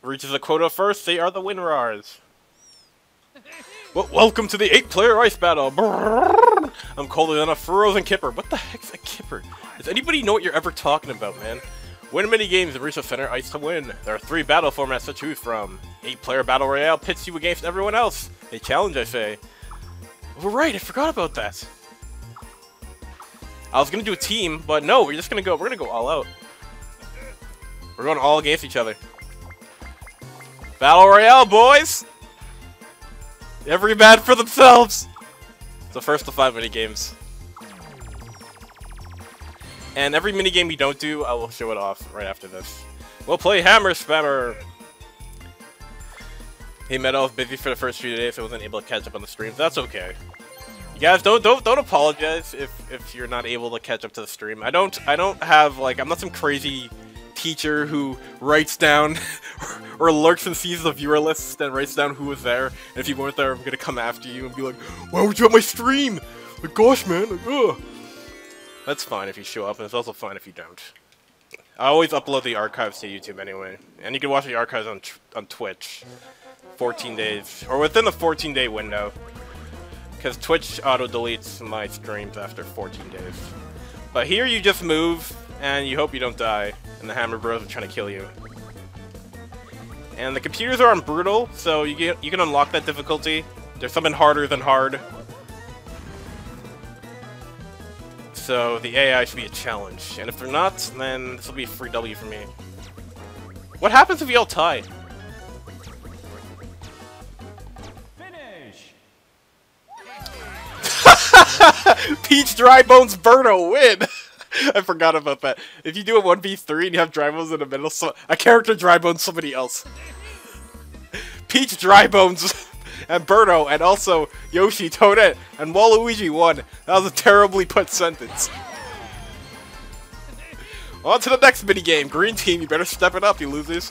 reaches the quota first, they are the Winrars. Well, welcome to the 8-player ice battle. Brrr, I'm colder than a frozen kipper. What the heck's a kipper? Does anybody know what you're ever talking about, man? Win many games and reach the center ice to win. There are 3 battle formats to choose from. 8-player battle royale pits you against everyone else. A challenge, I say. We're right, I forgot about that. I was gonna do a team, but no, we're gonna go all out. We're going all against each other. Battle royale, boys! Every man for themselves! It's the first of 5 minigames. And every minigame you don't do, I will show it off right after this. We'll play Hammer Spammer! Hey Metal, I was busy for the first few days, so I wasn't able to catch up on the streams. That's okay. You guys, don't apologize if you're not able to catch up to the stream. I don't have, like, I'm not some crazy teacher who writes down or lurks and sees the viewer list and writes down who was there. And if you weren't there, I'm gonna come after you and be like, why would you at my stream? Like, gosh, man, like, ugh. That's fine if you show up, and it's also fine if you don't. I always upload the archives to YouTube anyway, and you can watch the archives on Twitch. 14 days, or within the 14-day window, because Twitch auto-deletes my streams after 14 days. But here you just move, and you hope you don't die, and the Hammer Bros are trying to kill you. And the computers are on Brutal, so you can unlock that difficulty. There's something harder than hard. So the AI should be a challenge, and if they're not, then this will be a free W for me. What happens if we all tie? Finish. Peach, Drybones, Birdo win. I forgot about that. If you do a 1v3 and you have Drybones in the middle, so a character Drybones somebody else. Peach, Drybones. And Birdo, and also Yoshi, Toadette, and Waluigi won. That was a terribly put sentence. On to the next minigame. Green team, you better step it up, you losers.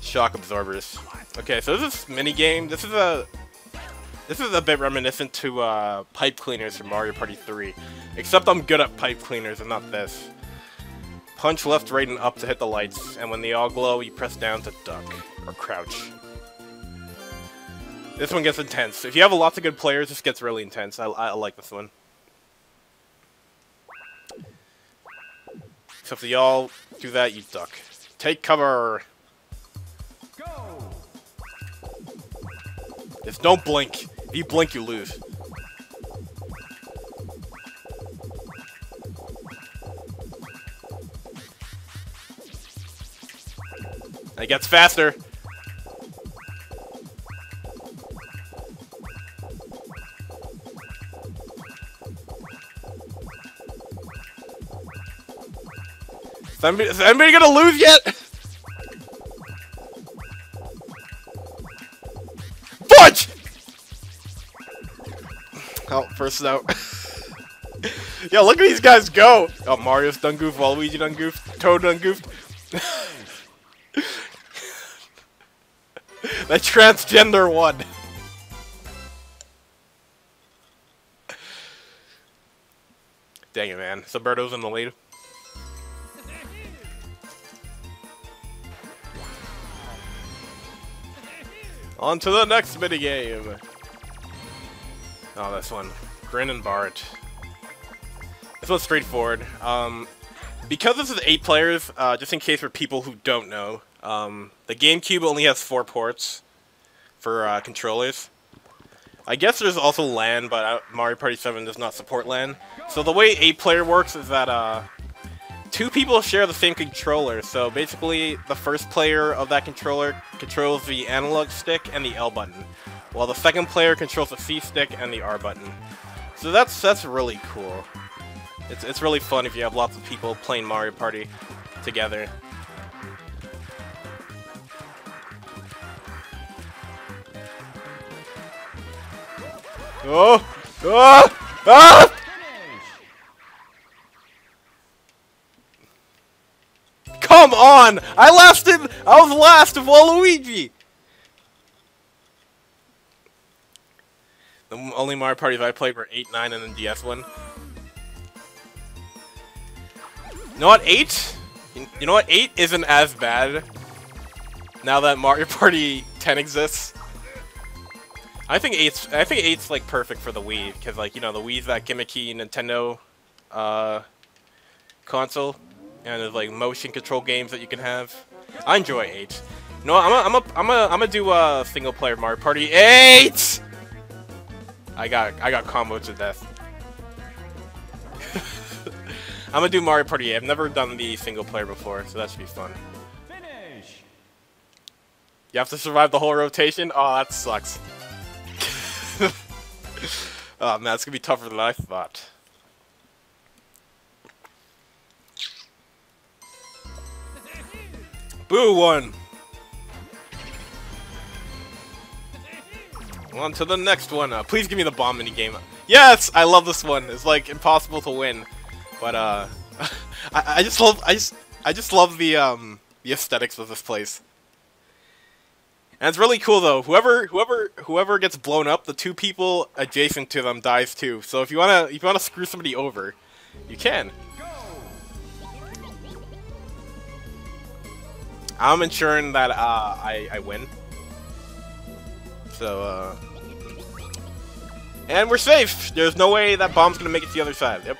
Shock absorbers. Okay, so this minigame, this is a bit reminiscent to pipe cleaners from Mario Party 3. Except I'm good at pipe cleaners and not this. Punch left, right, and up to hit the lights, and when they all glow, you press down to duck or crouch. This one gets intense. If you have lots of good players, this gets really intense. I like this one. So if you all do that, you duck. Take cover! Go! Just don't blink. If you blink, you lose. It gets faster! Is anybody gonna lose yet? Fudge! Oh, first out. Yo, look at these guys go! Oh, Mario's done goof, Waluigi done goof, Toad done goofed. The transgender one. Dang it, man. Subberto's in the lead. On to the next minigame. Oh, this one. Grin and Bart. This one's straightforward. Because this is 8 players, just in case for people who don't know, the GameCube only has 4 ports for controllers. I guess there's also LAN, but Mario Party 7 does not support LAN. So the way 8-player works is that 2 people share the same controller. So basically, the first player of that controller controls the analog stick and the L button, while the second player controls the C stick and the R button. So that's really cool. It's really fun if you have lots of people playing Mario Party together. Oh! Oh! Oh! Come on! I was last of all Luigi! The only Mario parties I played were 8, 9, and then DS one. You know what? 8? You know what? 8 isn't as bad now that Mario Party 10 exists. I think eight's like perfect for the Wii, because like, you know, the Wii's that gimmicky Nintendo console, and there's like motion control games that you can have. I enjoy 8. No, I'm gonna do a single player Mario Party 8. I got comboed to death. I'm gonna do Mario Party 8. I've never done the single player before, so that should be fun. Finish. You have to survive the whole rotation. Oh, that sucks. Oh man, it's gonna be tougher than I thought. Boo won! On to the next one. Please give me the bomb minigame. Yes! I love this one. It's like impossible to win. But I just love the aesthetics of this place. And it's really cool though. Whoever gets blown up, the 2 people adjacent to them dies too. So if you wanna screw somebody over, you can. Go. I'm ensuring that I win. So and we're safe. There's no way that bomb's gonna make it to the other side. Yep.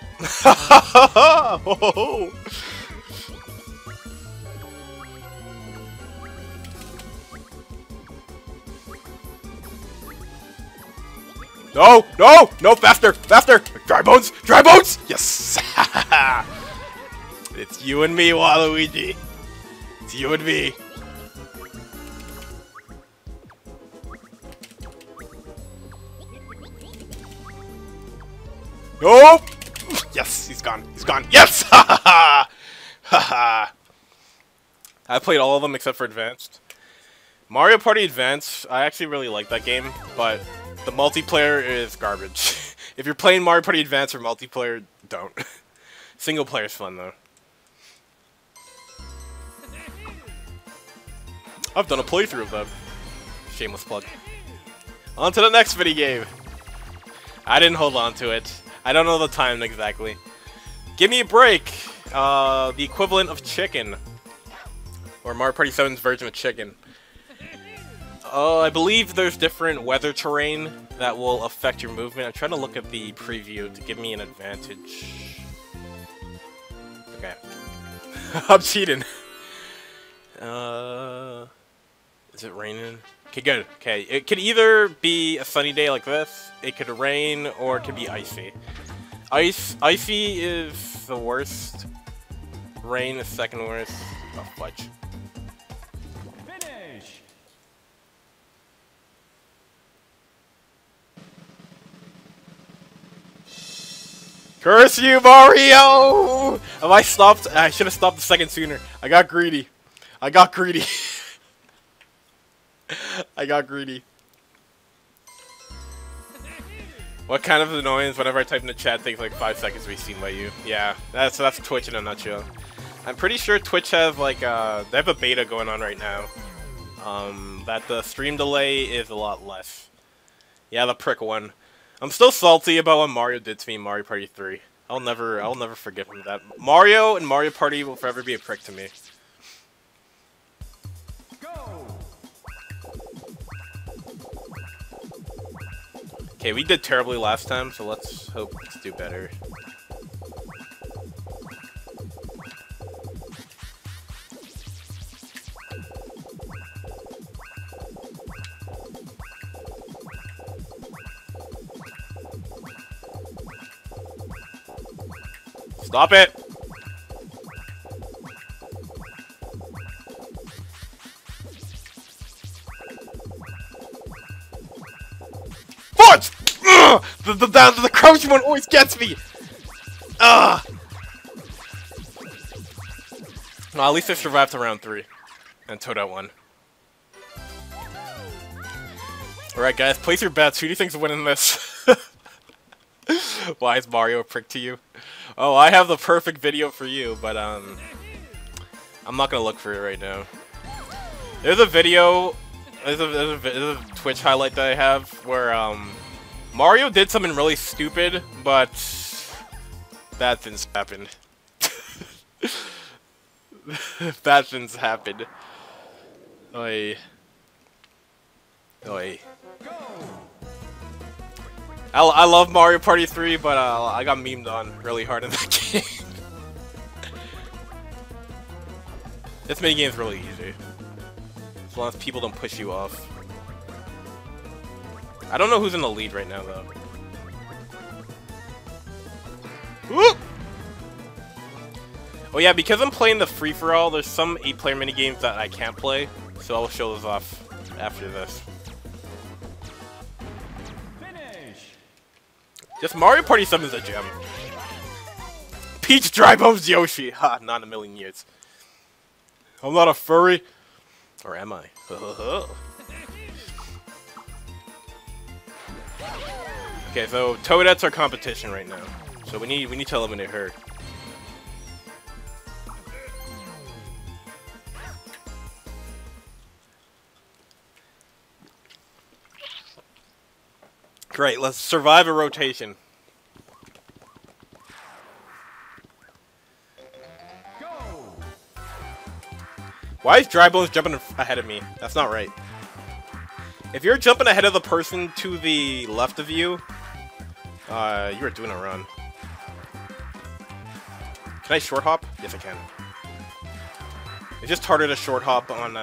No! No! No! Faster! Faster! Dry bones! Dry bones! Yes! It's you and me, Waluigi. It's you and me. No! Yes! He's gone. He's gone. Yes! Ha ha ha! I played all of them except for Advanced. Mario Party Advance. I actually really like that game, but the multiplayer is garbage. If you're playing Mario Party Advance or multiplayer, don't. Single player is fun, though. I've done a playthrough of them. Shameless plug. On to the next video game. I didn't hold on to it. I don't know the time exactly. Give me a break. The equivalent of chicken. Or Mario Party 7's version of chicken. I believe there's different weather terrain that will affect your movement. I'm trying to look at the preview to give me an advantage. Okay. I'm cheating. Is it raining? Okay, good. Okay, it could either be a sunny day like this, it could rain, or it could be icy. Icy is the worst. Rain is second worst. Oh, fudge. Curse you, Mario! Have I stopped? I should have stopped a second sooner. I got greedy. I got greedy. I got greedy. What kind of annoyance whenever I type in the chat takes like 5 seconds to be seen by you? Yeah, that's Twitch in a nutshell. I'm pretty sure Twitch have like they have a beta going on right now. That the stream delay is a lot less. Yeah, the prick one. I'm still salty about what Mario did to me in Mario Party 3. I'll never forgive him for that. Mario and Mario Party will forever be a prick to me. Okay, we did terribly last time, so let's hope let's do better. Stop it! What? The crouching one always gets me! Ugh! Well, at least I survived to round 3. And Toadette won. Alright guys, place your bets. Who do you think's winning this? Why is Mario a prick to you? Oh, I have the perfect video for you, but I'm not gonna look for it right now. There's a video, there's a Twitch highlight that I have where Mario did something really stupid, but bad things happened. Bad things happened. Oi. Oi. I love Mario Party 3, but I got memed on really hard in that game. This minigame's really easy. As long as people don't push you off. I don't know who's in the lead right now, though. Whoop! Oh yeah, because I'm playing the free-for-all, there's some 8-player minigames that I can't play, so I'll show those off after this. This Mario Party 7 is a gem. Peach dry bones Yoshi. Ha, not in a million years. I'm not a furry. Or am I? Okay, so Toadette's our competition right now. So we need to eliminate her. Great, let's survive a rotation. Go. Why is Drybones jumping ahead of me? That's not right. If you're jumping ahead of the person to the left of you, you are doing a run. Can I short hop? Yes, I can. It's just harder to short hop on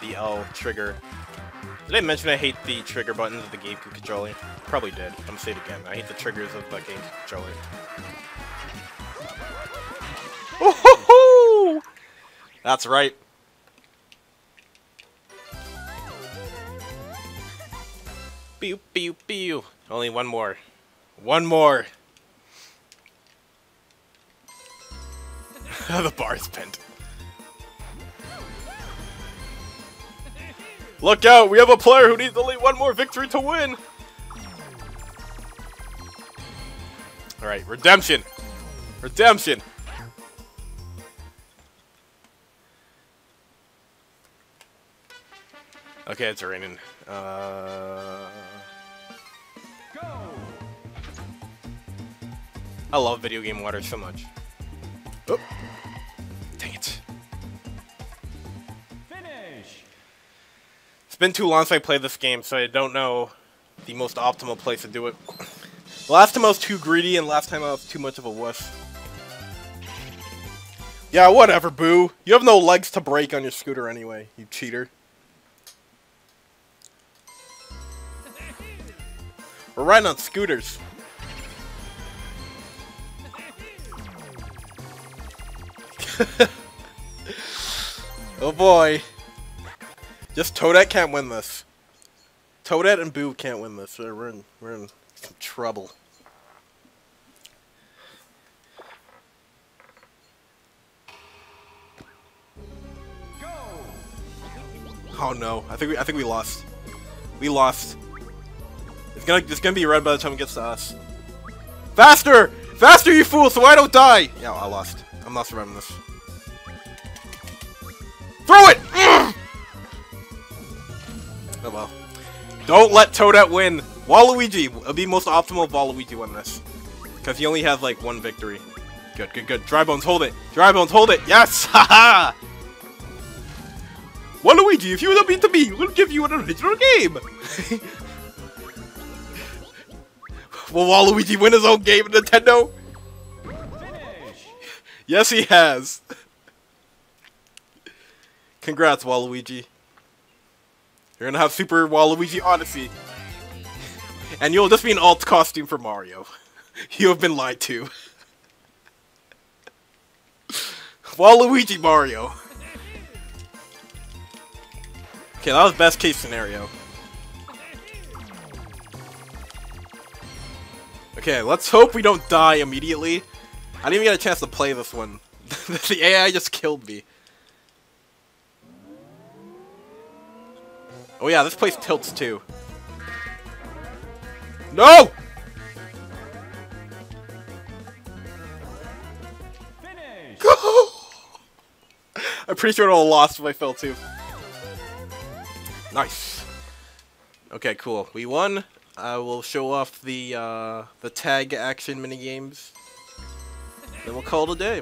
the L trigger. Did I mention I hate the trigger buttons of the GameCube controller? Probably did. I'm gonna say it again. I hate the triggers of the GameCube controller. Woohoo! That's right. Pew pew pew. Only one more. One more. The bar is bent. Look out! We have a player who needs only one more victory to win! Alright, redemption! Redemption! Okay, it's raining. Go! I love video game water so much. Oh. Dang it. Been too long since I played this game, so I don't know the most optimal place to do it. Last time I was too greedy, and last time I was too much of a wuss. Yeah, whatever, boo. You have no legs to break on your scooter anyway, you cheater. We're riding on scooters. Oh boy. Just Toadette can't win this. Toadette and Boo can't win this. We're in some trouble. Go! Oh no! I think we lost. We lost. It's gonna be red by the time it gets to us. Faster! Faster, you fool! So I don't die. Yeah, I lost. I'm not surviving this. Throw it! Ugh. Oh well. Don't let Toadette win. Waluigi! It'll be most optimal if Waluigi won this. Because he only has like one victory. Good, good, good. Dry Bones, hold it. Dry Bones, hold it. Yes! Haha! Waluigi, if you don't beat me, we'll give you an original game! Will Waluigi win his own game, Nintendo? Finish. Yes, he has. Congrats, Waluigi. You're gonna have Super Waluigi Odyssey. And you'll just be an alt costume for Mario. You have been lied to. Waluigi Mario. Okay, that was best case scenario. Okay, let's hope we don't die immediately. I didn't even get a chance to play this one. The AI just killed me. Oh yeah, this place tilts too. No! Finish. I'm pretty sure it all lost if I fell too. Nice. Okay, cool. We won. I will show off the tag action minigames. Then we'll call it a day.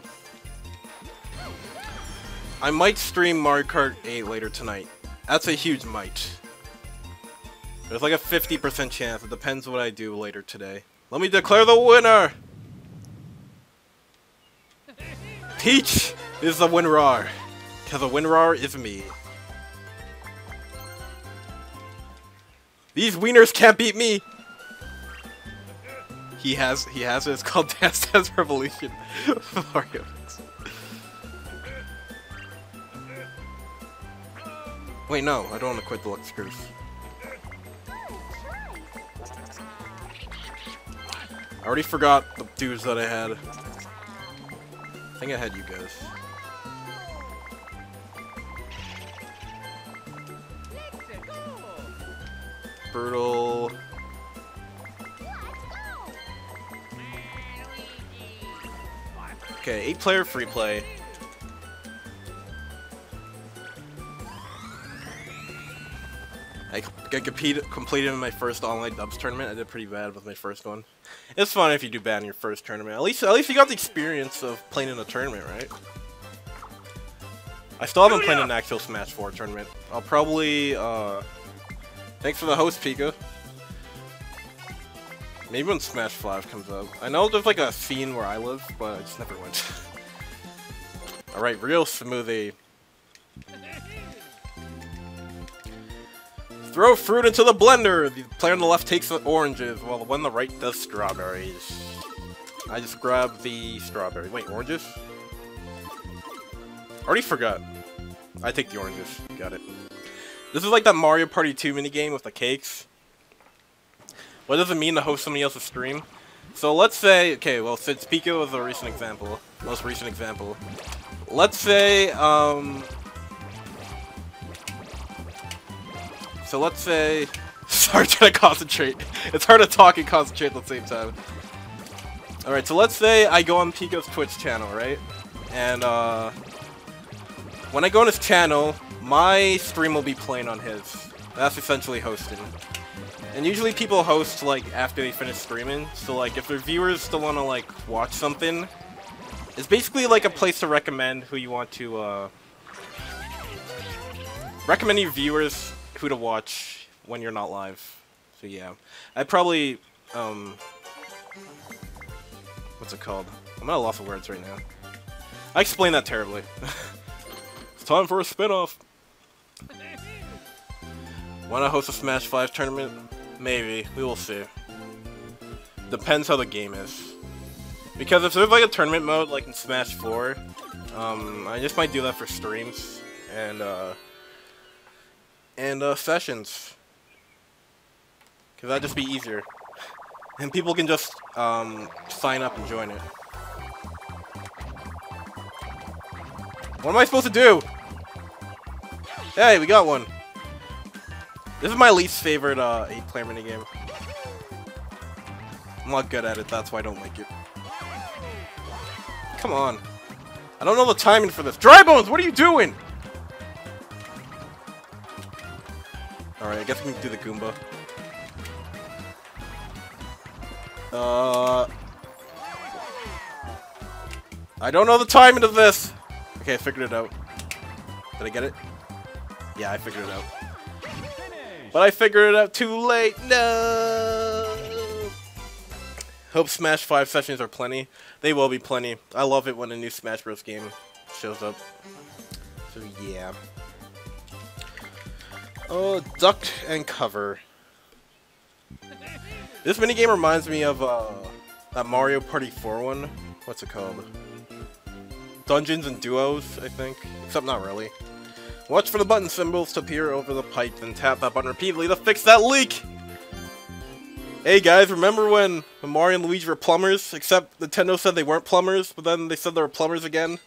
I might stream Mario Kart 8 later tonight. That's a huge might. There's like a 50% chance. It depends what I do later today. Let me declare the winner! Peach is the Winrar. Because the Winrar is me. These wieners can't beat me! He has it. It's called Dance Dance Revolution. Mario. Wait, no. I don't want to quit Deluxe Cruise. I already forgot the dudes that I had. I think I had you guys. Brutal. Okay, 8-player free play. I completed my first online dubs tournament. I did pretty bad with my first one. It's fun if you do bad in your first tournament. At least you got the experience of playing in a tournament, right? I still haven't played an actual Smash 4 tournament. I'll probably thanks for the host, Pika. Maybe when Smash 5 comes up. I know there's like a scene where I live, but I just never went. Alright, real smoothie. Throw fruit into the blender! The player on the left takes the oranges, while the one on the right does strawberries. I just grabbed the strawberry. Wait, oranges? Already forgot. I take the oranges. Got it. This is like that Mario Party 2 minigame with the cakes. What does it mean to host somebody else's stream? So let's say, okay, well, since Pico was a recent example, most recent example. Let's say, so let's say, sorry, I'm trying to concentrate. It's hard to talk and concentrate at the same time. Alright, so let's say I go on Pico's Twitch channel, right? And, when I go on his channel, my stream will be playing on his. That's essentially hosting. And usually people host, like, after they finish streaming. So, like, if their viewers still want to, like, watch something, it's basically, like, a place to recommend who you want to, recommend your viewers who to watch when you're not live. So, yeah. I probably, what's it called? I'm at a loss of words right now. I explained that terribly. It's time for a spin-off. Wanna host a Smash 5 tournament? Maybe. We will see. Depends how the game is. Because if there's like a tournament mode, like in Smash 4, I just might do that for streams and sessions. Cause that'd just be easier. And people can just, sign up and join it. What am I supposed to do? Hey, we got one. This is my least favorite 8-player minigame. I'm not good at it, that's why I don't like it. Come on. I don't know the timing for this. Dry Bones, what are you doing? Alright, I guess we can do the Goomba. I don't know the timing of this! Okay, I figured it out. Did I get it? Yeah, I figured it out. But I figured it out too late! No! Hope Smash 5 sessions are plenty. They will be plenty. I love it when a new Smash Bros. Game shows up. So, yeah. Oh, duck and cover. This minigame reminds me of that Mario Party 4 one. What's it called? Dungeons and Duos, I think. Except not really. Watch for the button symbols to appear over the pipe, then tap that button repeatedly to fix that leak! Hey guys, remember when Mario and Luigi were plumbers? Except Nintendo said they weren't plumbers, but then they said they were plumbers again?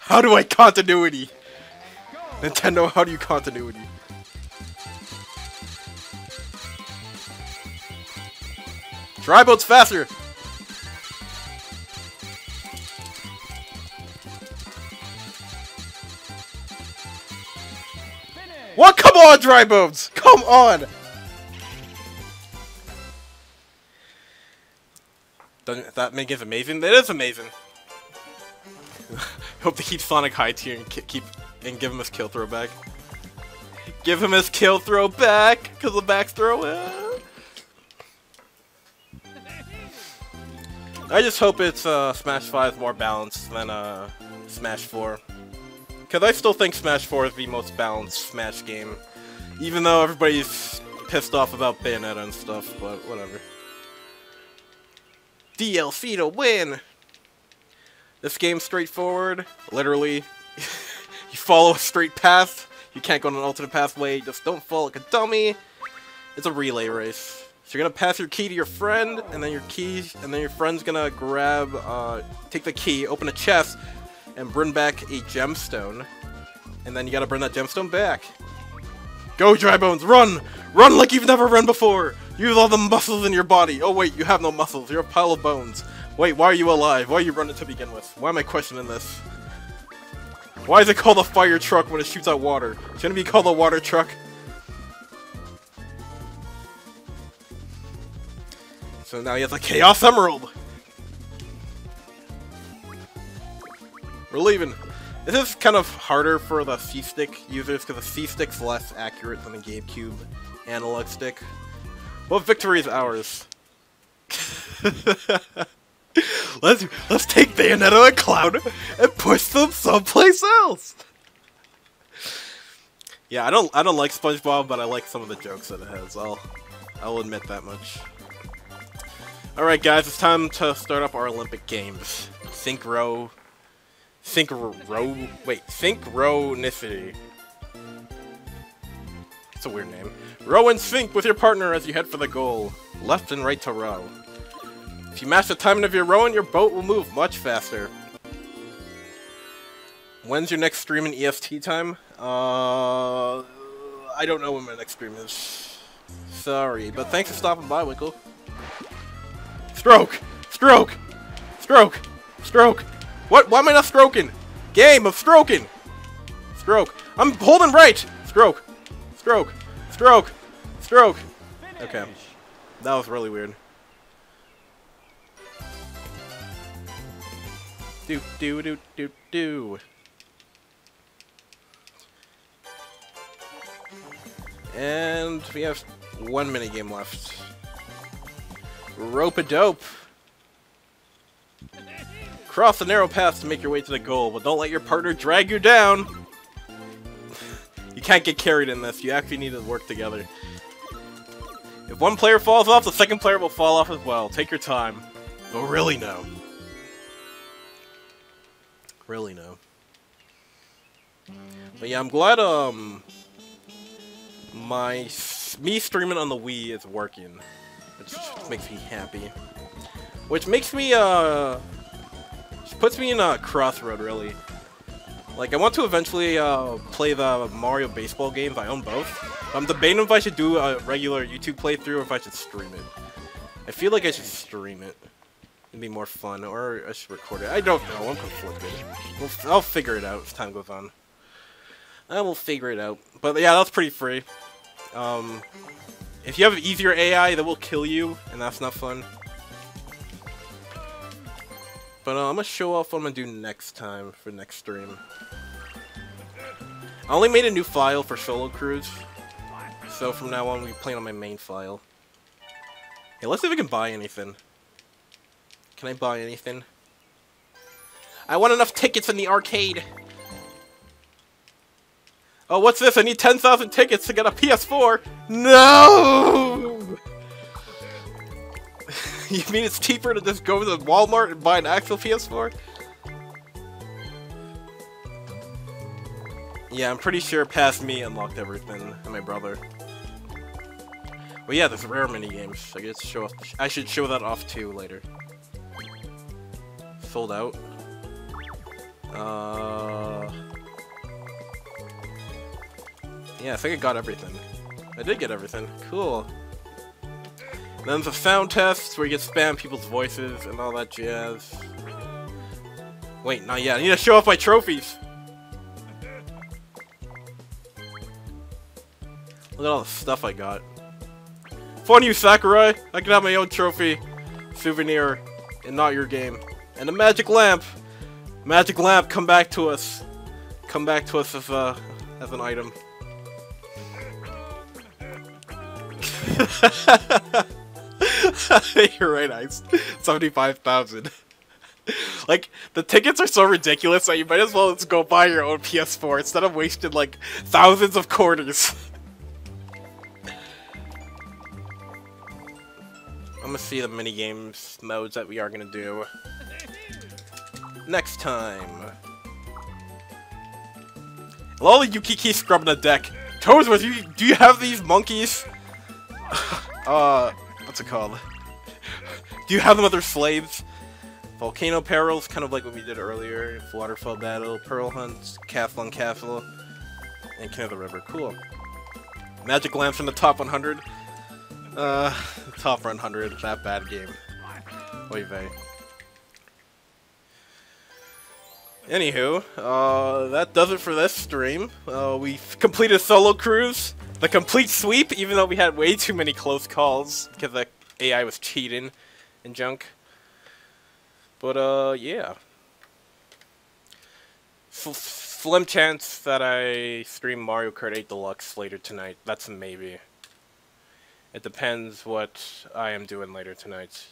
How do I continuity? Nintendo, how do you continuity? Dry boats faster! Finish. What? Come on, dry boats! Come on! Doesn't that make it amazing? That is amazing! Hope they keep Sonic high tier and give him his kill throw back. Give him his kill throw back! Cause the back throw is... I just hope it's Smash 5 more balanced than Smash 4. Cause I still think Smash 4 is the most balanced Smash game. Even though everybody's pissed off about Bayonetta and stuff, but whatever. DLC to win! This game's straightforward, literally. You follow a straight path, you can't go on an alternate pathway, just don't fall like a dummy. It's a relay race. So you're gonna pass your key to your friend, and then your friend's gonna grab, take the key, open a chest, and bring back a gemstone. And then you gotta bring that gemstone back. Go, Dry Bones, run! Run like you've never run before! Use all the muscles in your body! Oh wait, you have no muscles, you're a pile of bones. Wait, why are you alive? Why are you running to begin with? Why am I questioning this? Why is it called a fire truck when it shoots out water? Shouldn't it be called a water truck? So now he has a Chaos Emerald! We're leaving. This is kind of harder for the C-Stick users, because the C-Stick's less accurate than the GameCube analog stick. Well, victory is ours. Let's take Bayonetta and Cloud and push them someplace else! Yeah, I don't like SpongeBob, but I like some of the jokes that it has. I'll admit that much. Alright guys, it's time to start up our Olympic Games. Synchronicity. It's a weird name. Row and sync with your partner as you head for the goal. Left and right to row. If you match the timing of your rowing, your boat will move much faster. When's your next stream in EST time? I don't know when my next stream is. Sorry, but thanks for stopping by, Winkle. Stroke! Stroke! Stroke! Stroke! What? Why am I not stroking? Game of stroking! Stroke! I'm holding right! Stroke! Stroke! Stroke! Stroke! Finish. Okay. That was really weird. Do do do do do. And we have one minigame left. Rope-a-dope. Cross the narrow path to make your way to the goal, but don't let your partner drag you down. You can't get carried in this. You actually need to work together. If one player falls off, the second player will fall off as well. Take your time. But really, no. Really no. But yeah, I'm glad me streaming on the Wii is working. Which makes me happy. Which makes me puts me in a crossroad really. Like I want to eventually play the Mario Baseball games. I own both. I'm debating if I should do a regular YouTube playthrough or if I should stream it. I feel like I should stream it. It'd be more fun, or I should record it. I don't know, I'm conflicted. I'll figure it out as time goes on. I will figure it out. But yeah, that's pretty free. If you have an easier AI, that will kill you, and that's not fun. But I'm gonna show off what I'm gonna do next time for next stream. I only made a new file for Solo Cruise, so from now on we'll be playing on my main file. Hey, let's see if we can buy anything. Can I buy anything? I want enough tickets in the arcade! Oh, what's this? I need 10,000 tickets to get a PS4! No! You mean it's cheaper to just go to the Walmart and buy an actual PS4? Yeah, I'm pretty sure past me unlocked everything, and my brother. Well, yeah, there's rare minigames. I guess show off. I should show that off too later. Sold out. Yeah, I think I got everything. I did get everything. Cool. And then the sound tests where you get spam people's voices and all that jazz. Wait, not yet. I need to show off my trophies. Look at all the stuff I got. Fun you, Sakurai! I can have my own trophy, souvenir, and not your game. And a magic lamp! Magic lamp, come back to us. Come back to us as an item. You're right, Ice. 75,000. Like, the tickets are so ridiculous that you might as well just go buy your own PS4 instead of wasting, like, thousands of quarters. I'm gonna see the minigames modes that we are gonna do next time. Lol, Yukiki scrubbing the deck. Toadsworth, do you have these monkeys? What's it called? Do you have them with their slaves? Volcano perils, kind of like what we did earlier. Waterfall battle, pearl hunt, castle on castle, and King of the River. Cool. Magic lamp from the top 100. Top 100. That bad game. Oy vey. Anywho, that does it for this stream. We completed Solo Cruise, the complete sweep, even though we had way too many close calls because the AI was cheating and junk. But yeah. Slim chance that I stream Mario Kart 8 Deluxe later tonight. That's a maybe. It depends what I am doing later tonight.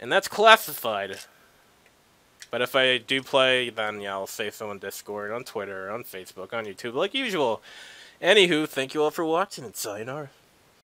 And that's classified. But if I do play, then yeah, I'll say so on Discord, on Twitter, on Facebook, on YouTube, like usual. Anywho, thank you all for watching and sayonara.